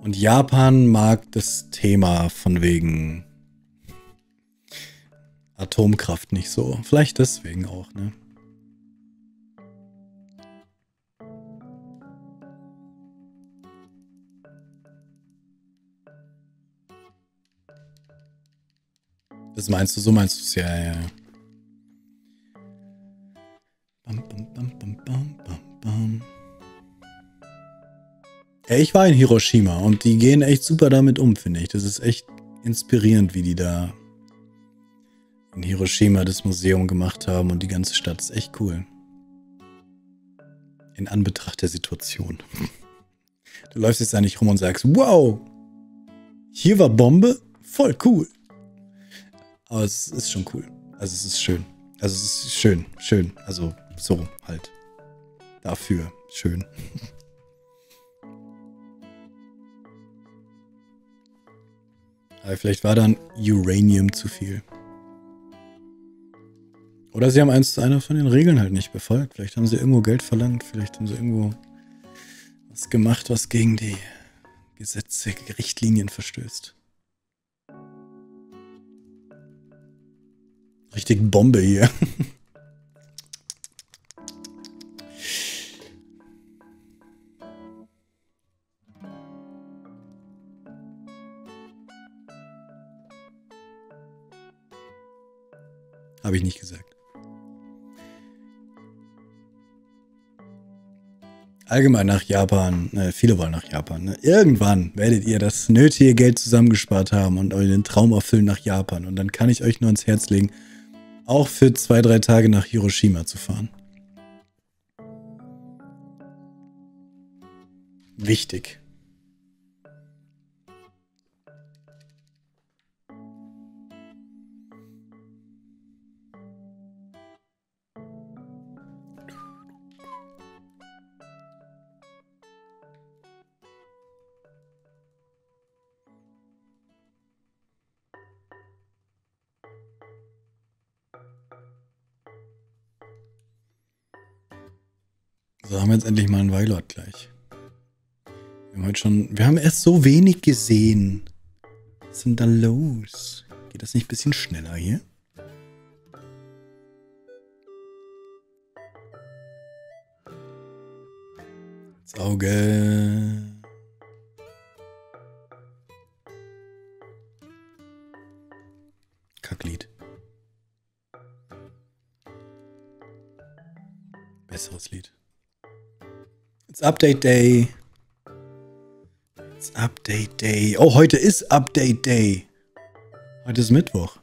Und Japan mag das Thema von wegen Atomkraft nicht so. Vielleicht deswegen auch, ne? Das meinst du, so meinst du es, ja, ja, ja. Bam, bam, bam, bam, bam, bam. Ja, ich war in Hiroshima und die gehen echt super damit um, finde ich. Das ist echt inspirierend, wie die da in Hiroshima das Museum gemacht haben und die ganze Stadt. Das ist echt cool. In Anbetracht der Situation. Du läufst jetzt da nicht rum und sagst, wow, hier war Bombe, voll cool. Aber es ist schon cool. Also es ist schön. Also es ist schön. Schön. Also so halt. Dafür. Schön. Aber vielleicht war dann Uranium zu viel. Oder sie haben eins zu einer von den Regeln halt nicht befolgt. Vielleicht haben sie irgendwo Geld verlangt. Vielleicht haben sie irgendwo was gemacht, was gegen die Gesetze, Richtlinien verstößt. Richtig Bombe hier. Habe ich nicht gesagt. Allgemein nach Japan, viele wollen nach Japan. Ne? Irgendwann werdet ihr das nötige Geld zusammengespart haben und euren Traum erfüllen nach Japan. Und dann kann ich euch nur ans Herz legen, auch für 2-3 Tage nach Hiroshima zu fahren. Wichtig. So, haben wir jetzt endlich mal einen Weilort gleich. Wir haben erst so wenig gesehen. Was sind da los? Geht das nicht ein bisschen schneller hier? Das Auge. Kacklied. Besseres Lied. It's Update Day. It's Update Day. Oh, heute ist Update Day. Heute ist Mittwoch.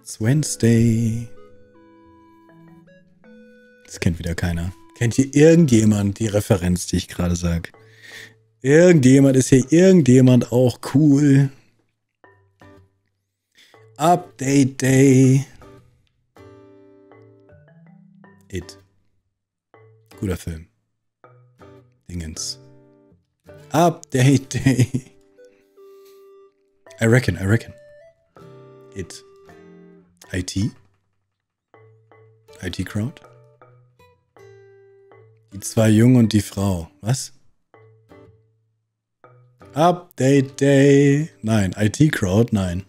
It's Wednesday. Das kennt wieder keiner. Kennt hier irgendjemand die Referenz, die ich gerade sage? Irgendjemand ist hier irgendjemand auch cool. Update Day. It. Guter Film. Dingens. Update Day. I reckon. It. IT. IT Crowd. Die zwei Jungen und die Frau. Was? Update Day. Nein, IT Crowd, nein.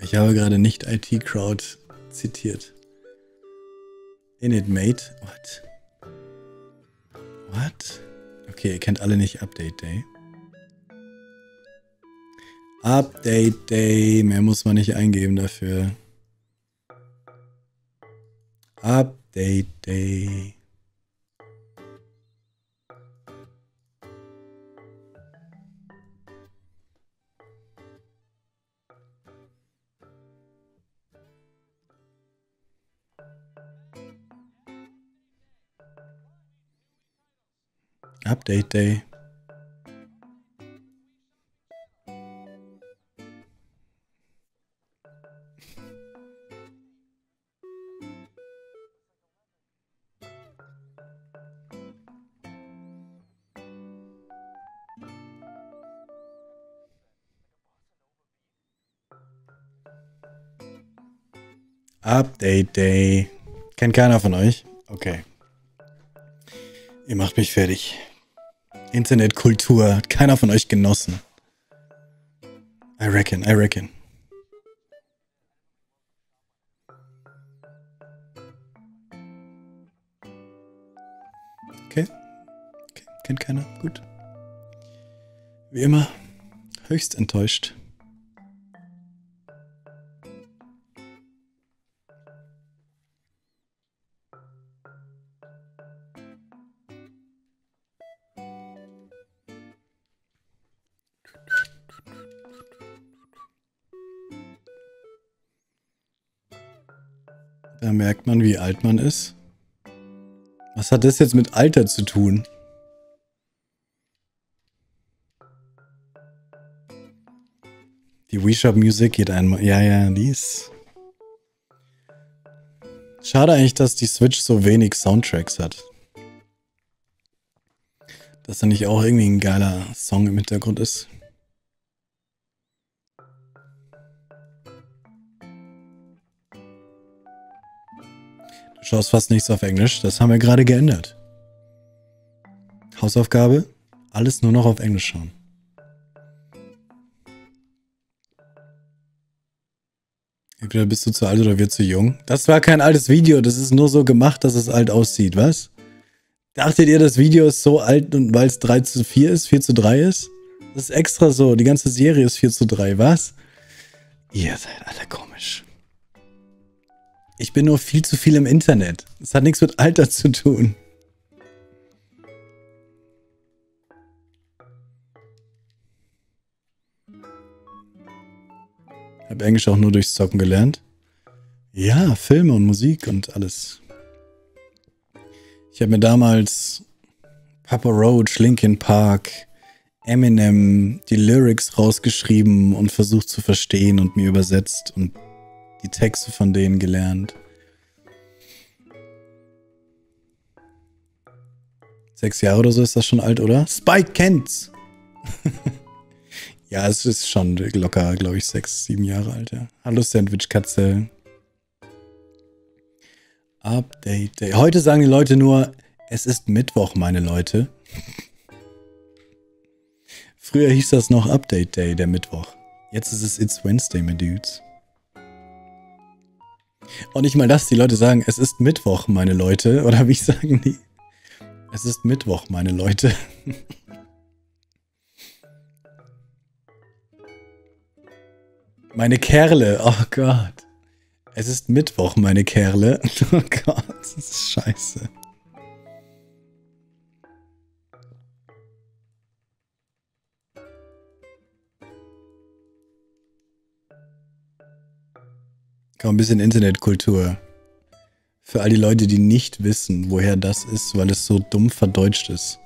Ich habe gerade nicht IT Crowd zitiert. In it, mate. What? What? Okay, ihr kennt alle nicht Update Day. Update Day. Mehr muss man nicht eingeben dafür. Update Day. Update Day. Update Day. Kennt keiner von euch? Okay. Ihr macht mich fertig. Internetkultur hat keiner von euch genossen. I reckon. Okay. Kennt keiner? Gut. Wie immer, höchst enttäuscht. Da merkt man, wie alt man ist. Was hat das jetzt mit Alter zu tun? Die WeShop-Musik geht einmal... Ja, die ist... Schade eigentlich, dass die Switch so wenig Soundtracks hat. Dass da nicht auch irgendwie ein geiler Song im Hintergrund ist. Du schaust fast nichts auf Englisch, das haben wir gerade geändert. Hausaufgabe, alles nur noch auf Englisch schauen. Entweder bist du zu alt oder wir zu jung. Das war kein altes Video, das ist nur so gemacht, dass es alt aussieht, was? Dachtet ihr, das Video ist so alt, und weil es 3:4 ist, 4:3 ist? Das ist extra so, die ganze Serie ist 4:3, was? Ihr seid alle komisch. Ich bin nur viel zu viel im Internet. Das hat nichts mit Alter zu tun. Ich habe Englisch auch nur durchs Zocken gelernt. Ja, Filme und Musik und alles. Ich habe mir damals Papa Roach, Linkin Park, Eminem, die Lyrics rausgeschrieben und versucht zu verstehen und mir übersetzt und die Texte von denen gelernt. 6 Jahre oder so ist das schon alt, oder? Spike kennt's! Ja, es ist schon locker, glaube ich, 6, 7 Jahre alt, ja. Hallo Sandwich-Katze. Update Day. Heute sagen die Leute nur, es ist Mittwoch, meine Leute. Früher hieß das noch Update Day, der Mittwoch. Jetzt ist es It's Wednesday, my dudes. Und nicht mal das, die Leute sagen, es ist Mittwoch, meine Leute. Oder wie sagen die? Es ist Mittwoch, meine Leute. Meine Kerle, oh Gott. Es ist Mittwoch, meine Kerle. Oh Gott, das ist scheiße. Komm, ein bisschen Internetkultur. Für all die Leute, die nicht wissen, woher das ist, weil es so dumm verdeutscht ist.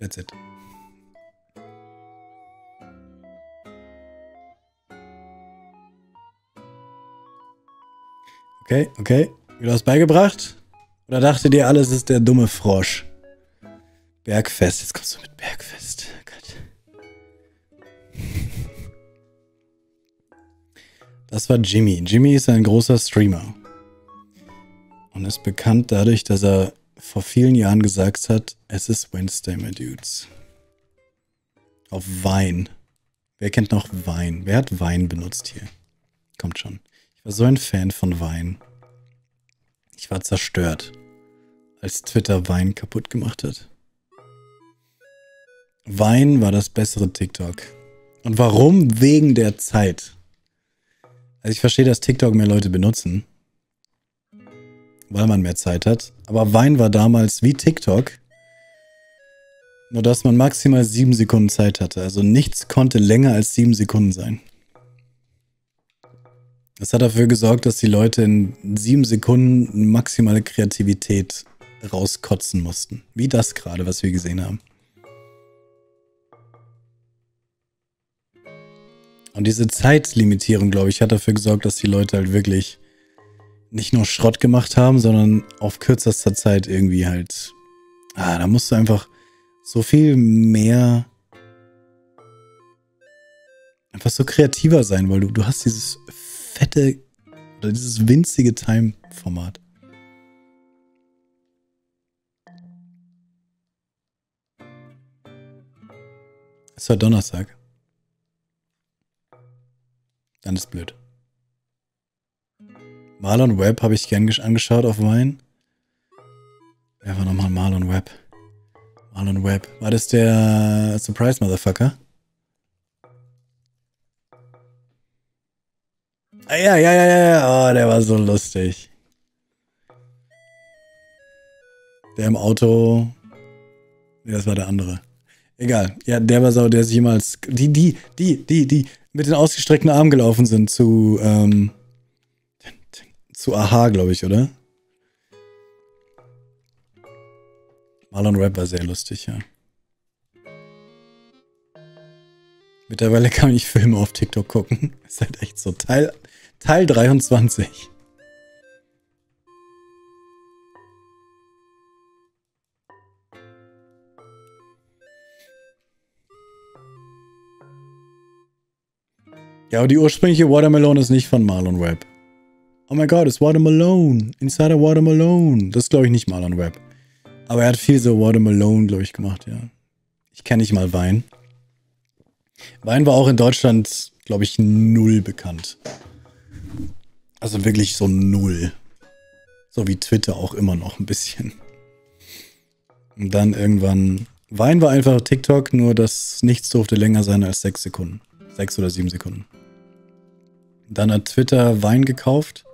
That's it. Okay, okay. Wieder was beigebracht? Oder dachtet ihr, alles ist der dumme Frosch? Bergfest. Jetzt kommst du mit Bergfest. Gott. Das war Jimmy. Jimmy ist ein großer Streamer. Und ist bekannt dadurch, dass er vor vielen Jahren gesagt hat, es ist Wednesday, my dudes. Auf Wein. Wer kennt noch Wein? Wer hat Wein benutzt hier? Kommt schon. Ich war so ein Fan von Wein. Ich war zerstört, als Twitter Wein kaputt gemacht hat. Wein war das bessere TikTok. Und warum? Wegen der Zeit. Also ich verstehe, dass TikTok mehr Leute benutzen, weil man mehr Zeit hat. Aber Wein war damals wie TikTok, nur dass man maximal 7 Sekunden Zeit hatte. Also nichts konnte länger als 7 Sekunden sein. Das hat dafür gesorgt, dass die Leute in 7 Sekunden maximale Kreativität rauskotzen mussten. Wie das gerade, was wir gesehen haben. Und diese Zeitlimitierung, glaube ich, hat dafür gesorgt, dass die Leute halt wirklich nicht nur Schrott gemacht haben, sondern auf kürzester Zeit irgendwie halt. Ah, da musst du einfach so viel mehr, einfach so kreativer sein, weil du hast dieses fette oder dieses winzige Time-Format. Es war Donnerstag. Dann ist blöd. Marlon Webb habe ich gern angeschaut auf Wein. Wer war nochmal Marlon Webb? Marlon Webb. War das der Surprise Motherfucker? Ah, ja. Oh, der war so lustig. Der im Auto. Nee, das war der andere. Egal. Ja, der war Sau, der sich jemals... Die mit den ausgestreckten Armen gelaufen sind zu Aha, glaube ich, oder? Marlon Webb war sehr lustig, ja. Mittlerweile kann ich Filme auf TikTok gucken. Ist halt echt so. Teil 23. Ja, aber die ursprüngliche Watermelon ist nicht von Marlon Webb. Oh mein Gott, ist Watermelon. Insider Watermelon. Das ist, glaube ich, nicht Marlon Webb. Aber er hat viel so Watermelon, glaube ich, gemacht, ja. Ich kenne nicht mal Wein. Wein war auch in Deutschland, glaube ich, null bekannt. Also wirklich so null. So wie Twitter auch immer noch ein bisschen. Und dann irgendwann... Wein war einfach TikTok, nur dass nichts durfte länger sein als 6 Sekunden. 6 oder 7 Sekunden. Dann hat Twitter Wein gekauft.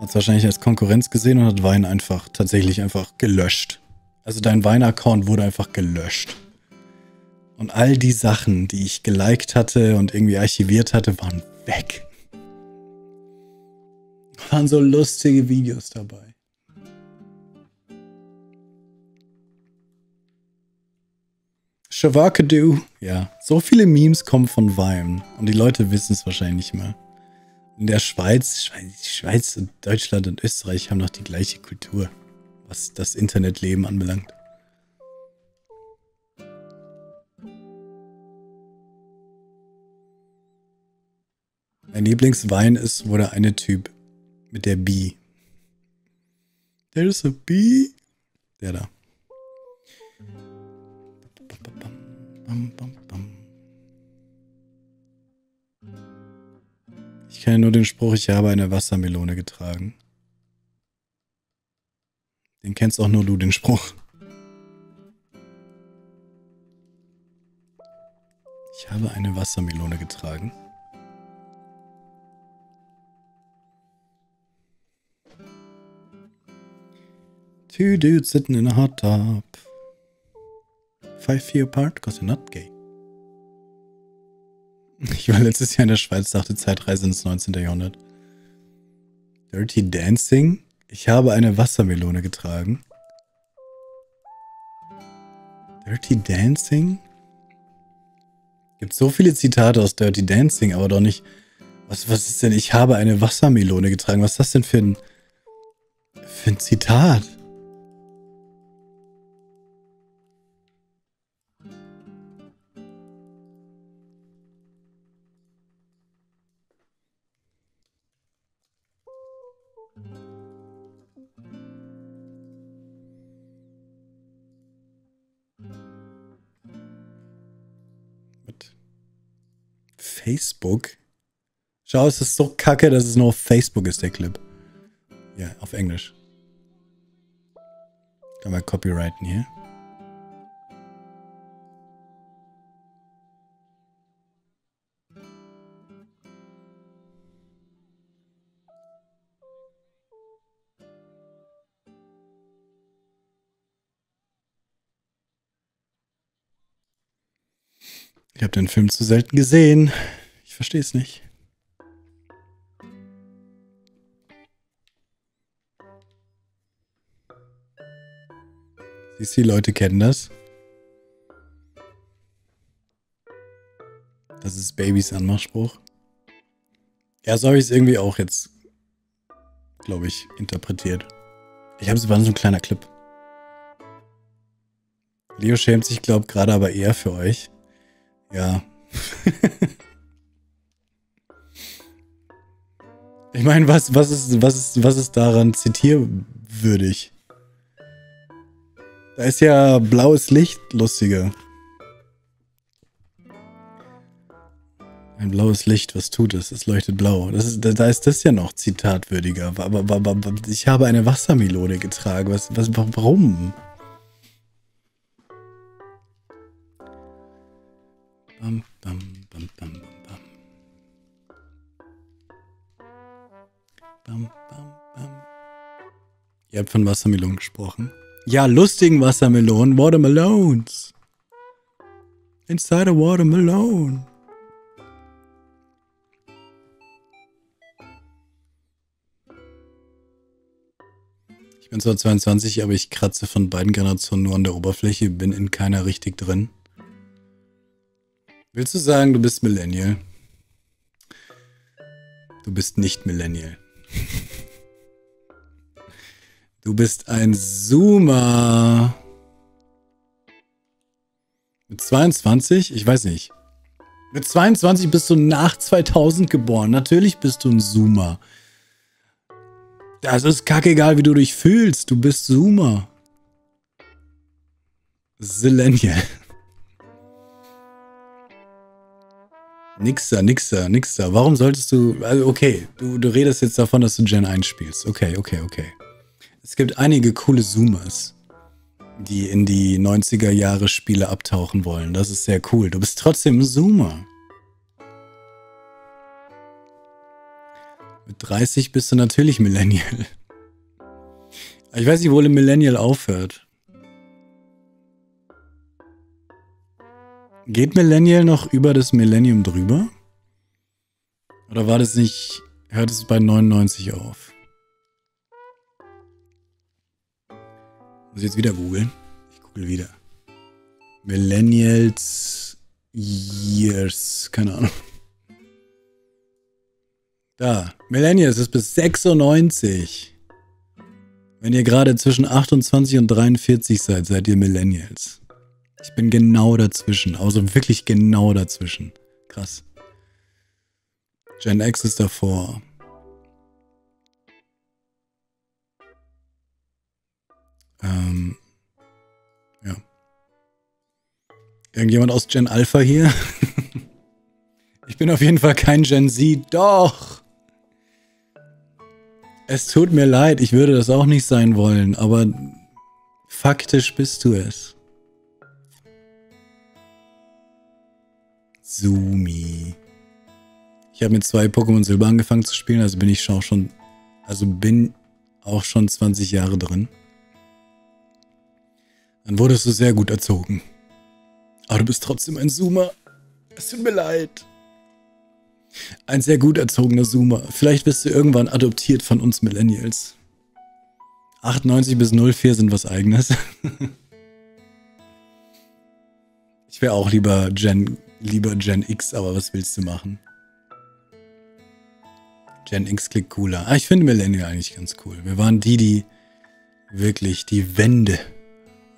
Hat es wahrscheinlich als Konkurrenz gesehen und hat Wein einfach gelöscht. Also dein Wein-Account wurde einfach gelöscht. Und all die Sachen, die ich geliked hatte und irgendwie archiviert hatte, waren weg. Waren so lustige Videos dabei. Shavakadu. Ja, so viele Memes kommen von Wein. Und die Leute wissen es wahrscheinlich nicht mehr. In der Schweiz und Deutschland und Österreich haben noch die gleiche Kultur, was das Internetleben anbelangt. Mein Lieblingswein ist wohl der eine Typ mit der Bee. There's a bee. Der da. Ich kenne nur den Spruch, ich habe eine Wassermelone getragen. Den kennst auch nur du, den Spruch. Ich habe eine Wassermelone getragen. Two dudes sitting in a hot tub. 5 feet apart, 'cause you're not gay. Ich war letztes Jahr in der Schweiz, dachte Zeitreise ins 19. Jahrhundert. Dirty Dancing? Ich habe eine Wassermelone getragen. Dirty Dancing? Gibt so viele Zitate aus Dirty Dancing, aber doch nicht. Was ist denn? Ich habe eine Wassermelone getragen. Was ist das denn für ein Zitat? Facebook? Schau, es ist so kacke, dass es nur auf Facebook ist, der Clip. Ja, auf Englisch. Kann man copyrighten hier. Ich habe den Film zu selten gesehen. Ich verstehe es nicht. Siehst du, die Leute kennen das. Das ist Babys Anmachspruch. Ja, so habe ich es irgendwie auch jetzt, glaube ich, interpretiert. War so ein kleiner Clip. Leo schämt sich, glaube ich, gerade aber eher für euch. Ja. Ich meine, was ist daran zitierwürdig? Da ist ja blaues Licht lustiger. Ein blaues Licht, was tut es? Es leuchtet blau. Da ist das ja noch zitatwürdiger. Aber ich habe eine Wassermelone getragen. Warum? Bam, bam, bam, bam, bam, bam. Bam, bam, bam. Ihr habt von Wassermelonen gesprochen. Ja, lustigen Wassermelonen. Watermelons. Inside a watermelon. Ich bin zwar 22, aber ich kratze von beiden Generationen nur an der Oberfläche, bin in keiner richtig drin. Willst du sagen, du bist Millennial? Du bist nicht Millennial. Du bist ein Zoomer. Mit 22? Ich weiß nicht. Mit 22 bist du nach 2000 geboren. Natürlich bist du ein Zoomer. Das ist kackegal, wie du dich fühlst. Du bist Zoomer. Zillennial. Nixer. Warum solltest du... Also okay, du redest jetzt davon, dass du Gen 1 spielst. Okay. Es gibt einige coole Zoomers, die in die 90er-Jahre-Spiele abtauchen wollen. Das ist sehr cool. Du bist trotzdem ein Zoomer. Mit 30 bist du natürlich Millennial. Ich weiß nicht, wo der Millennial aufhört. Geht Millennial noch über das Millennium drüber? Oder war das nicht... Hört es bei 99 auf? Muss ich jetzt wieder googeln? Ich google wieder. Millennials... Years... Keine Ahnung. Da. Millennials ist bis 96. Wenn ihr gerade zwischen 28 und 43 seid, seid ihr Millennials. Ich bin genau dazwischen. Also wirklich genau dazwischen. Krass. Gen X ist davor. Ja. Irgendjemand aus Gen Alpha hier? Ich bin auf jeden Fall kein Gen Z. Doch! Es tut mir leid. Ich würde das auch nicht sein wollen. Aber faktisch bist du es. Zoomi. Ich habe mit 2 Pokémon Silber angefangen zu spielen, also bin ich auch schon 20 Jahre drin. Dann wurdest du sehr gut erzogen. Aber du bist trotzdem ein Zoomer. Es tut mir leid. Ein sehr gut erzogener Zoomer. Vielleicht wirst du irgendwann adoptiert von uns Millennials. 98 bis 04 sind was Eigenes. Ich wäre auch lieber Gen X, aber was willst du machen? Gen X klingt cooler. Ah, ich finde Millennial eigentlich ganz cool. Wir waren die wirklich die Wende.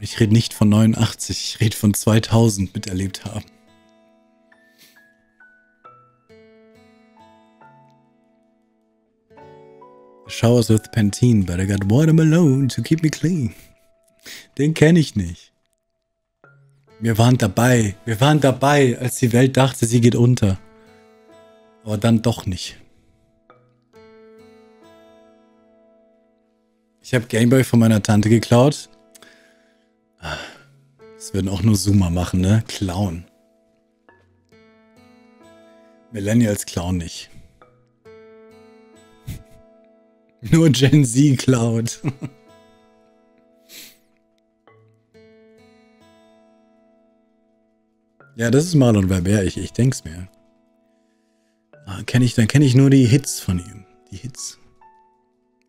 Ich rede nicht von 89, ich rede von 2000 miterlebt haben. Showers with Pantene, but I got watermelon to keep me clean. Den kenne ich nicht. Wir waren dabei, als die Welt dachte, sie geht unter. Aber dann doch nicht. Ich habe Gameboy von meiner Tante geklaut. Das würden auch nur Zoomer machen, ne? Klauen. Millennials klauen nicht. Nur Gen Z klaut. Ja, das ist Marlon Weber, ich denk's mir. Ah, dann kenne ich nur die Hits von ihm. Die Hits.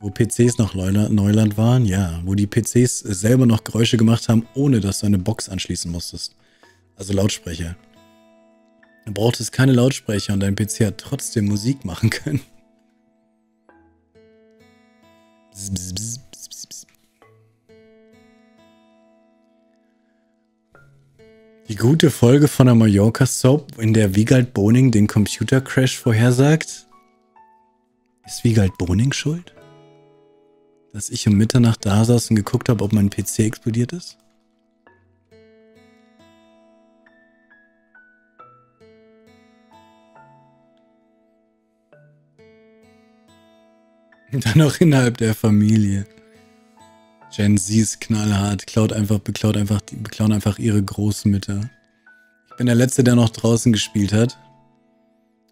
Wo PCs noch Neuland waren, ja. Wo die PCs selber noch Geräusche gemacht haben, ohne dass du eine Box anschließen musstest. Also Lautsprecher. Du brauchtest keine Lautsprecher und dein PC hat trotzdem Musik machen können. Bzz, bzz, bzz, bzz, bzz. Die gute Folge von der Mallorca-Soap, in der Wiegald Boning den Computercrash vorhersagt. Ist Wiegald Boning schuld? Dass ich um Mitternacht da saß und geguckt habe, ob mein PC explodiert ist? Und dann auch innerhalb der Familie. Gen Z ist knallhart, beklauen einfach ihre Großmütter. Ich bin der Letzte, der noch draußen gespielt hat.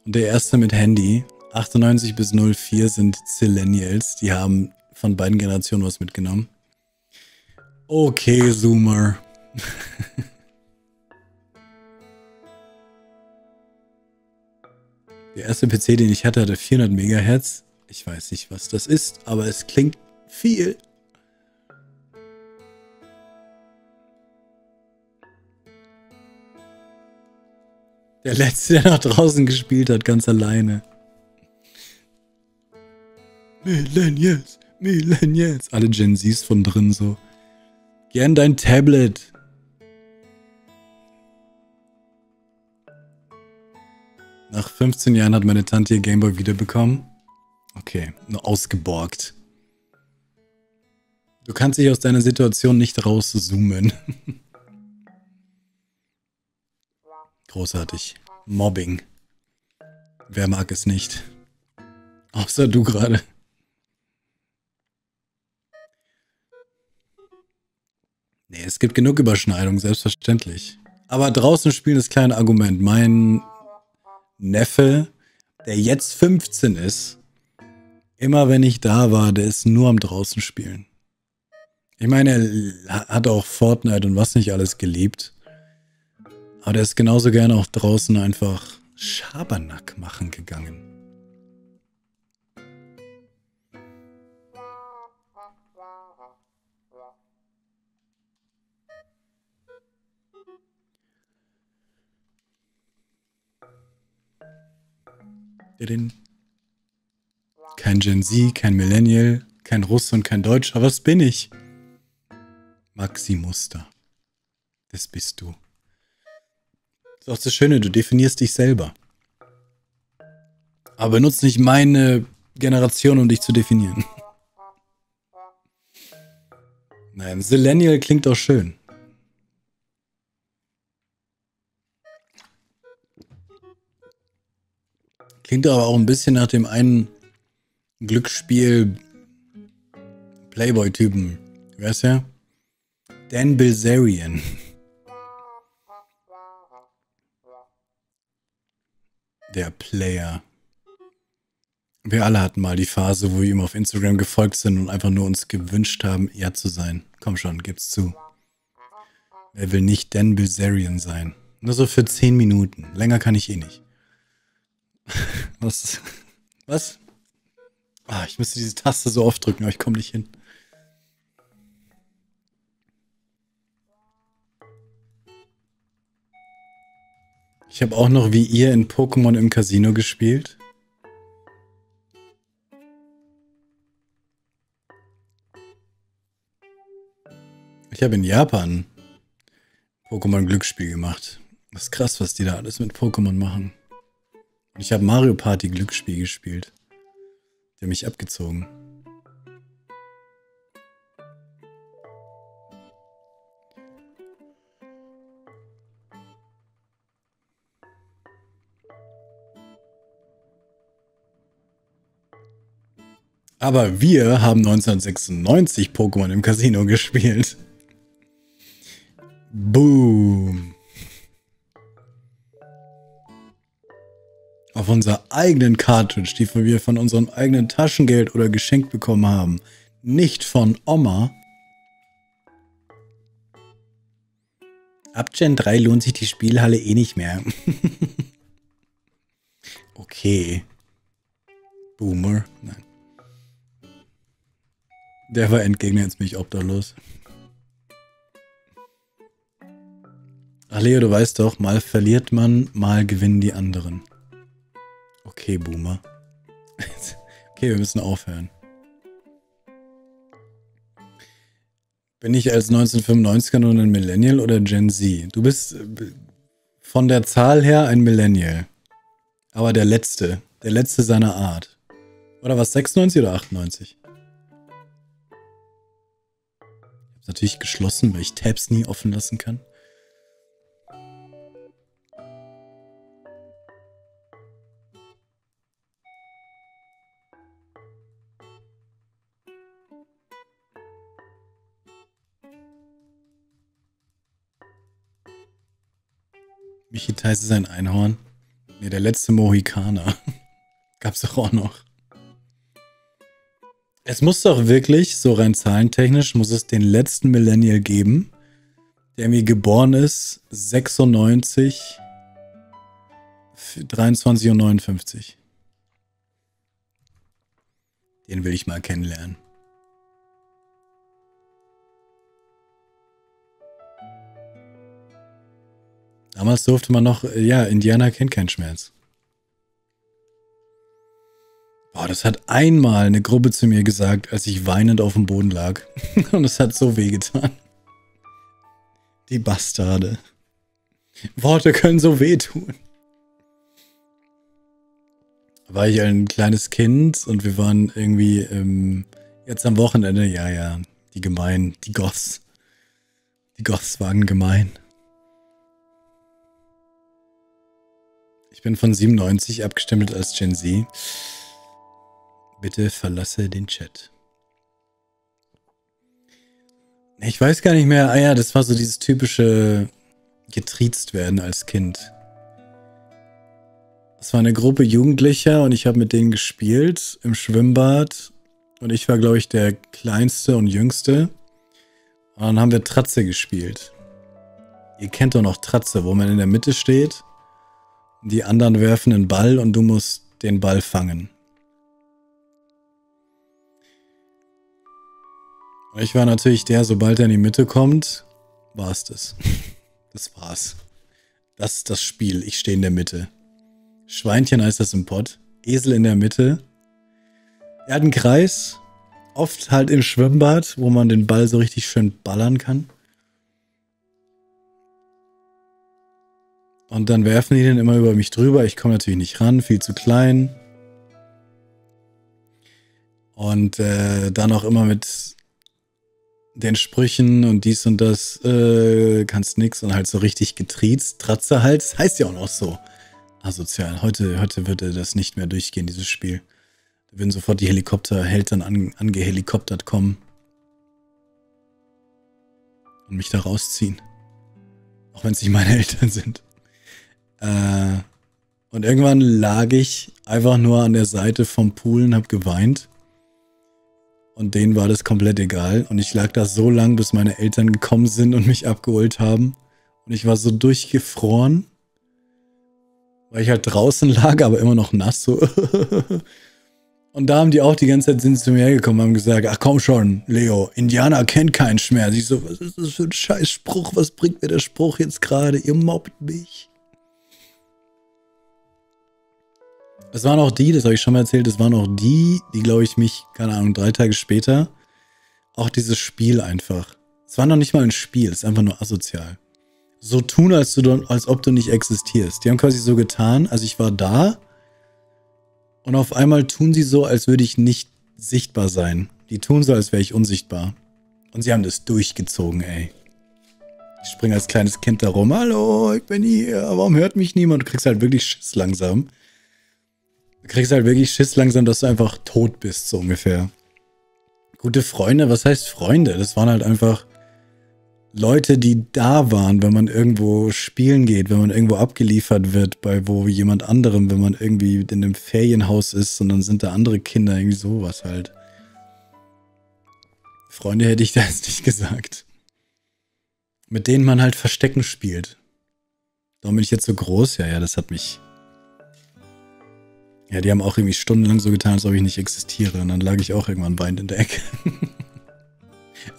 Und der Erste mit Handy. 98 bis 04 sind Zillennials. Die haben von beiden Generationen was mitgenommen. Okay, Zoomer. Der erste PC, den ich hatte, hatte 400 MHz. Ich weiß nicht, was das ist, aber es klingt viel. Der letzte, der nach draußen gespielt hat, ganz alleine. Millennials, Millennials. Alle Gen Zs von drin so. Gern dein Tablet. Nach 15 Jahren hat meine Tante ihr Gameboy wiederbekommen. Okay, nur ausgeborgt. Du kannst dich aus deiner Situation nicht rauszoomen. Großartig. Mobbing. Wer mag es nicht? Außer du gerade. Nee, es gibt genug Überschneidungen, selbstverständlich. Aber draußen spielen ist kein Argument. Mein Neffe, der jetzt 15 ist, immer wenn ich da war, der ist nur am draußen spielen. Ich meine, er hat auch Fortnite und was nicht alles geliebt. Aber der ist genauso gerne auch draußen einfach Schabernack machen gegangen. Kein Gen Z, kein Millennial, kein Russ und kein Deutscher. Was bin ich? Maxi Muster. Das bist du. Das ist auch das Schöne, du definierst dich selber. Aber benutzt nicht meine Generation, um dich zu definieren. Nein, Zillennial klingt auch schön. Klingt aber auch ein bisschen nach dem einen Glücksspiel-Playboy-Typen. Wer ist der? Dan Bilzerian. Der Player. Wir alle hatten mal die Phase, wo wir ihm auf Instagram gefolgt sind und einfach nur uns gewünscht haben, er zu sein. Komm schon, gib's zu. Wer will nicht Dan Bilzerian sein? Nur so für 10 Minuten. Länger kann ich eh nicht. Was? Was? Ah, ich müsste diese Taste so oft drücken, aber ich komme nicht hin. Ich habe auch noch wie ihr in Pokémon im Casino gespielt. Ich habe in Japan Pokémon Glücksspiel gemacht. Das ist krass, was die da alles mit Pokémon machen. Ich habe Mario Party Glücksspiel gespielt. Die haben mich abgezogen. Aber wir haben 1996 Pokémon im Casino gespielt. Boom. Auf unserer eigenen Cartridge, die wir von unserem eigenen Taschengeld oder geschenkt bekommen haben. Nicht von Oma. Ab Gen 3 lohnt sich die Spielhalle eh nicht mehr. Okay. Boomer. Nein. Der war Endgegner, jetzt bin ich obdachlos. Ach Leo, du weißt doch, mal verliert man, mal gewinnen die anderen. Okay, Boomer. Okay, wir müssen aufhören. Bin ich als 1995er nun ein Millennial oder Gen Z? Du bist von der Zahl her ein Millennial. Aber der letzte seiner Art. Oder was, 96 oder 98? Ich hab's natürlich geschlossen, weil ich Tabs nie offen lassen kann. Michi Theis ist ein Einhorn. Ne, der letzte Mohikaner. Gab's doch auch noch. Es muss doch wirklich, so rein zahlentechnisch, muss es den letzten Millennial geben, der irgendwie geboren ist, 96, 23,59 €. Den will ich mal kennenlernen. Damals durfte man noch, ja, Indianer kennt keinen Schmerz. Boah, das hat einmal eine Gruppe zu mir gesagt, als ich weinend auf dem Boden lag. Und es hat so wehgetan. Die Bastarde. Worte können so wehtun. Da war ich ein kleines Kind und wir waren irgendwie jetzt am Wochenende, ja, die gemein, die Goths. Die Goths waren gemein. Ich bin von 97 abgestempelt als Gen Z. Bitte verlasse den Chat. Ich weiß gar nicht mehr. Ah ja, das war so dieses typische getriezt werden als Kind. Es war eine Gruppe Jugendlicher und ich habe mit denen gespielt im Schwimmbad. Und ich war, glaube ich, der Kleinste und Jüngste. Und dann haben wir Tratze gespielt. Ihr kennt doch noch Tratze, wo man in der Mitte steht. Die anderen werfen einen Ball und du musst den Ball fangen. Und ich war natürlich der, sobald er in die Mitte kommt, war es das. Das war's. Das ist das Spiel. Ich stehe in der Mitte. Schweinchen heißt das im Pott. Esel in der Mitte. Er hat einen Kreis. Oft halt im Schwimmbad, wo man den Ball so richtig schön ballern kann. Und dann werfen die den immer über mich drüber. Ich komme natürlich nicht ran, viel zu klein. Und dann auch immer mit den Sprüchen und dies und das, kannst nix und halt so richtig getriezt, Tratze halt, das heißt ja auch noch so. Asozial, heute würde das nicht mehr durchgehen, dieses Spiel. Da würden sofort die Helikoptereltern angehelikoptert kommen. Und mich da rausziehen. Auch wenn es nicht meine Eltern sind. Und irgendwann lag ich einfach nur an der Seite vom Pool und habe geweint. Und denen war das komplett egal. Und ich lag da so lang, bis meine Eltern gekommen sind und mich abgeholt haben. Und ich war so durchgefroren, weil ich halt draußen lag, aber immer noch nass. So. Und da haben die auch die ganze Zeit, sind sie zu mir hergekommen und haben gesagt, ach komm schon, Leo, Indianer kennt keinen Schmerz. Ich so, was ist das für ein Scheißspruch? Was bringt mir der Spruch jetzt gerade? Ihr mobbt mich. Das waren auch die, das habe ich schon mal erzählt, das waren auch die, die, glaube ich, mich, keine Ahnung, 3 Tage später, auch dieses Spiel einfach. Es war noch nicht mal ein Spiel, es ist einfach nur asozial. So tun, als ob du nicht existierst. Die haben quasi so getan, also ich war da und auf einmal tun sie so, als würde ich nicht sichtbar sein. Die tun so, als wäre ich unsichtbar. Und sie haben das durchgezogen, ey. Ich springe als kleines Kind da rum, hallo, ich bin hier, warum hört mich niemand? Du kriegst halt wirklich Schiss langsam. Du kriegst halt wirklich Schiss langsam, dass du einfach tot bist, so ungefähr. Gute Freunde, was heißt Freunde? Das waren halt einfach Leute, die da waren, wenn man irgendwo spielen geht, wenn man irgendwo abgeliefert wird, bei wo jemand anderem, wenn man irgendwie in einem Ferienhaus ist und dann sind da andere Kinder, irgendwie sowas halt. Freunde hätte ich da jetzt nicht gesagt. Mit denen man halt Verstecken spielt. Warum bin ich jetzt so groß? Ja, das hat mich... Ja, die haben auch irgendwie stundenlang so getan, als ob ich nicht existiere. Und dann lag ich auch irgendwann weinend in der Ecke.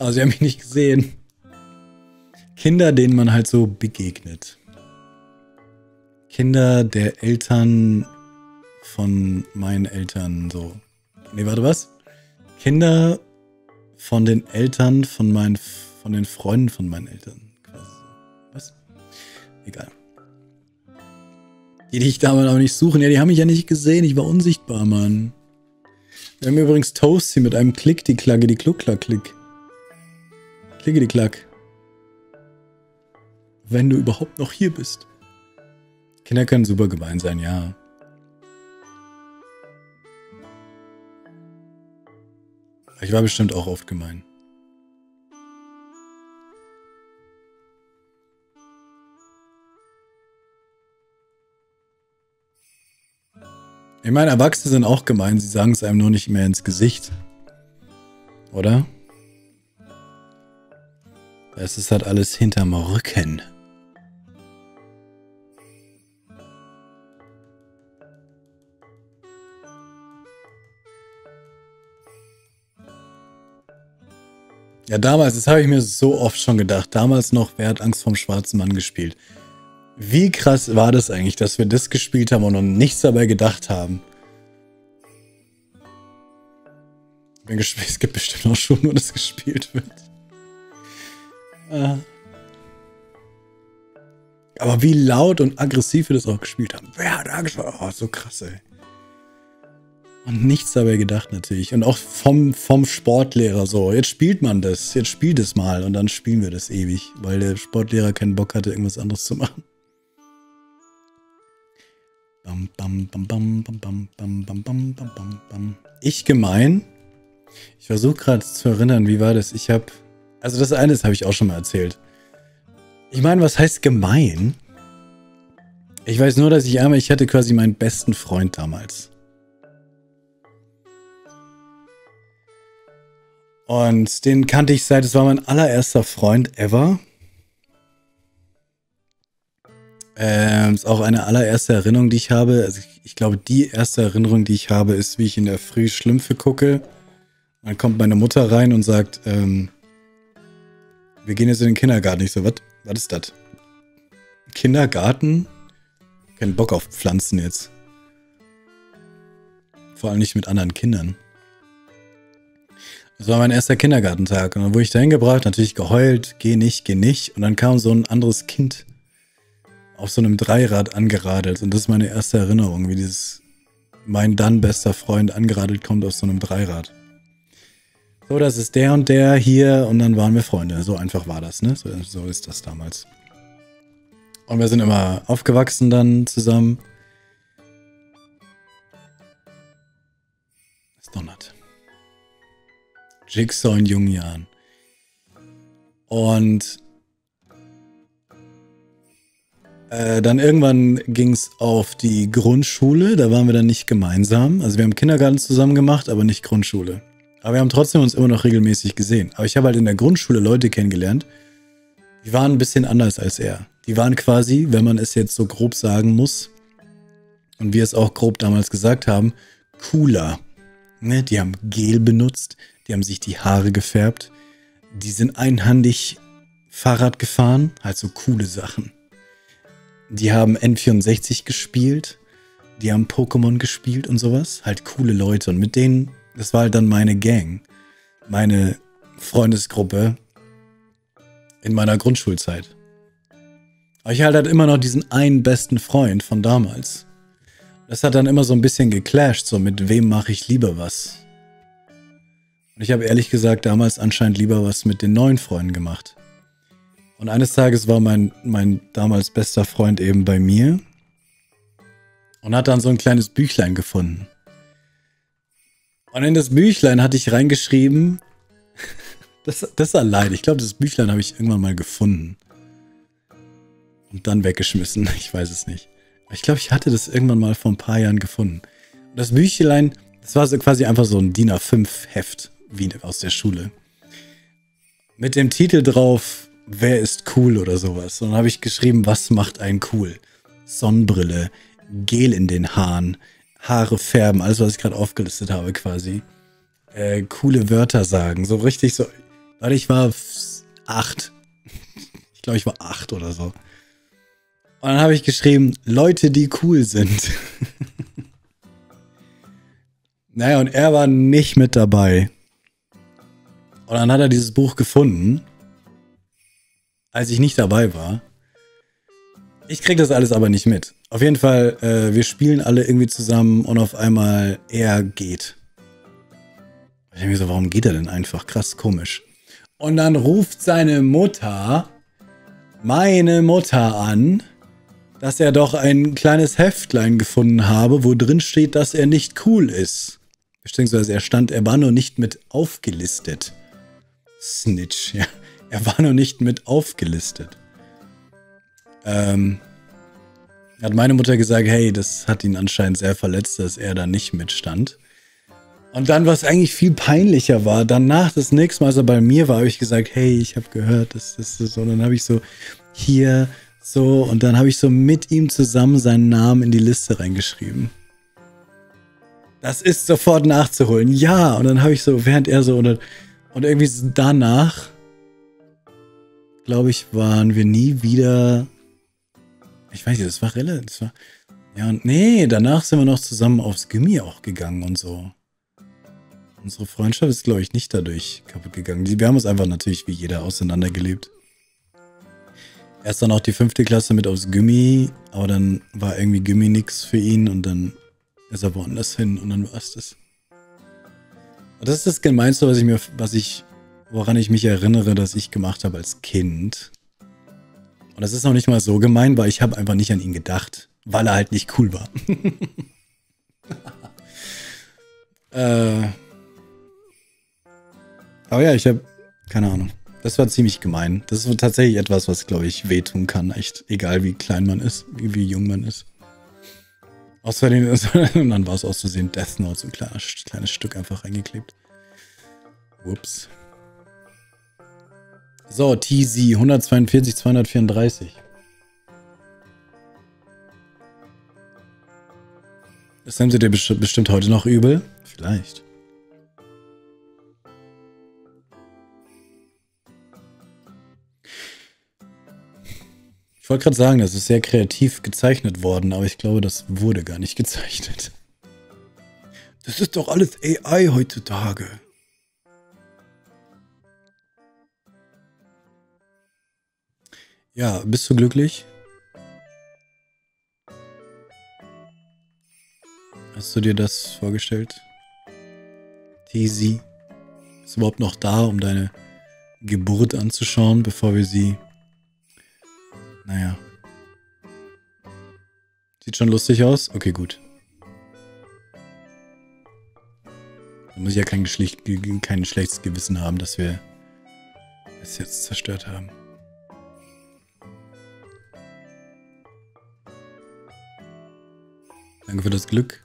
Aber sie haben mich nicht gesehen. Kinder, denen man halt so begegnet. Kinder der Eltern von meinen Eltern so. Nee, warte, was? Kinder von den Eltern von den Freunden von meinen Eltern. Was? Egal. Die ich damals auch nicht suchen. Ja, die haben mich ja nicht gesehen. Ich war unsichtbar, Mann. Wir haben übrigens Toasty mit einem Klick, die Klacke, die Kluck-Klack-Klick. Klicke, die Klack. Wenn du überhaupt noch hier bist. Kinder können super gemein sein, ja. Ich war bestimmt auch oft gemein. Ich meine, Erwachsene sind auch gemein, sie sagen es einem nur nicht mehr ins Gesicht. Oder? Es ist halt alles hinterm Rücken. Ja, damals, das habe ich mir so oft schon gedacht. Damals noch, wer hat Angst vorm schwarzen Mann gespielt? Wie krass war das eigentlich, dass wir das gespielt haben und noch nichts dabei gedacht haben? Es gibt bestimmt auch Schulen, wo das gespielt wird. Aber wie laut und aggressiv wir das auch gespielt haben. Wer hat Angst? Oh, so krass, ey. Und nichts dabei gedacht natürlich. Und auch vom Sportlehrer so. Jetzt spielt man das. Jetzt spielt es mal. Und dann spielen wir das ewig. Weil der Sportlehrer keinen Bock hatte, irgendwas anderes zu machen. Bam, bam, bam, bam, bam, bam, bam, bam, bam, bam, bam. Ich gemein. Ich versuche gerade zu erinnern, wie war das? Ich habe... Also das eine, das habe ich auch schon mal erzählt. Ich meine, was heißt gemein? Ich weiß nur, dass ich einmal... Ich hatte quasi meinen besten Freund damals. Und den kannte ich seit, das war mein allererster Freund ever. Ist auch eine allererste Erinnerung, die ich habe. Also ich glaube, die erste Erinnerung, die ich habe, ist, wie ich in der Früh Schlümpfe gucke. Dann kommt meine Mutter rein und sagt, wir gehen jetzt in den Kindergarten. Ich so, was ist das? Kindergarten? Kein Bock auf Pflanzen jetzt. Vor allem nicht mit anderen Kindern. Das war mein erster Kindergartentag. Und dann wurde ich dahin gebracht, natürlich geheult, geh nicht. Und dann kam so ein anderes Kind auf so einem Dreirad angeradelt. Und das ist meine erste Erinnerung, wie dieses mein dann bester Freund angeradelt kommt auf so einem Dreirad. So, das ist der und der hier und dann waren wir Freunde. So einfach war das, ne? So ist das damals. Und wir sind immer aufgewachsen dann zusammen. Es donnert. Jigsaw in jungen Jahren. Und dann irgendwann ging es auf die Grundschule. Da waren wir dann nicht gemeinsam. Also wir haben Kindergarten zusammen gemacht, aber nicht Grundschule. Aber wir haben trotzdem uns immer noch regelmäßig gesehen. Aber ich habe halt in der Grundschule Leute kennengelernt, die waren ein bisschen anders als er. Die waren quasi, wenn man es jetzt so grob sagen muss, und wir es auch grob damals gesagt haben, cooler. Ne? Die haben Gel benutzt, die haben sich die Haare gefärbt, die sind einhandig Fahrrad gefahren, halt so coole Sachen. Die haben N64 gespielt, die haben Pokémon gespielt und sowas. Halt coole Leute und mit denen... Das war halt dann meine Gang, meine Freundesgruppe in meiner Grundschulzeit. Aber ich hatte halt immer noch diesen einen besten Freund von damals. Das hat dann immer so ein bisschen geclasht, so mit wem mache ich lieber was. Und ich habe ehrlich gesagt damals anscheinend lieber was mit den neuen Freunden gemacht. Und eines Tages war mein damals bester Freund eben bei mir und hat dann so ein kleines Büchlein gefunden. Und in das Büchlein hatte ich reingeschrieben, das allein, ich glaube, das Büchlein habe ich irgendwann mal gefunden. Und dann weggeschmissen, ich weiß es nicht. Ich glaube, ich hatte das irgendwann mal vor ein paar Jahren gefunden. Und das Büchlein, das war so quasi einfach so ein DIN A5-Heft, wie aus der Schule. Mit dem Titel drauf, wer ist cool oder sowas. Und dann habe ich geschrieben, was macht einen cool? Sonnenbrille, Gel in den Haaren. Haare färben, alles, was ich gerade aufgelistet habe quasi. Coole Wörter sagen, so richtig so. Warte, ich war 8. Ich glaube, ich war 8 oder so. Und dann habe ich geschrieben, Leute, die cool sind. Naja, und er war nicht mit dabei. Und dann hat er dieses Buch gefunden, als ich nicht dabei war. Ich krieg das alles aber nicht mit. Auf jeden Fall, wir spielen alle irgendwie zusammen und auf einmal er geht. Ich denke mir so, warum geht er denn einfach? Krass komisch. Und dann ruft seine Mutter, meine Mutter an, dass er doch ein kleines Heftlein gefunden habe, wo drin steht, dass er nicht cool ist. Beziehungsweise er war noch nicht mit aufgelistet. Snitch, ja. Er war noch nicht mit aufgelistet. Hat meine Mutter gesagt, hey, das hat ihn anscheinend sehr verletzt, dass er da nicht mitstand. Und dann, was eigentlich viel peinlicher war, danach das nächste Mal, als er bei mir war, habe ich gesagt, hey, ich habe gehört, das und dann habe ich so hier so und dann habe ich so mit ihm zusammen seinen Namen in die Liste reingeschrieben. Das ist sofort nachzuholen, ja. Und dann habe ich so, während er so und dann, Und irgendwie danach, glaube ich, waren wir nie wieder. Ich weiß nicht, das war relativ. Ja, und nee, danach sind wir noch zusammen aufs Gimmi auch gegangen und so. Unsere Freundschaft ist, glaube ich, nicht dadurch kaputt gegangen. Wir haben uns einfach natürlich wie jeder auseinandergelebt. Erst dann auch die 5. Klasse mit aufs Gimmi, aber dann war irgendwie Gimmi nix für ihn und dann ist er woanders hin und dann war es das. Und das ist das Gemeinste, woran ich mich erinnere, dass ich gemacht habe als Kind. Und das ist noch nicht mal so gemein, weil ich habe einfach nicht an ihn gedacht, weil er halt nicht cool war. Aber ja, ich habe keine Ahnung. Das war ziemlich gemein. Das ist tatsächlich etwas, was, glaube ich, wehtun kann. Echt, egal wie klein man ist, wie jung man ist. Außerdem, und dann war es aus Versehen Death Note, so ein kleines Stück einfach reingeklebt. Ups. So, TZ, 142, 234. Das nimmt ihr dir bestimmt heute noch übel? Vielleicht. Ich wollte gerade sagen, das ist sehr kreativ gezeichnet worden, aber ich glaube, das wurde gar nicht gezeichnet. Das ist doch alles AI heutzutage. Ja, bist du glücklich? Hast du dir das vorgestellt? TZ ist überhaupt noch da, um deine Geburt anzuschauen, bevor wir sie... Naja. Sieht schon lustig aus? Okay, gut. Da muss ich ja kein schlechtes Gewissen haben, dass wir es jetzt zerstört haben. Danke für das Glück.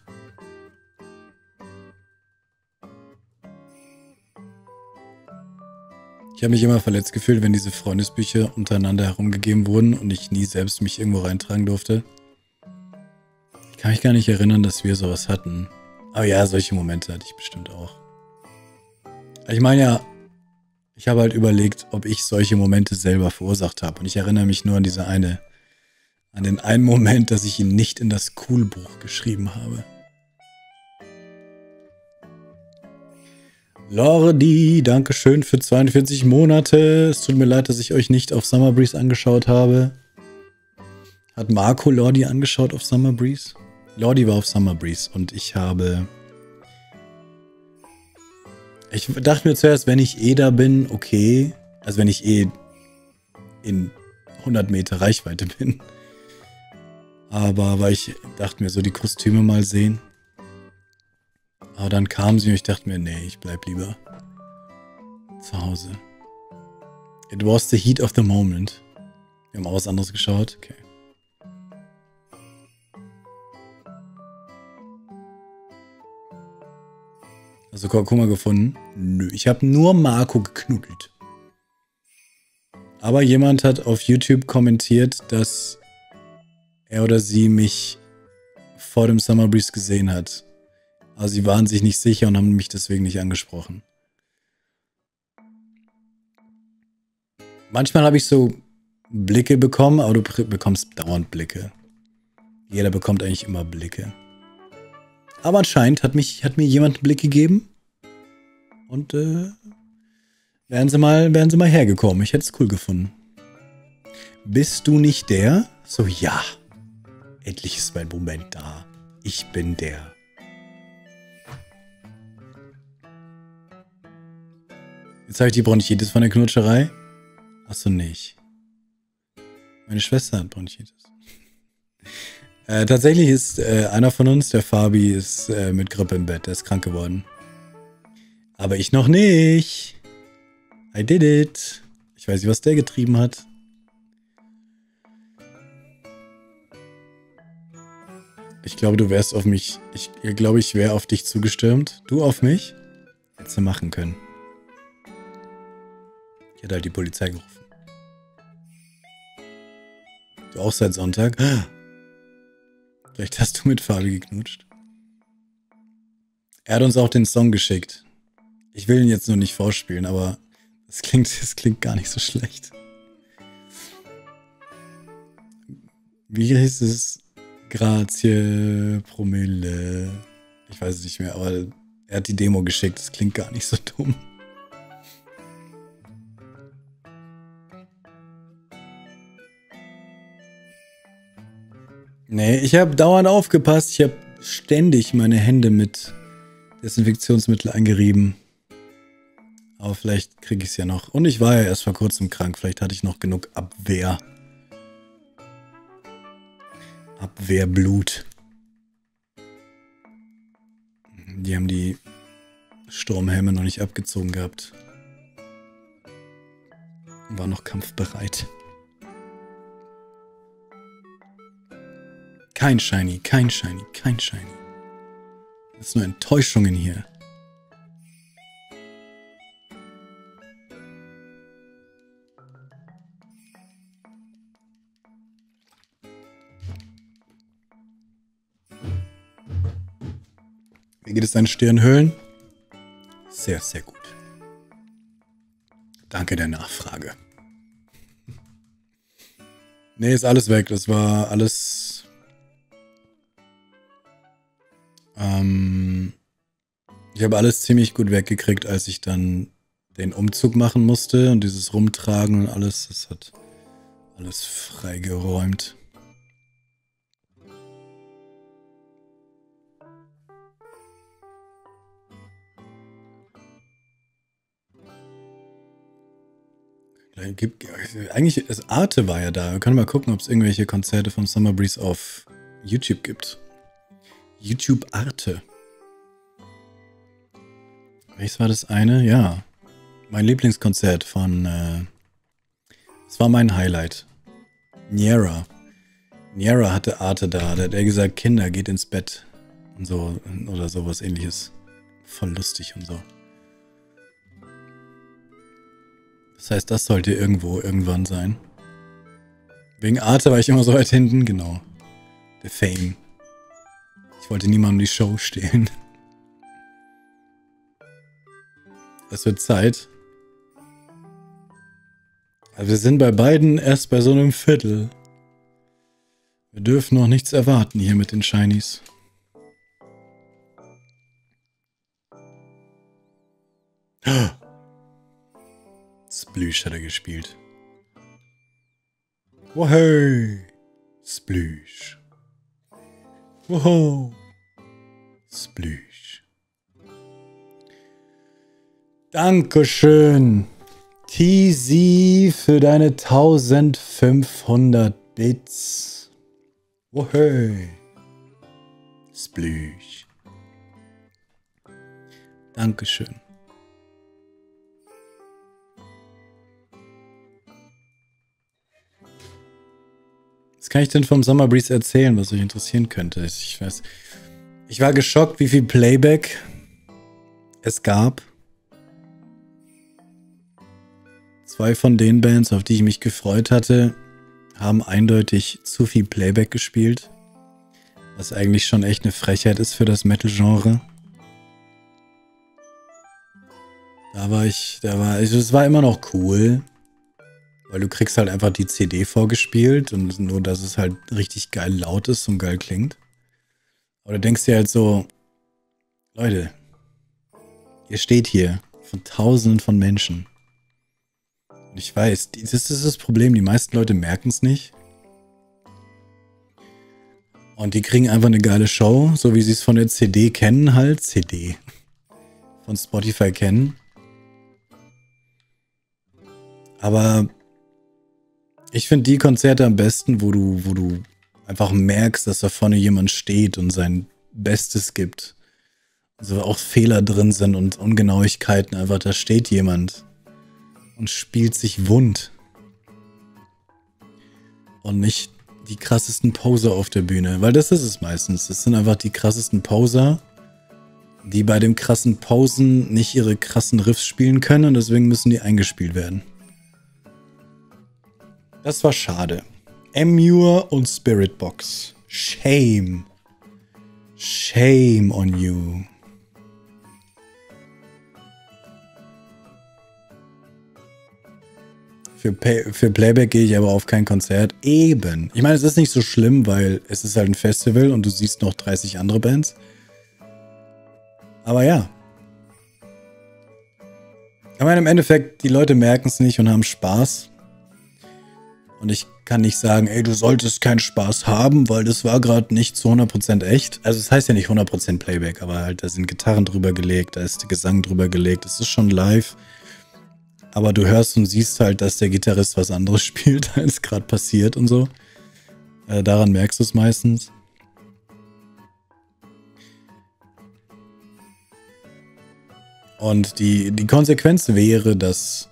Ich habe mich immer verletzt gefühlt, wenn diese Freundesbücher untereinander herumgegeben wurden und ich nie selbst mich irgendwo reintragen durfte. Ich kann mich gar nicht erinnern, dass wir sowas hatten. Aber ja, solche Momente hatte ich bestimmt auch. Ich meine ja, ich habe halt überlegt, ob ich solche Momente selber verursacht habe. Und ich erinnere mich nur an den einen Moment, dass ich ihn nicht in das Cool-Buch geschrieben habe. Lordi, danke schön für 42 Monate. Es tut mir leid, dass ich euch nicht auf Summer Breeze angeschaut habe. Hat Marco Lordi angeschaut auf Summer Breeze? Lordi war auf Summer Breeze und ich dachte mir zuerst, wenn ich eh da bin, okay. Also wenn ich eh in 100 Meter Reichweite bin. Aber weil ich dachte mir so, die Kostüme mal sehen. Aber dann kamen sie und ich dachte mir, nee, ich bleib lieber zu Hause. It was the heat of the moment. Wir haben auch was anderes geschaut. Okay. Also Kurkuma gefunden? Nö, ich habe nur Marco geknuddelt. Aber jemand hat auf YouTube kommentiert, dass er oder sie mich vor dem Summer Breeze gesehen hat. Aber sie waren sich nicht sicher und haben mich deswegen nicht angesprochen. Manchmal habe ich so Blicke bekommen, aber du bekommst dauernd Blicke. Jeder bekommt eigentlich immer Blicke. Aber anscheinend hat mir jemand einen Blick gegeben. Und wären sie mal hergekommen. Ich hätte es cool gefunden. Bist du nicht der? So, ja. Endlich ist mein Moment da. Ich bin der. Jetzt habe ich die Bronchitis von der Knutscherei. Achso, nicht. Meine Schwester hat Bronchitis. Tatsächlich ist einer von uns, der Fabi, ist mit Grippe im Bett. Der ist krank geworden. Aber ich noch nicht. I did it. Ich weiß nicht, was der getrieben hat. Ich glaube, du wärst auf mich... Ich glaube, ich wäre auf dich zugestürmt. Du auf mich? Hättest du machen können. Ich hätte halt die Polizei gerufen. Du auch seit Sonntag? Vielleicht hast du mit Fabi geknutscht. Er hat uns auch den Song geschickt. Ich will ihn jetzt nur nicht vorspielen, aber das klingt gar nicht so schlecht. Wie heißt es? Grazie, Promille. Ich weiß es nicht mehr, aber er hat die Demo geschickt. Das klingt gar nicht so dumm. Nee, ich habe dauernd aufgepasst. Ich habe ständig meine Hände mit Desinfektionsmittel eingerieben. Aber vielleicht kriege ich es ja noch. Und ich war ja erst vor kurzem krank. Vielleicht hatte ich noch genug Abwehr. Abwehrblut. Die haben die Sturmhelme noch nicht abgezogen gehabt. War noch kampfbereit. Kein Shiny, kein Shiny, kein Shiny. Das sind nur Enttäuschungen hier. Wie geht es deinen Stirnhöhlen? Sehr, sehr gut. Danke der Nachfrage. Nee, ist alles weg. Das war alles... ich habe alles ziemlich gut weggekriegt, als ich dann den Umzug machen musste und dieses Rumtragen und alles. Das hat alles freigeräumt. Eigentlich, das Arte war ja da. Wir können mal gucken, ob es irgendwelche Konzerte vom Summer Breeze auf YouTube gibt. YouTube Arte. Welches war das eine? Ja. Mein Lieblingskonzert von... das war mein Highlight. Niera. Niera hatte Arte da. Da hat er gesagt, Kinder, geht ins Bett. Und so. Oder sowas ähnliches. Voll lustig und so. Das heißt, das sollte irgendwo, irgendwann sein. Wegen Arte war ich immer so weit hinten, genau. Der Fame. Ich wollte niemandem die Show stehlen. Es wird Zeit. Also wir sind bei beiden erst bei so einem Viertel. Wir dürfen noch nichts erwarten hier mit den Shinies. Ah! Sploosh hat er gespielt. Woho! Sploosh. Woho! Sploosh. Dankeschön, Tizi, für deine 1500 Bits. Woho! Sploosh. Dankeschön. Was kann ich denn vom Summer Breeze erzählen, was euch interessieren könnte? Ich weiß. Ich war geschockt, wie viel Playback es gab. 2 von den Bands, auf die ich mich gefreut hatte, haben eindeutig zu viel Playback gespielt. Was eigentlich schon echt eine Frechheit ist für das Metal-Genre. Es war immer noch cool. Weil du kriegst halt einfach die CD vorgespielt und nur, dass es halt richtig geil laut ist und geil klingt. Aber du denkst dir halt so, Leute, ihr steht hier von Tausenden von Menschen. Und ich weiß, das ist das Problem, die meisten Leute merken es nicht. Und die kriegen einfach eine geile Show, so wie sie es von der CD kennen halt. CD. Von Spotify kennen. Aber... ich finde die Konzerte am besten, wo du einfach merkst, dass da vorne jemand steht und sein Bestes gibt. Also auch Fehler drin sind und Ungenauigkeiten. Einfach da steht jemand und spielt sich wund. Und nicht die krassesten Poser auf der Bühne. Weil das ist es meistens. Das sind einfach die krassesten Poser, die bei dem krassen Posen nicht ihre krassen Riffs spielen können. Und deswegen müssen die eingespielt werden. Das war schade. Emure und Spiritbox. Shame. Shame on you. Für Playback gehe ich aber auf kein Konzert. Eben. Ich meine, es ist nicht so schlimm, weil es ist halt ein Festival und du siehst noch 30 andere Bands. Aber ja. Aber im Endeffekt, die Leute merken es nicht und haben Spaß. Und ich kann nicht sagen, ey, du solltest keinen Spaß haben, weil das war gerade nicht zu 100% echt. Also es heißt ja nicht 100% Playback, aber halt, da sind Gitarren drüber gelegt, da ist der Gesang drüber gelegt. Es ist schon live. Aber du hörst und siehst halt, dass der Gitarrist was anderes spielt, als gerade passiert und so. Daran merkst du es meistens. Und die Konsequenz wäre, dass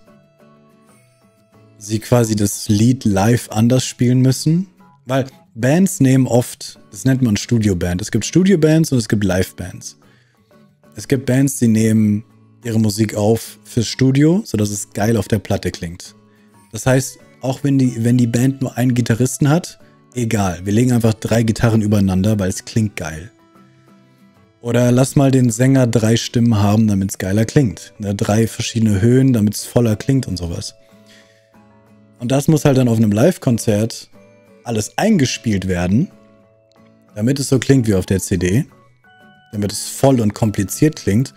sie quasi das Lied live anders spielen müssen. Weil Bands nehmen oft, das nennt man Studioband. Es gibt Studiobands und es gibt Livebands. Es gibt Bands, die nehmen ihre Musik auf fürs Studio, sodass es geil auf der Platte klingt. Das heißt, auch wenn die Band nur einen Gitarristen hat, egal, wir legen einfach 3 Gitarren übereinander, weil es klingt geil. Oder lass mal den Sänger 3 Stimmen haben, damit es geiler klingt. 3 verschiedene Höhen, damit es voller klingt und sowas. Und das muss halt dann auf einem Live-Konzert alles eingespielt werden, damit es so klingt wie auf der CD, damit es voll und kompliziert klingt.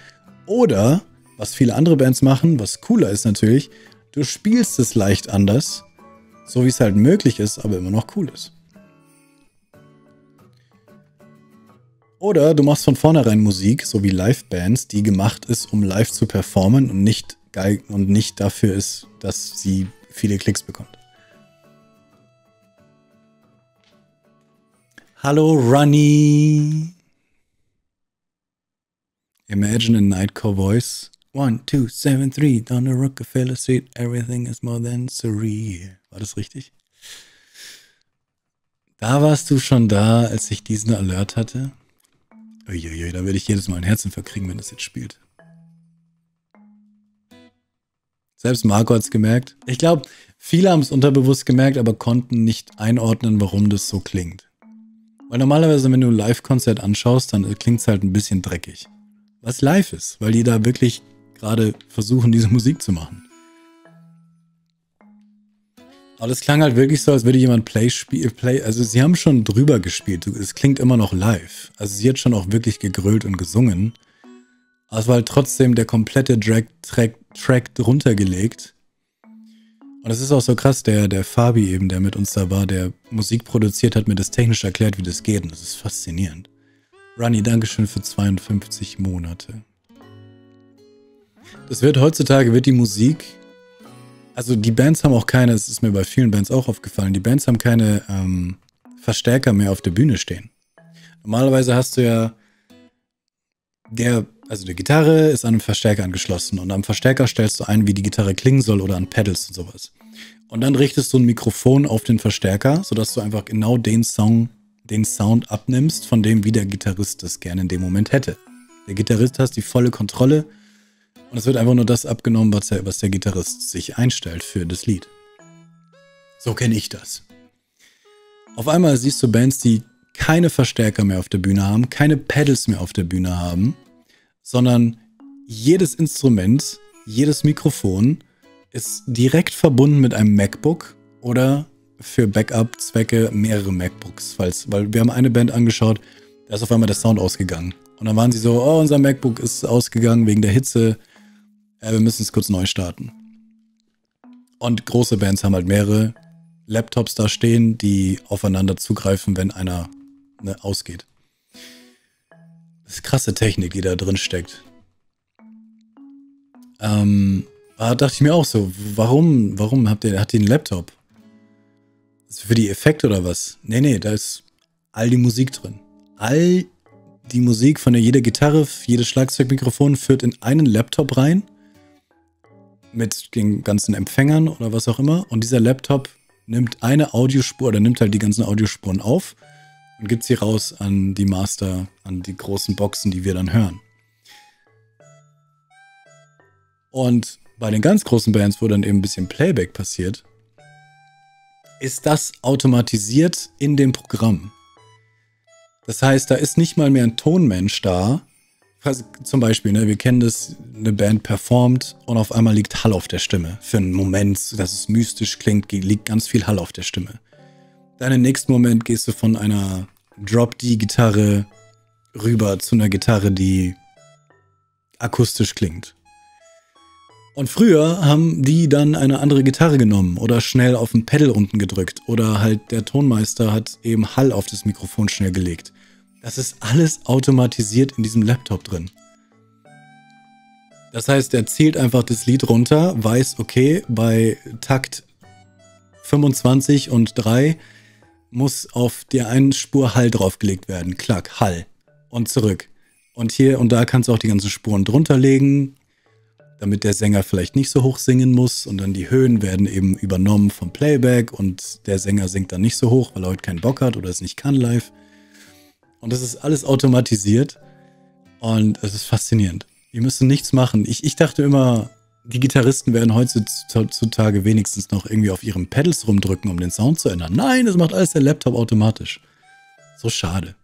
Oder, was viele andere Bands machen, was cooler ist natürlich, du spielst es leicht anders, so wie es halt möglich ist, aber immer noch cool ist. Oder du machst von vornherein Musik, so wie Live-Bands, die gemacht ist, um live zu performen und nicht dafür ist, dass sie viele Klicks bekommt. Hallo Runny! Imagine a Nightcore voice. 1, 2, 7, 3, down the Rockefeller Street, everything is more than surreal. War das richtig? Da warst du schon da, als ich diesen Alert hatte. Uiuiui, da werde ich jedes Mal ein Herzinfarkt kriegen, wenn das jetzt spielt. Selbst Marco hat es gemerkt. Ich glaube, viele haben es unterbewusst gemerkt, aber konnten nicht einordnen, warum das so klingt. Weil normalerweise, wenn du ein Live-Konzert anschaust, dann klingt es halt ein bisschen dreckig. Was live ist, weil die da wirklich gerade versuchen, diese Musik zu machen. Aber das klang halt wirklich so, als würde jemand Play, also sie haben schon drüber gespielt, es klingt immer noch live. Also sie hat schon auch wirklich gegrölt und gesungen. Aber es war halt trotzdem der komplette Track drunter gelegt. Und es ist auch so krass, der Fabi eben, der mit uns da war, der Musik produziert hat, mir das technisch erklärt, wie das geht. Und das ist faszinierend. Runny, Dankeschön für 52 Monate. Heutzutage wird die Musik, also die Bands haben auch keine, das ist mir bei vielen Bands auch aufgefallen, die Bands haben keine Verstärker mehr auf der Bühne stehen. Normalerweise hast du ja, also die Gitarre ist an einem Verstärker angeschlossen und am Verstärker stellst du ein, wie die Gitarre klingen soll oder an Pedals und sowas. Und dann richtest du ein Mikrofon auf den Verstärker, sodass du einfach genau den Sound abnimmst, von dem wie der Gitarrist das gerne in dem Moment hätte. Der Gitarrist hat die volle Kontrolle und es wird einfach nur das abgenommen, was der Gitarrist sich einstellt für das Lied. So kenne ich das. Auf einmal siehst du Bands, die keine Verstärker mehr auf der Bühne haben, keine Pedals mehr auf der Bühne haben, sondern jedes Instrument, jedes Mikrofon ist direkt verbunden mit einem MacBook oder für Backup-Zwecke mehrere MacBooks, weil wir haben eine Band angeschaut, da ist auf einmal der Sound ausgegangen. Und dann waren sie so, oh, unser MacBook ist ausgegangen wegen der Hitze, wir müssen es kurz neu starten. Und große Bands haben halt mehrere Laptops da stehen, die aufeinander zugreifen, wenn einer ausgeht. Das ist krasse Technik, die da drin steckt. Da dachte ich mir auch so, warum hat ihr einen Laptop? Für die Effekte oder was? Nee, da ist all die Musik drin. All die Musik von jeder Gitarre, jedes Schlagzeugmikrofon führt in einen Laptop rein. Mit den ganzen Empfängern oder was auch immer. Und dieser Laptop nimmt eine Audiospur oder nimmt halt die ganzen Audiospuren auf und gibt sie raus an die Master, an die großen Boxen, die wir dann hören. Und bei den ganz großen Bands, wo dann eben ein bisschen Playback passiert, ist das automatisiert in dem Programm. Das heißt, da ist nicht mal mehr ein Tonmensch da, Zum Beispiel, ne, wir kennen das, eine Band performt und auf einmal liegt Hall auf der Stimme. Für einen Moment, dass es mystisch klingt, liegt ganz viel Hall auf der Stimme. Dann im nächsten Moment gehst du von einer Drop-D-Gitarre rüber zu einer Gitarre, die akustisch klingt. Und früher haben die dann eine andere Gitarre genommen oder schnell auf ein Pedal unten gedrückt oder halt der Tonmeister hat eben Hall auf das Mikrofon schnell gelegt. Das ist alles automatisiert in diesem Laptop drin. Das heißt, er zählt einfach das Lied runter, weiß, okay, bei Takt 25 und 3 muss auf die einen Spur Hall draufgelegt werden. Klack, Hall und zurück. Und hier und da kannst du auch die ganzen Spuren drunter legen, damit der Sänger vielleicht nicht so hoch singen muss und dann die Höhen werden eben übernommen vom Playback und der Sänger singt dann nicht so hoch, weil er heute keinen Bock hat oder es nicht kann live. Und das ist alles automatisiert und es ist faszinierend. Die müssen nichts machen. Ich dachte immer, die Gitarristen werden heutzutage wenigstens noch irgendwie auf ihren Pedals rumdrücken, um den Sound zu ändern. Nein, das macht alles der Laptop automatisch. So schade.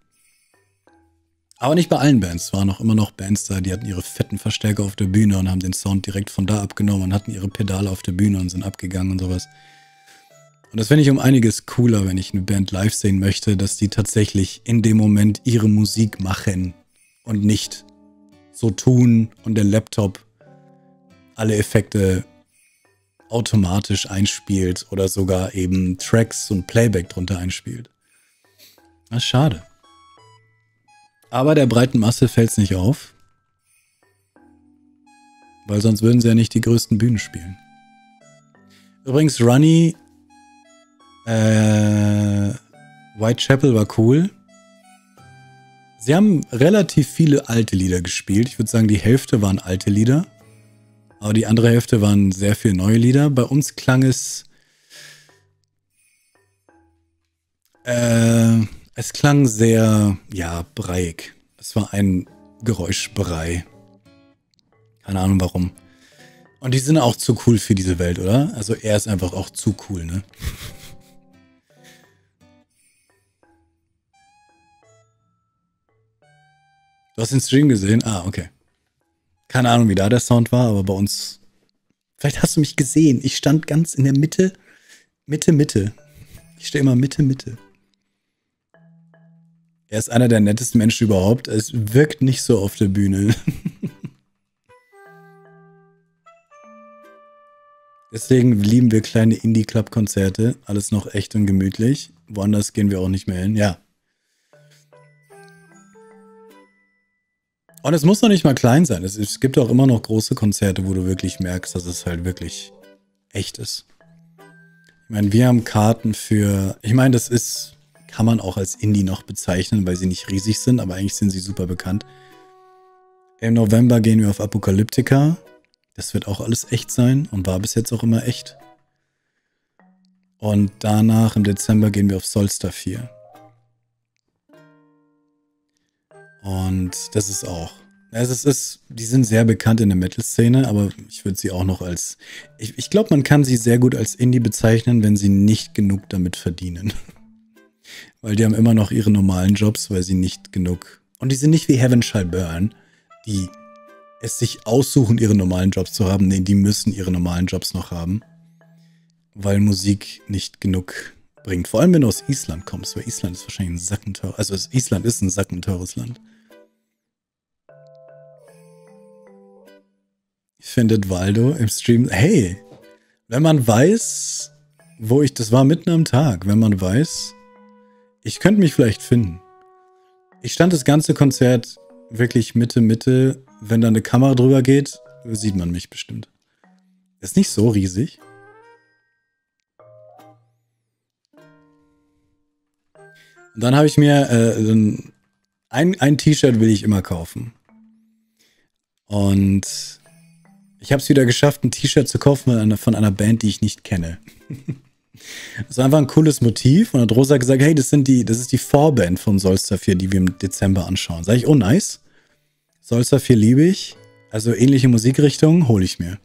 Aber nicht bei allen Bands. Es waren auch immer noch Bands da, die hatten ihre fetten Verstärker auf der Bühne und haben den Sound direkt von da abgenommen und hatten ihre Pedale auf der Bühne und sind abgegangen und sowas. Und das finde ich um einiges cooler, wenn ich eine Band live sehen möchte, dass die tatsächlich in dem Moment ihre Musik machen und nicht so tun und der Laptop alle Effekte automatisch einspielt oder sogar eben Tracks und Playback drunter einspielt. Das ist schade. Aber der breiten Masse fällt es nicht auf. Weil sonst würden sie ja nicht die größten Bühnen spielen. Übrigens, Runny Whitechapel war cool. Sie haben relativ viele alte Lieder gespielt. Ich würde sagen, die Hälfte waren alte Lieder. Aber die andere Hälfte waren sehr viele neue Lieder. Bei uns klang es... Es klang sehr, ja, breiig. Es war ein Geräuschbrei. Keine Ahnung warum. Und die sind auch zu cool für diese Welt, oder? Also er ist einfach auch zu cool, ne? Du hast den Stream gesehen? Ah, okay. Keine Ahnung, wie da der Sound war, aber bei uns... Vielleicht hast du mich gesehen. Ich stand ganz in der Mitte. Mitte. Ich stehe immer Mitte. Er ist einer der nettesten Menschen überhaupt. Es wirkt nicht so auf der Bühne. Deswegen lieben wir kleine Indie-Club-Konzerte. Alles noch echt und gemütlich. Woanders gehen wir auch nicht mehr hin. Ja. Und es muss noch nicht mal klein sein. Es gibt auch immer noch große Konzerte, wo du wirklich merkst, dass es halt wirklich echt ist. Ich meine, wir haben Karten für... Ich meine, das ist... Kann man auch als Indie noch bezeichnen, weil sie nicht riesig sind, aber eigentlich sind sie super bekannt. Im November gehen wir auf Apocalyptica. Das wird auch alles echt sein und war bis jetzt auch immer echt. Und danach im Dezember gehen wir auf Solstar 4. Und das ist auch... Also es ist, die sind sehr bekannt in der Metal-Szene, aber ich würde sie auch noch als... Ich glaube, man kann sie sehr gut als Indie bezeichnen, wenn sie nicht genug damit verdienen. Weil die haben immer noch ihre normalen Jobs, weil sie nicht genug... Und die sind nicht wie Heaven Shall Burn, die es sich aussuchen, ihre normalen Jobs zu haben. Nee, die müssen ihre normalen Jobs noch haben. Weil Musik nicht genug bringt. Vor allem, wenn du aus Island kommst. Weil Island ist wahrscheinlich ein sackenteures... Also Island ist ein sackenteures Land. Findet Waldo im Stream... Hey! Wenn man weiß, wo ich... Das war mitten am Tag. Wenn man weiß... Ich könnte mich vielleicht finden. Ich stand das ganze Konzert wirklich Mitte. Wenn da eine Kamera drüber geht, sieht man mich bestimmt. Ist nicht so riesig. Und dann habe ich mir ein T-Shirt will ich immer kaufen. Und ich habe es wieder geschafft, ein T-Shirt zu kaufen von einer Band, die ich nicht kenne. Das war einfach ein cooles Motiv und hat Rosa gesagt, hey, das ist die Vorband von Solstar 4, die wir im Dezember anschauen. Sag ich, oh nice, Solstar 4 liebe ich, also ähnliche Musikrichtung hole ich mir.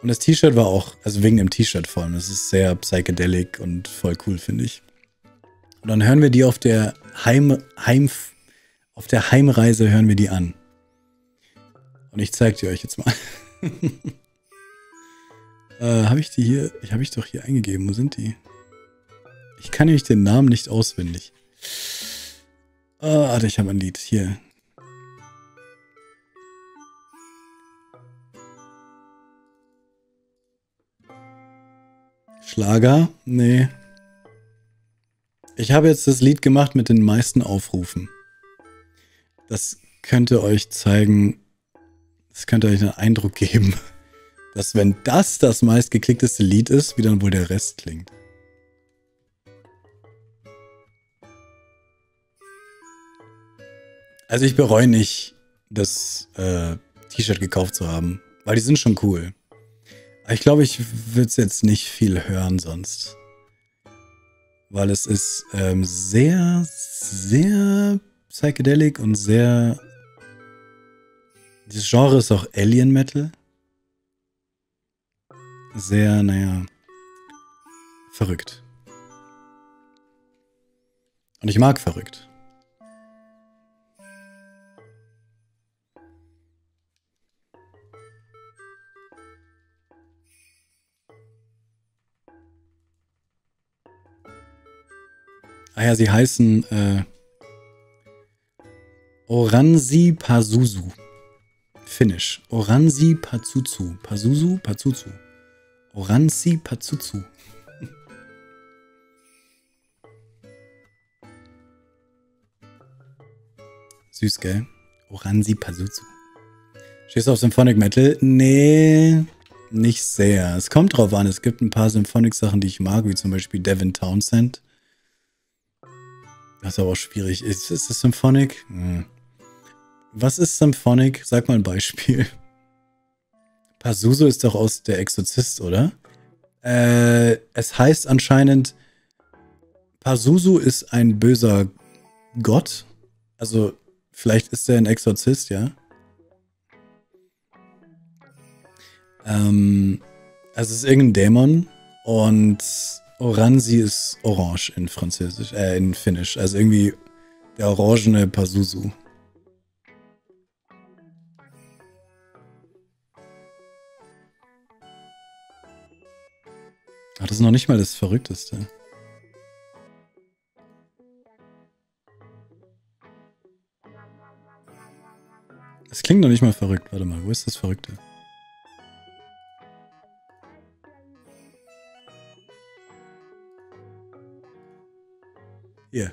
Und das T-Shirt war auch, also wegen dem T-Shirt vor allem, das ist sehr psychedelic und voll cool, finde ich. Und dann hören wir die auf der Heim Auf der Heimreise hören wir die an. Und ich zeige die euch jetzt mal. Habe ich die hier? Habe ich doch hier eingegeben. Wo sind die? Ich kann nämlich den Namen nicht auswendig. Warte, ich habe ein Lied. Hier. Schlager? Nee. Ich habe jetzt das Lied gemacht mit den meisten Aufrufen. Das könnte euch zeigen, das könnte euch einen Eindruck geben, dass wenn das das meistgeklickteste Lied ist, wie dann wohl der Rest klingt. Also ich bereue nicht, das T-Shirt gekauft zu haben, weil die sind schon cool. Aber ich glaube, ich würde es jetzt nicht viel hören sonst. Weil es ist sehr, sehr psychedelic und sehr... Dieses Genre ist auch Alien Metal. Sehr, naja, verrückt. Und ich mag verrückt. Ah ja, sie heißen Oranzi Pazuzu. Finnisch. Oranzi Pazuzu. Pazuzu? Pazuzu. Oranzi Pazuzu. Süß, gell? Oranzi Pazuzu. Stehst du auf Symphonic Metal? Nee, nicht sehr. Es kommt drauf an. Es gibt ein paar Symphonic-Sachen, die ich mag, wie zum Beispiel Devin Townsend. Das ist aber auch schwierig. Ist das Symphonic? Hm. Was ist Symphonic? Sag mal ein Beispiel. Pazuzu ist doch aus Der Exorzist, oder? Es heißt anscheinend, Pazuzu ist ein böser Gott. Also, vielleicht ist er ein Exorzist, ja? Also, es ist irgendein Dämon und Oranzi ist orange in Französisch, in Finnisch. Also irgendwie der orangene Pazuzu. Ach, das ist noch nicht mal das Verrückteste. Es klingt noch nicht mal verrückt. Warte mal, wo ist das Verrückte? Hier.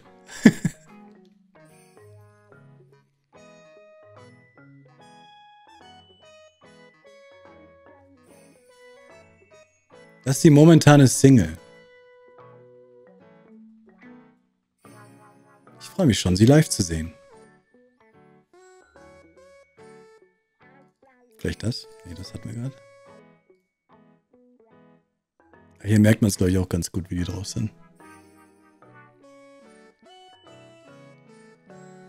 Das ist die momentane Single. Ich freue mich schon, sie live zu sehen. Vielleicht das? Nee, das hatten wir gerade. Hier merkt man es, glaube ich, auch ganz gut, wie die drauf sind.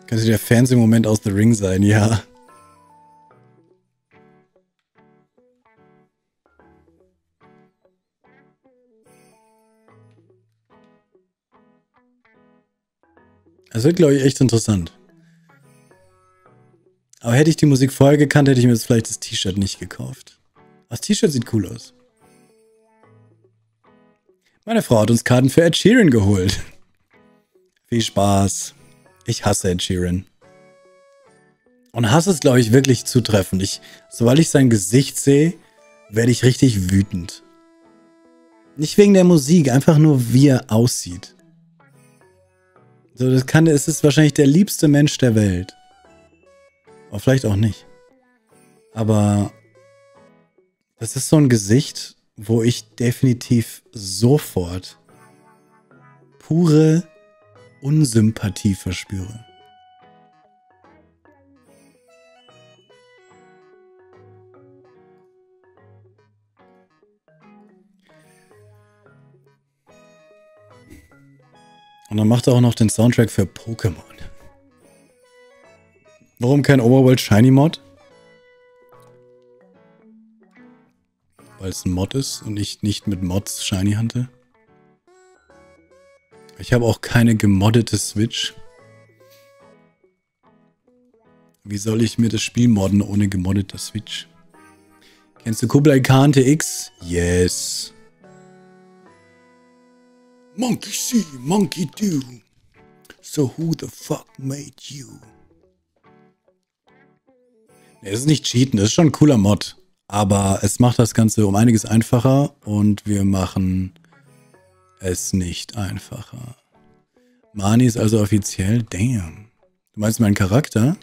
Könnte der Fernsehmoment aus The Ring sein, ja. Das wird, glaube ich, echt interessant. Aber hätte ich die Musik vorher gekannt, hätte ich mir jetzt vielleicht das T-Shirt nicht gekauft. Das T-Shirt sieht cool aus. Meine Frau hat uns Karten für Ed Sheeran geholt. Viel Spaß. Ich hasse Ed Sheeran. Und hasse es, glaube ich, wirklich zutreffend. Sobald ich sein Gesicht sehe, werde ich richtig wütend. Nicht wegen der Musik, einfach nur wie er aussieht. So, es ist wahrscheinlich der liebste Mensch der Welt. Aber vielleicht auch nicht. Aber das ist so ein Gesicht, wo ich definitiv sofort pure Unsympathie verspüre. Und dann macht er auch noch den Soundtrack für Pokémon. Warum kein Overworld Shiny Mod? Weil es ein Mod ist und ich nicht mit Mods Shiny handle. Ich habe auch keine gemoddete Switch. Wie soll ich mir das Spiel modden ohne gemoddeter Switch? Kennst du Kublai Khan TX? Yes. Monkey see, monkey do. So who the fuck made you? Nee, das ist nicht cheaten, das ist schon ein cooler Mod. Aber es macht das Ganze um einiges einfacher und wir machen es nicht einfacher. Mani ist also offiziell, damn. Du meinst meinen Charakter?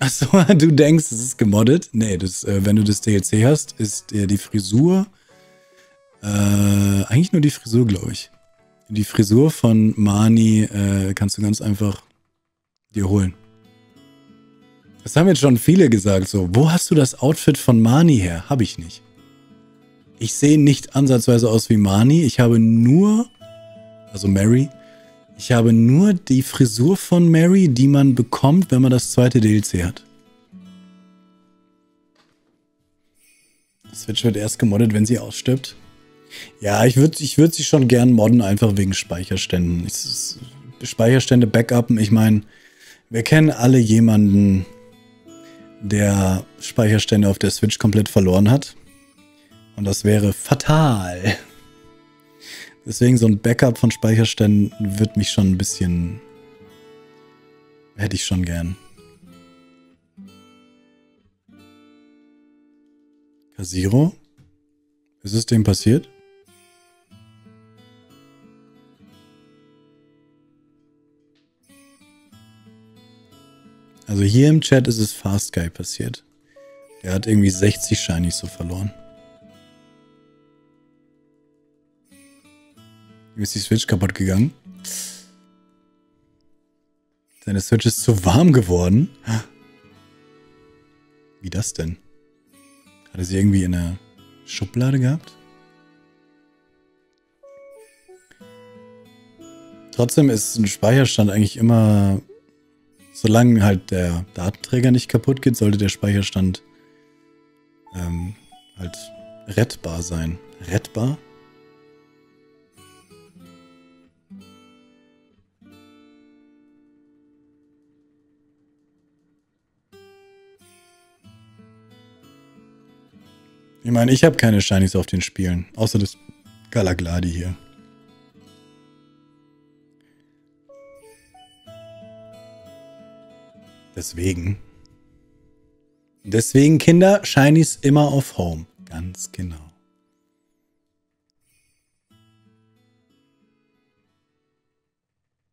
Achso, du denkst, es ist gemoddet? Nee, das, wenn du das DLC hast, ist die Frisur, eigentlich nur die Frisur, glaube ich. Die Frisur von Mani kannst du ganz einfach dir holen. Das haben jetzt schon viele gesagt, so, wo hast du das Outfit von Mani her? Hab ich nicht. Ich sehe nicht ansatzweise aus wie Mani, ich habe nur, also Mary, ich habe nur die Frisur von Mary, die man bekommt, wenn man das zweite DLC hat. Switch wird erst gemoddet, wenn sie ausstirbt. Ja, ich würd sie schon gern modden, einfach wegen Speicherständen. Speicherstände backuppen, ich meine, wir kennen alle jemanden, der Speicherstände auf der Switch komplett verloren hat. Und das wäre fatal. Deswegen so ein Backup von Speicherständen wird mich schon ein bisschen... hätte ich schon gern. Casiro? Ist es dem passiert? Also hier im Chat ist es Fast Guy passiert. Er hat irgendwie 60 Shinies so verloren. Ihm ist die Switch kaputt gegangen. Seine Switch ist zu warm geworden. Wie das denn? Hat er sie irgendwie in der Schublade gehabt? Trotzdem ist ein Speicherstand eigentlich immer... solange halt der Datenträger nicht kaputt geht, sollte der Speicherstand halt rettbar sein. Rettbar? Ich meine, ich habe keine Shinies auf den Spielen, außer das Galagladi hier. Deswegen, Kinder, Shinies immer auf Home. Ganz genau.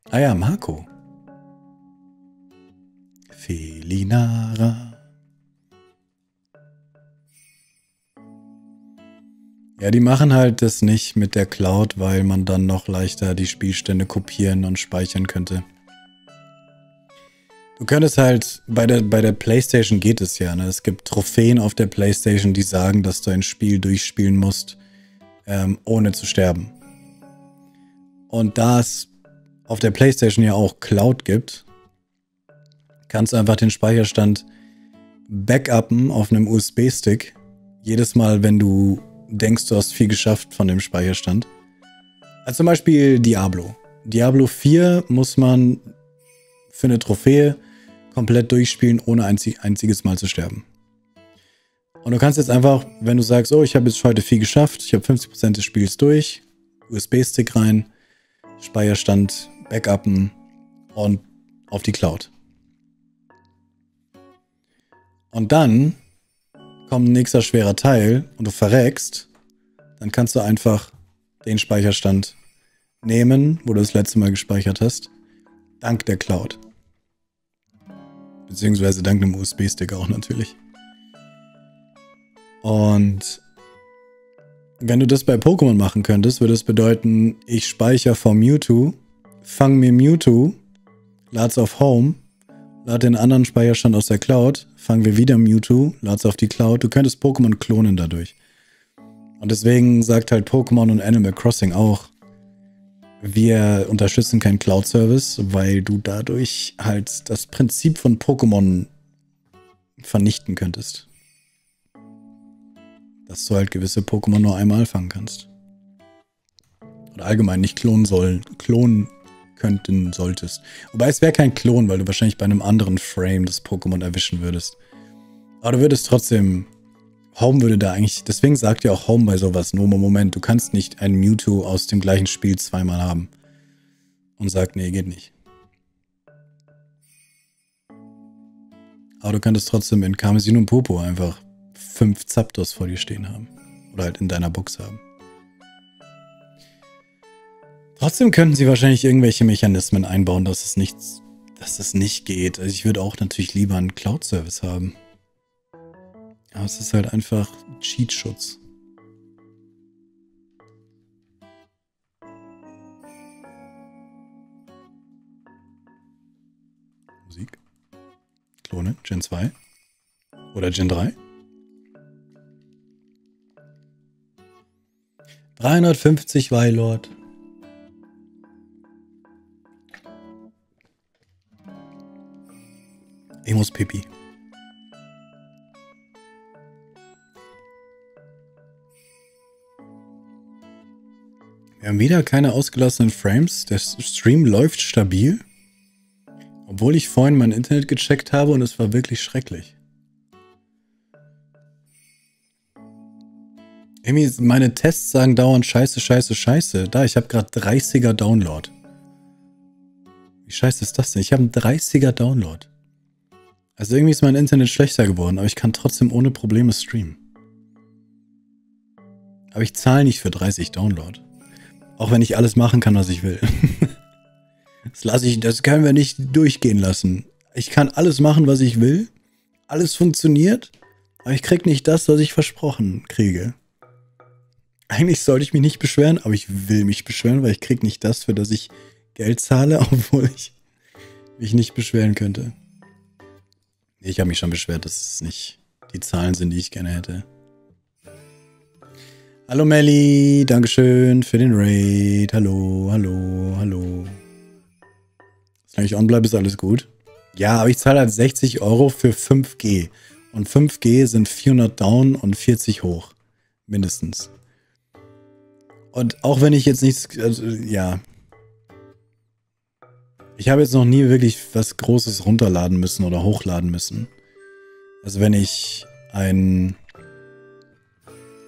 Ah ja, Marco. Felinara. Ja, die machen halt das nicht mit der Cloud, weil man dann noch leichter die Spielstände kopieren und speichern könnte. Du könntest halt, bei der PlayStation geht es ja, ne? Es gibt Trophäen auf der PlayStation, die sagen, dass du ein Spiel durchspielen musst, ohne zu sterben. Und da es auf der PlayStation ja auch Cloud gibt, kannst du einfach den Speicherstand backuppen auf einem USB-Stick. Jedes Mal, wenn du denkst, du hast viel geschafft von dem Speicherstand. Also zum Beispiel Diablo. Diablo 4 muss man für eine Trophäe komplett durchspielen, ohne ein einziges Mal zu sterben. Und du kannst jetzt einfach, wenn du sagst, oh, ich habe jetzt heute viel geschafft, ich habe 50% des Spiels durch, USB-Stick rein, Speicherstand, backuppen und auf die Cloud. Und dann kommt ein nächster schwerer Teil und du verreckst, dann kannst du einfach den Speicherstand nehmen, wo du das letzte Mal gespeichert hast, dank der Cloud. Beziehungsweise dank einem USB-Stick auch natürlich. Und wenn du das bei Pokémon machen könntest, würde es bedeuten, ich speichere vor Mewtwo, fang mir Mewtwo, lad's auf Home, lad den anderen Speicherstand aus der Cloud, fangen wir wieder Mewtwo, lad's auf die Cloud. Du könntest Pokémon klonen dadurch. Und deswegen sagt halt Pokémon und Animal Crossing auch, wir unterstützen keinen Cloud-Service, weil du dadurch halt das Prinzip von Pokémon vernichten könntest. Dass du halt gewisse Pokémon nur einmal fangen kannst. Oder allgemein nicht klonen könnten solltest. Wobei es wäre kein Klon, weil du wahrscheinlich bei einem anderen Frame das Pokémon erwischen würdest. Aber du würdest trotzdem... Home würde da eigentlich... Deswegen sagt ja auch Home bei sowas. Nur im Moment, du kannst nicht einen Mewtwo aus dem gleichen Spiel zweimal haben. Und sagt, nee, geht nicht. Aber du könntest trotzdem in Karmesin und Popo einfach 5 Zapdos vor dir stehen haben. Oder halt in deiner Box haben. Trotzdem könnten sie wahrscheinlich irgendwelche Mechanismen einbauen, dass es nicht geht. Also ich würde auch natürlich lieber einen Cloud-Service haben. Aber es ist halt einfach Cheat-Schutz. Musik. Klone, Gen 2. Oder Gen 3. 350 Wailord. Ich muss Pipi. Wir haben wieder keine ausgelassenen Frames. Der Stream läuft stabil. Obwohl ich vorhin mein Internet gecheckt habe und es war wirklich schrecklich. Irgendwie meine Tests sagen dauernd Scheiße, Scheiße, Scheiße. Da, ich habe gerade 30er Download. Wie scheiße ist das denn? Ich habe einen 30er Download. Also irgendwie ist mein Internet schlechter geworden, aber ich kann trotzdem ohne Probleme streamen. Aber ich zahle nicht für 30 Download. Auch wenn ich alles machen kann, was ich will. Das können wir nicht durchgehen lassen. Ich kann alles machen, was ich will. Alles funktioniert. Aber ich krieg nicht das, was ich versprochen kriege. Eigentlich sollte ich mich nicht beschweren, aber ich will mich beschweren, weil ich krieg nicht das, für das ich Geld zahle, obwohl ich mich nicht beschweren könnte. Ich habe mich schon beschwert, dass es nicht die Zahlen sind, die ich gerne hätte. Hallo Melli, Dankeschön für den Raid. Hallo, hallo, hallo. Solange ich on bleibe, ist alles gut. Ja, aber ich zahle halt 60 Euro für 5G. Und 5G sind 400 down und 40 hoch. Mindestens. Und auch wenn ich jetzt nichts... Also, ja... Ich habe jetzt noch nie wirklich was Großes runterladen müssen oder hochladen müssen. Also wenn ich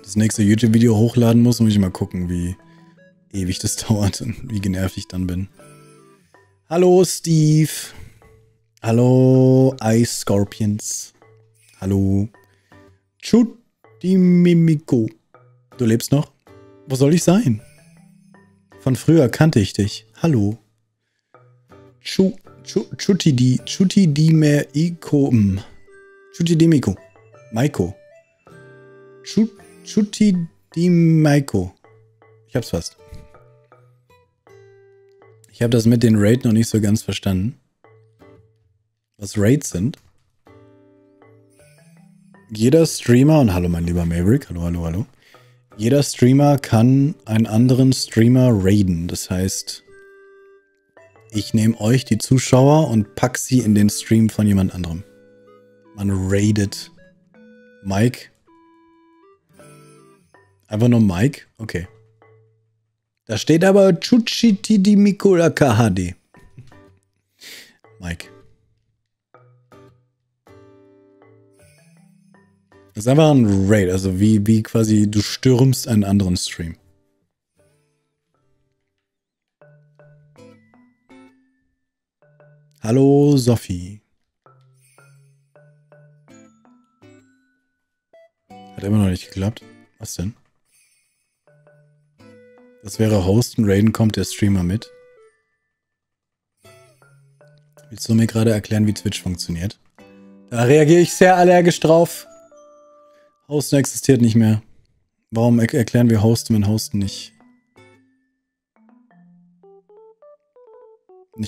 das nächste YouTube-Video hochladen muss, muss ich mal gucken, wie ewig das dauert und wie genervt ich dann bin. Hallo Steve. Hallo Ice Scorpions. Hallo Chutimimiko. Du lebst noch? Wo soll ich sein? Von früher kannte ich dich. Hallo. Chutidimeiko. Ich hab's fast. Ich habe das mit den Raid noch nicht so ganz verstanden. Was Raids sind. Jeder Streamer, und hallo mein lieber Maverick, hallo, hallo, hallo. Jeder Streamer kann einen anderen Streamer raiden. Das heißt... Ich nehme euch, die Zuschauer, und pack sie in den Stream von jemand anderem. Man raidet Mike. Einfach nur Mike? Okay. Da steht aber Chuchitidimikulakahade. Mike. Das ist einfach ein Raid, also wie quasi du stürmst einen anderen Stream. Hallo Sophie. Hat immer noch nicht geklappt. Was denn? Das wäre Hosten, Raiden kommt der Streamer mit. Willst du mir gerade erklären, wie Twitch funktioniert? Da reagiere ich sehr allergisch drauf. Hosten existiert nicht mehr. Warum erklären wir Hosten, wenn Hosten nicht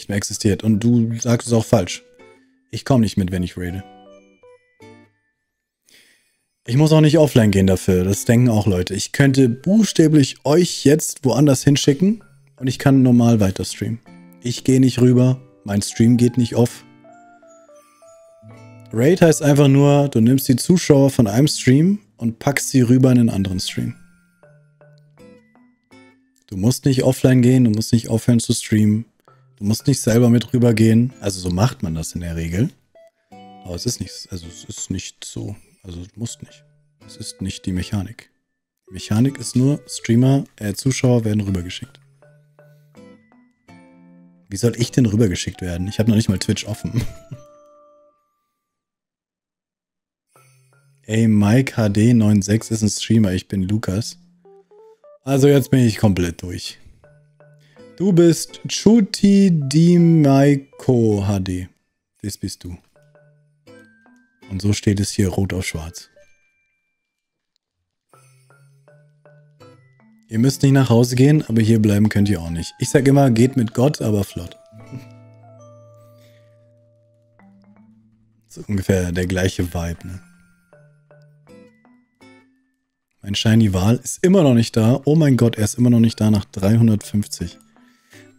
mehr existiert. Und du sagst es auch falsch. Ich komme nicht mit, wenn ich raide. Ich muss auch nicht offline gehen dafür. Das denken auch Leute. Ich könnte buchstäblich euch jetzt woanders hinschicken und ich kann normal weiter streamen. Ich gehe nicht rüber. Mein Stream geht nicht off. Raid heißt einfach nur, du nimmst die Zuschauer von einem Stream und packst sie rüber in einen anderen Stream. Du musst nicht offline gehen, du musst nicht aufhören zu streamen. Du musst nicht selber mit rübergehen. Also so macht man das in der Regel. Aber es ist nicht, also es ist nicht so. Also du musst nicht. Es ist nicht die Mechanik. Die Mechanik ist nur, Zuschauer werden rübergeschickt. Wie soll ich denn rübergeschickt werden? Ich habe noch nicht mal Twitch offen. Ey, Mike HD96 ist ein Streamer, ich bin Lukas. Also jetzt bin ich komplett durch. Du bist Chuti Dimaiko HD. Das bist du. Und so steht es hier rot auf schwarz. Ihr müsst nicht nach Hause gehen, aber hier bleiben könnt ihr auch nicht. Ich sag immer, geht mit Gott, aber flott. So ungefähr der gleiche Vibe, ne? Mein Shiny Wal ist immer noch nicht da. Oh mein Gott, er ist immer noch nicht da nach 350.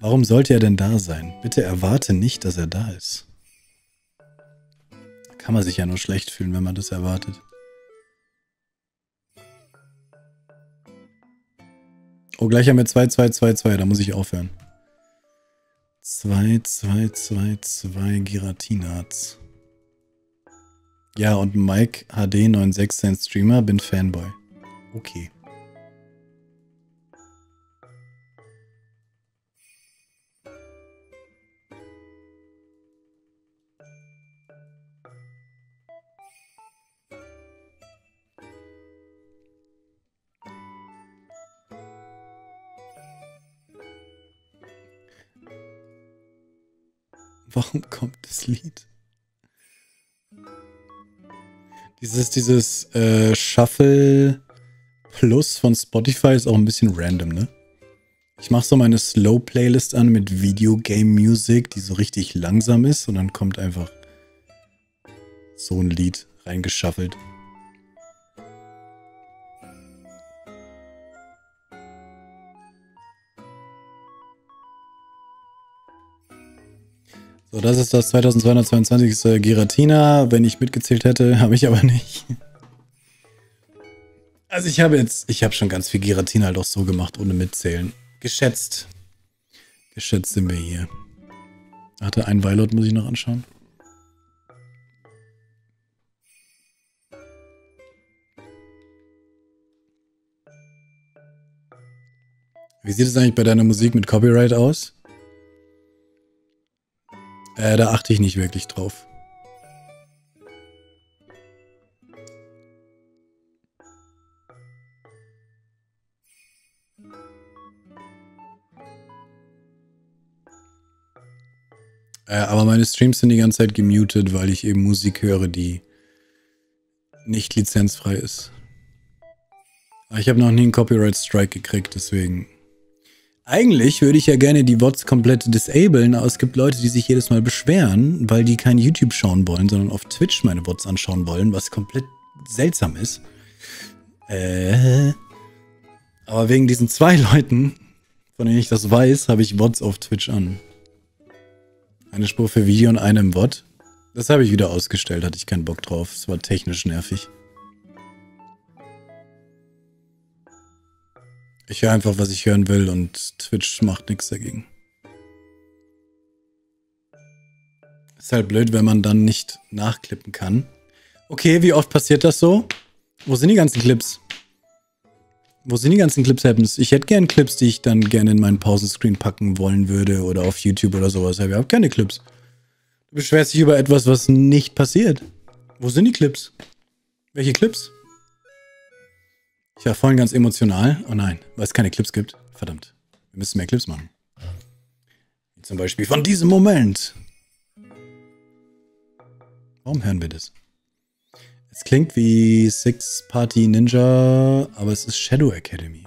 Warum sollte er denn da sein? Bitte erwarte nicht, dass er da ist. Da kann man sich ja nur schlecht fühlen, wenn man das erwartet. Oh, gleich haben wir 2-2-2-2. Da muss ich aufhören. 2-2-2-2 Giratinards. Ja, und Mike HD96 sein Streamer, bin Fanboy. Okay. Warum kommt das Lied? Dieses Shuffle Plus von Spotify ist auch ein bisschen random, ne? Ich mache so meine Slow-Playlist an mit Videogame-Musik, die so richtig langsam ist, und dann kommt einfach so ein Lied reingeschaffelt. So, das ist das 2222. Giratina. Wenn ich mitgezählt hätte, habe ich aber nicht. Also ich habe schon ganz viel Giratina halt auch so gemacht, ohne mitzählen. Geschätzt. Geschätzt sind wir hier. Ach, da einen Weilot muss ich noch anschauen. Wie sieht es eigentlich bei deiner Musik mit Copyright aus? Da achte ich nicht wirklich drauf. Aber meine Streams sind die ganze Zeit gemutet, weil ich eben Musik höre, die nicht lizenzfrei ist. Aber ich habe noch nie einen Copyright-Strike gekriegt, deswegen... Eigentlich würde ich ja gerne die VODs komplett disablen, aber es gibt Leute, die sich jedes Mal beschweren, weil die kein YouTube schauen wollen, sondern auf Twitch meine VODs anschauen wollen, was komplett seltsam ist. Aber wegen diesen zwei Leuten, von denen ich das weiß, habe ich VODs auf Twitch an. Eine Spur für Video und eine im VOD. Das habe ich wieder ausgestellt, hatte ich keinen Bock drauf. Es war technisch nervig. Ich höre einfach, was ich hören will, und Twitch macht nichts dagegen. Ist halt blöd, wenn man dann nicht nachklippen kann. Okay, wie oft passiert das so? Wo sind die ganzen Clips? Wo sind die ganzen Clips-Happens? Ich hätte gern Clips, die ich dann gerne in meinen Pausenscreen packen wollen würde oder auf YouTube oder sowas. Aber ich habe keine Clips. Du beschwerst dich über etwas, was nicht passiert. Wo sind die Clips? Welche Clips? Ich war vorhin ganz emotional. Oh nein, weil es keine Clips gibt. Verdammt, wir müssen mehr Clips machen. Wie zum Beispiel von diesem Moment. Warum hören wir das? Es klingt wie Six Party Ninja, aber es ist Shadow Academy.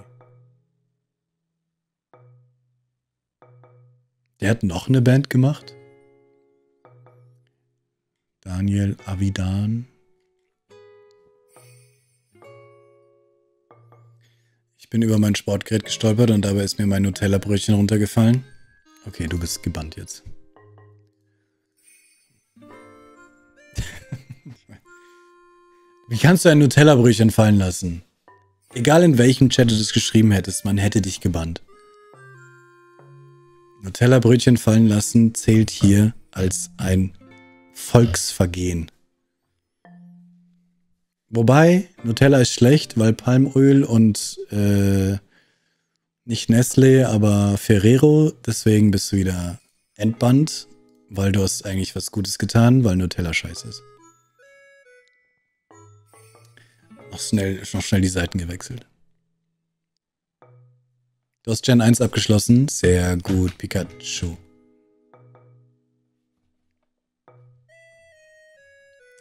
Der hat noch eine Band gemacht. Daniel Avidan. Bin über mein Sportgerät gestolpert und dabei ist mir mein Nutella-Brötchen runtergefallen. Okay, du bist gebannt jetzt. Wie kannst du ein Nutella-Brötchen fallen lassen? Egal in welchem Chat du das geschrieben hättest, man hätte dich gebannt. Nutella-Brötchen fallen lassen zählt hier als ein Volksvergehen. Wobei, Nutella ist schlecht, weil Palmöl und nicht Nestlé, aber Ferrero. Deswegen bist du wieder entbannt, weil du hast eigentlich was Gutes getan, weil Nutella scheiße ist. Noch schnell die Seiten gewechselt. Du hast Gen 1 abgeschlossen. Sehr gut, Pikachu.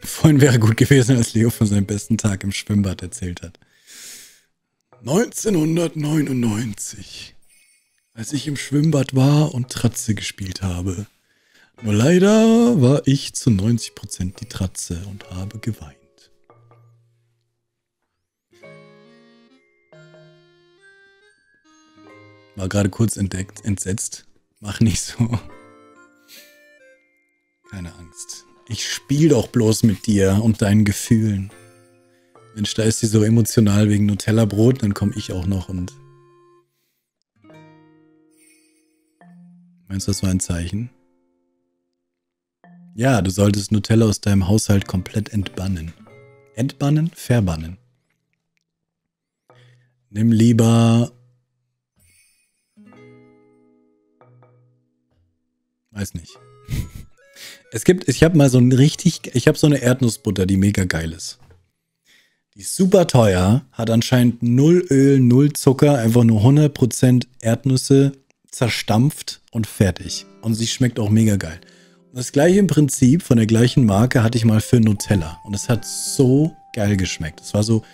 Vorhin wäre gut gewesen, als Leo von seinem besten Tag im Schwimmbad erzählt hat. 1999, als ich im Schwimmbad war und Tratze gespielt habe. Nur leider war ich zu 90% die Tratze und habe geweint. War gerade kurz entsetzt. Mach nicht so. Keine Angst. Ich spiel doch bloß mit dir und deinen Gefühlen. Mensch, da ist sie so emotional wegen Nutella-Brot, dann komme ich auch noch und... Meinst du, das war ein Zeichen? Ja, du solltest Nutella aus deinem Haushalt komplett entbannen. Entbannen? Verbannen. Nimm lieber... Weiß nicht. Ich habe so eine Erdnussbutter, die mega geil ist. Die ist super teuer, hat anscheinend 0 Öl, 0 Zucker, einfach nur 100% Erdnüsse zerstampft und fertig. Und sie schmeckt auch mega geil. Und das gleiche im Prinzip von der gleichen Marke hatte ich mal für Nutella. Und es hat so geil geschmeckt. Es war so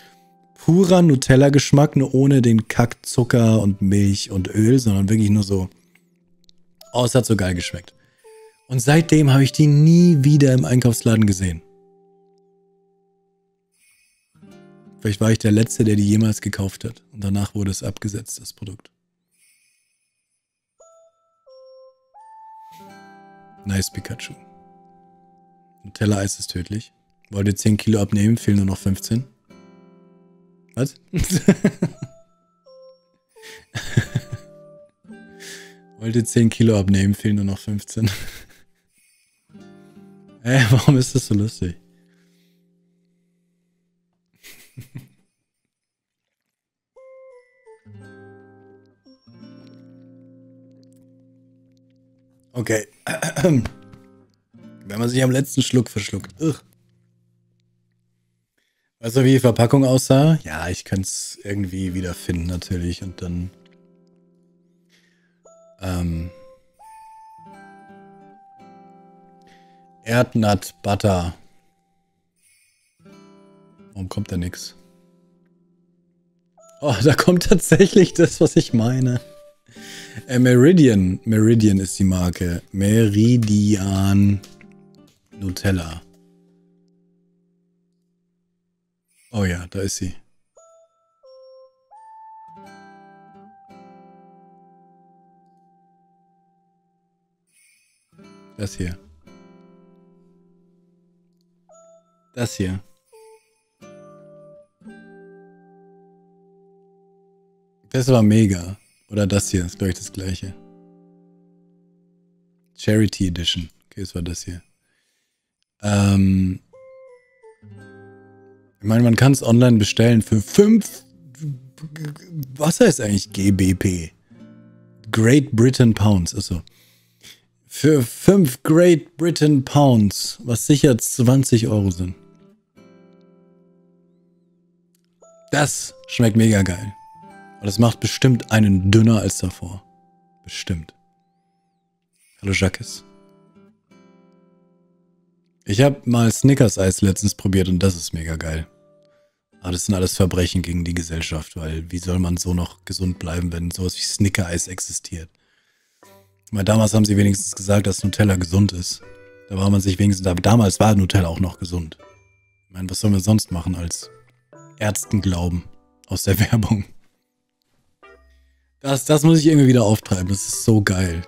purer Nutella-Geschmack, nur ohne den Kackzucker und Milch und Öl, sondern wirklich nur so, oh, es hat so geil geschmeckt. Und seitdem habe ich die nie wieder im Einkaufsladen gesehen. Vielleicht war ich der Letzte, der die jemals gekauft hat. Und danach wurde es abgesetzt, das Produkt. Nice, Pikachu. Nutella-Eis ist tödlich. Wollt ihr 10 Kilo abnehmen? Fehlen nur noch 15. Was? Wollt ihr 10 Kilo abnehmen? Fehlen nur noch 15. Ey, warum ist das so lustig? Okay. Wenn man sich am letzten Schluck verschluckt. Ugh. Weißt du, wie die Verpackung aussah? Ja, ich kann es irgendwie wiederfinden natürlich. Und dann... Erdnut Butter. Warum kommt da nichts? Oh, da kommt tatsächlich das, was ich meine. Meridian. Meridian ist die Marke. Meridian Nutella. Oh ja, da ist sie. Das hier. Das hier. Das war mega. Oder das hier, ist glaube ich das gleiche. Charity Edition. Okay, das war das hier. Ich meine, man kann es online bestellen für 5... Was heißt eigentlich GBP? Great Britain Pounds, achso. Für 5 Great Britain Pounds, was sicher 20 Euro sind. Das schmeckt mega geil. Und das macht bestimmt einen dünner als davor. Bestimmt. Hallo Jacques. Ich habe mal Snickers-Eis letztens probiert und das ist mega geil. Aber das sind alles Verbrechen gegen die Gesellschaft, weil wie soll man so noch gesund bleiben, wenn sowas wie Snickers-Eis existiert? Weil damals haben sie wenigstens gesagt, dass Nutella gesund ist. Da war man sich wenigstens, damals war Nutella auch noch gesund. Ich meine, was sollen wir sonst machen als Ärzten glauben aus der Werbung? Das muss ich irgendwie wieder auftreiben. Das ist so geil.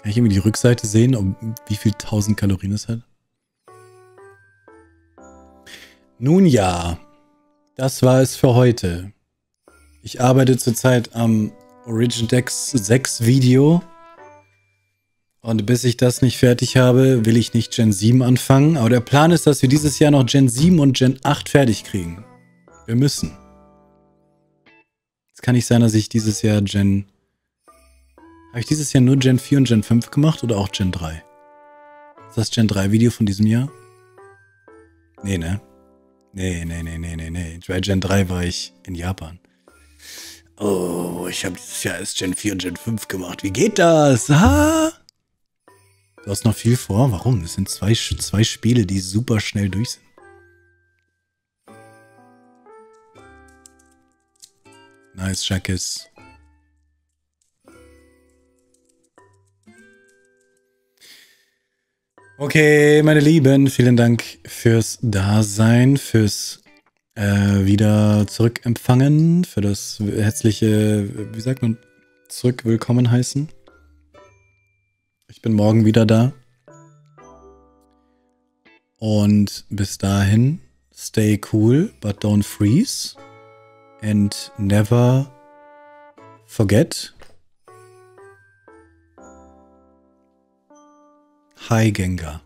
Kann ich irgendwie die Rückseite sehen, um wie viel 1000 Kalorien es hat? Nun ja, das war es für heute. Ich arbeite zurzeit am Origin Dex 6 Video. Und bis ich das nicht fertig habe, will ich nicht Gen 7 anfangen. Aber der Plan ist, dass wir dieses Jahr noch Gen 7 und Gen 8 fertig kriegen. Wir müssen. Es kann nicht sein, dass ich dieses Jahr Gen... Habe ich dieses Jahr nur Gen 4 und Gen 5 gemacht oder auch Gen 3? Ist das Gen 3 Video von diesem Jahr? Nee, ne? Nee. Bei Gen 3 war ich in Japan. Oh, ich habe dieses Jahr erst Gen 4 und Gen 5 gemacht. Wie geht das? Ha? Du hast noch viel vor? Warum? Das sind zwei Spiele, die super schnell durch sind. Nice, Jackis. Okay, meine Lieben, vielen Dank fürs Dasein, fürs wieder zurückempfangen, für das herzliche, wie sagt man, zurückwillkommen heißen. Ich bin morgen wieder da. Und bis dahin, stay cool, but don't freeze. And never forget. Hi, Gengar.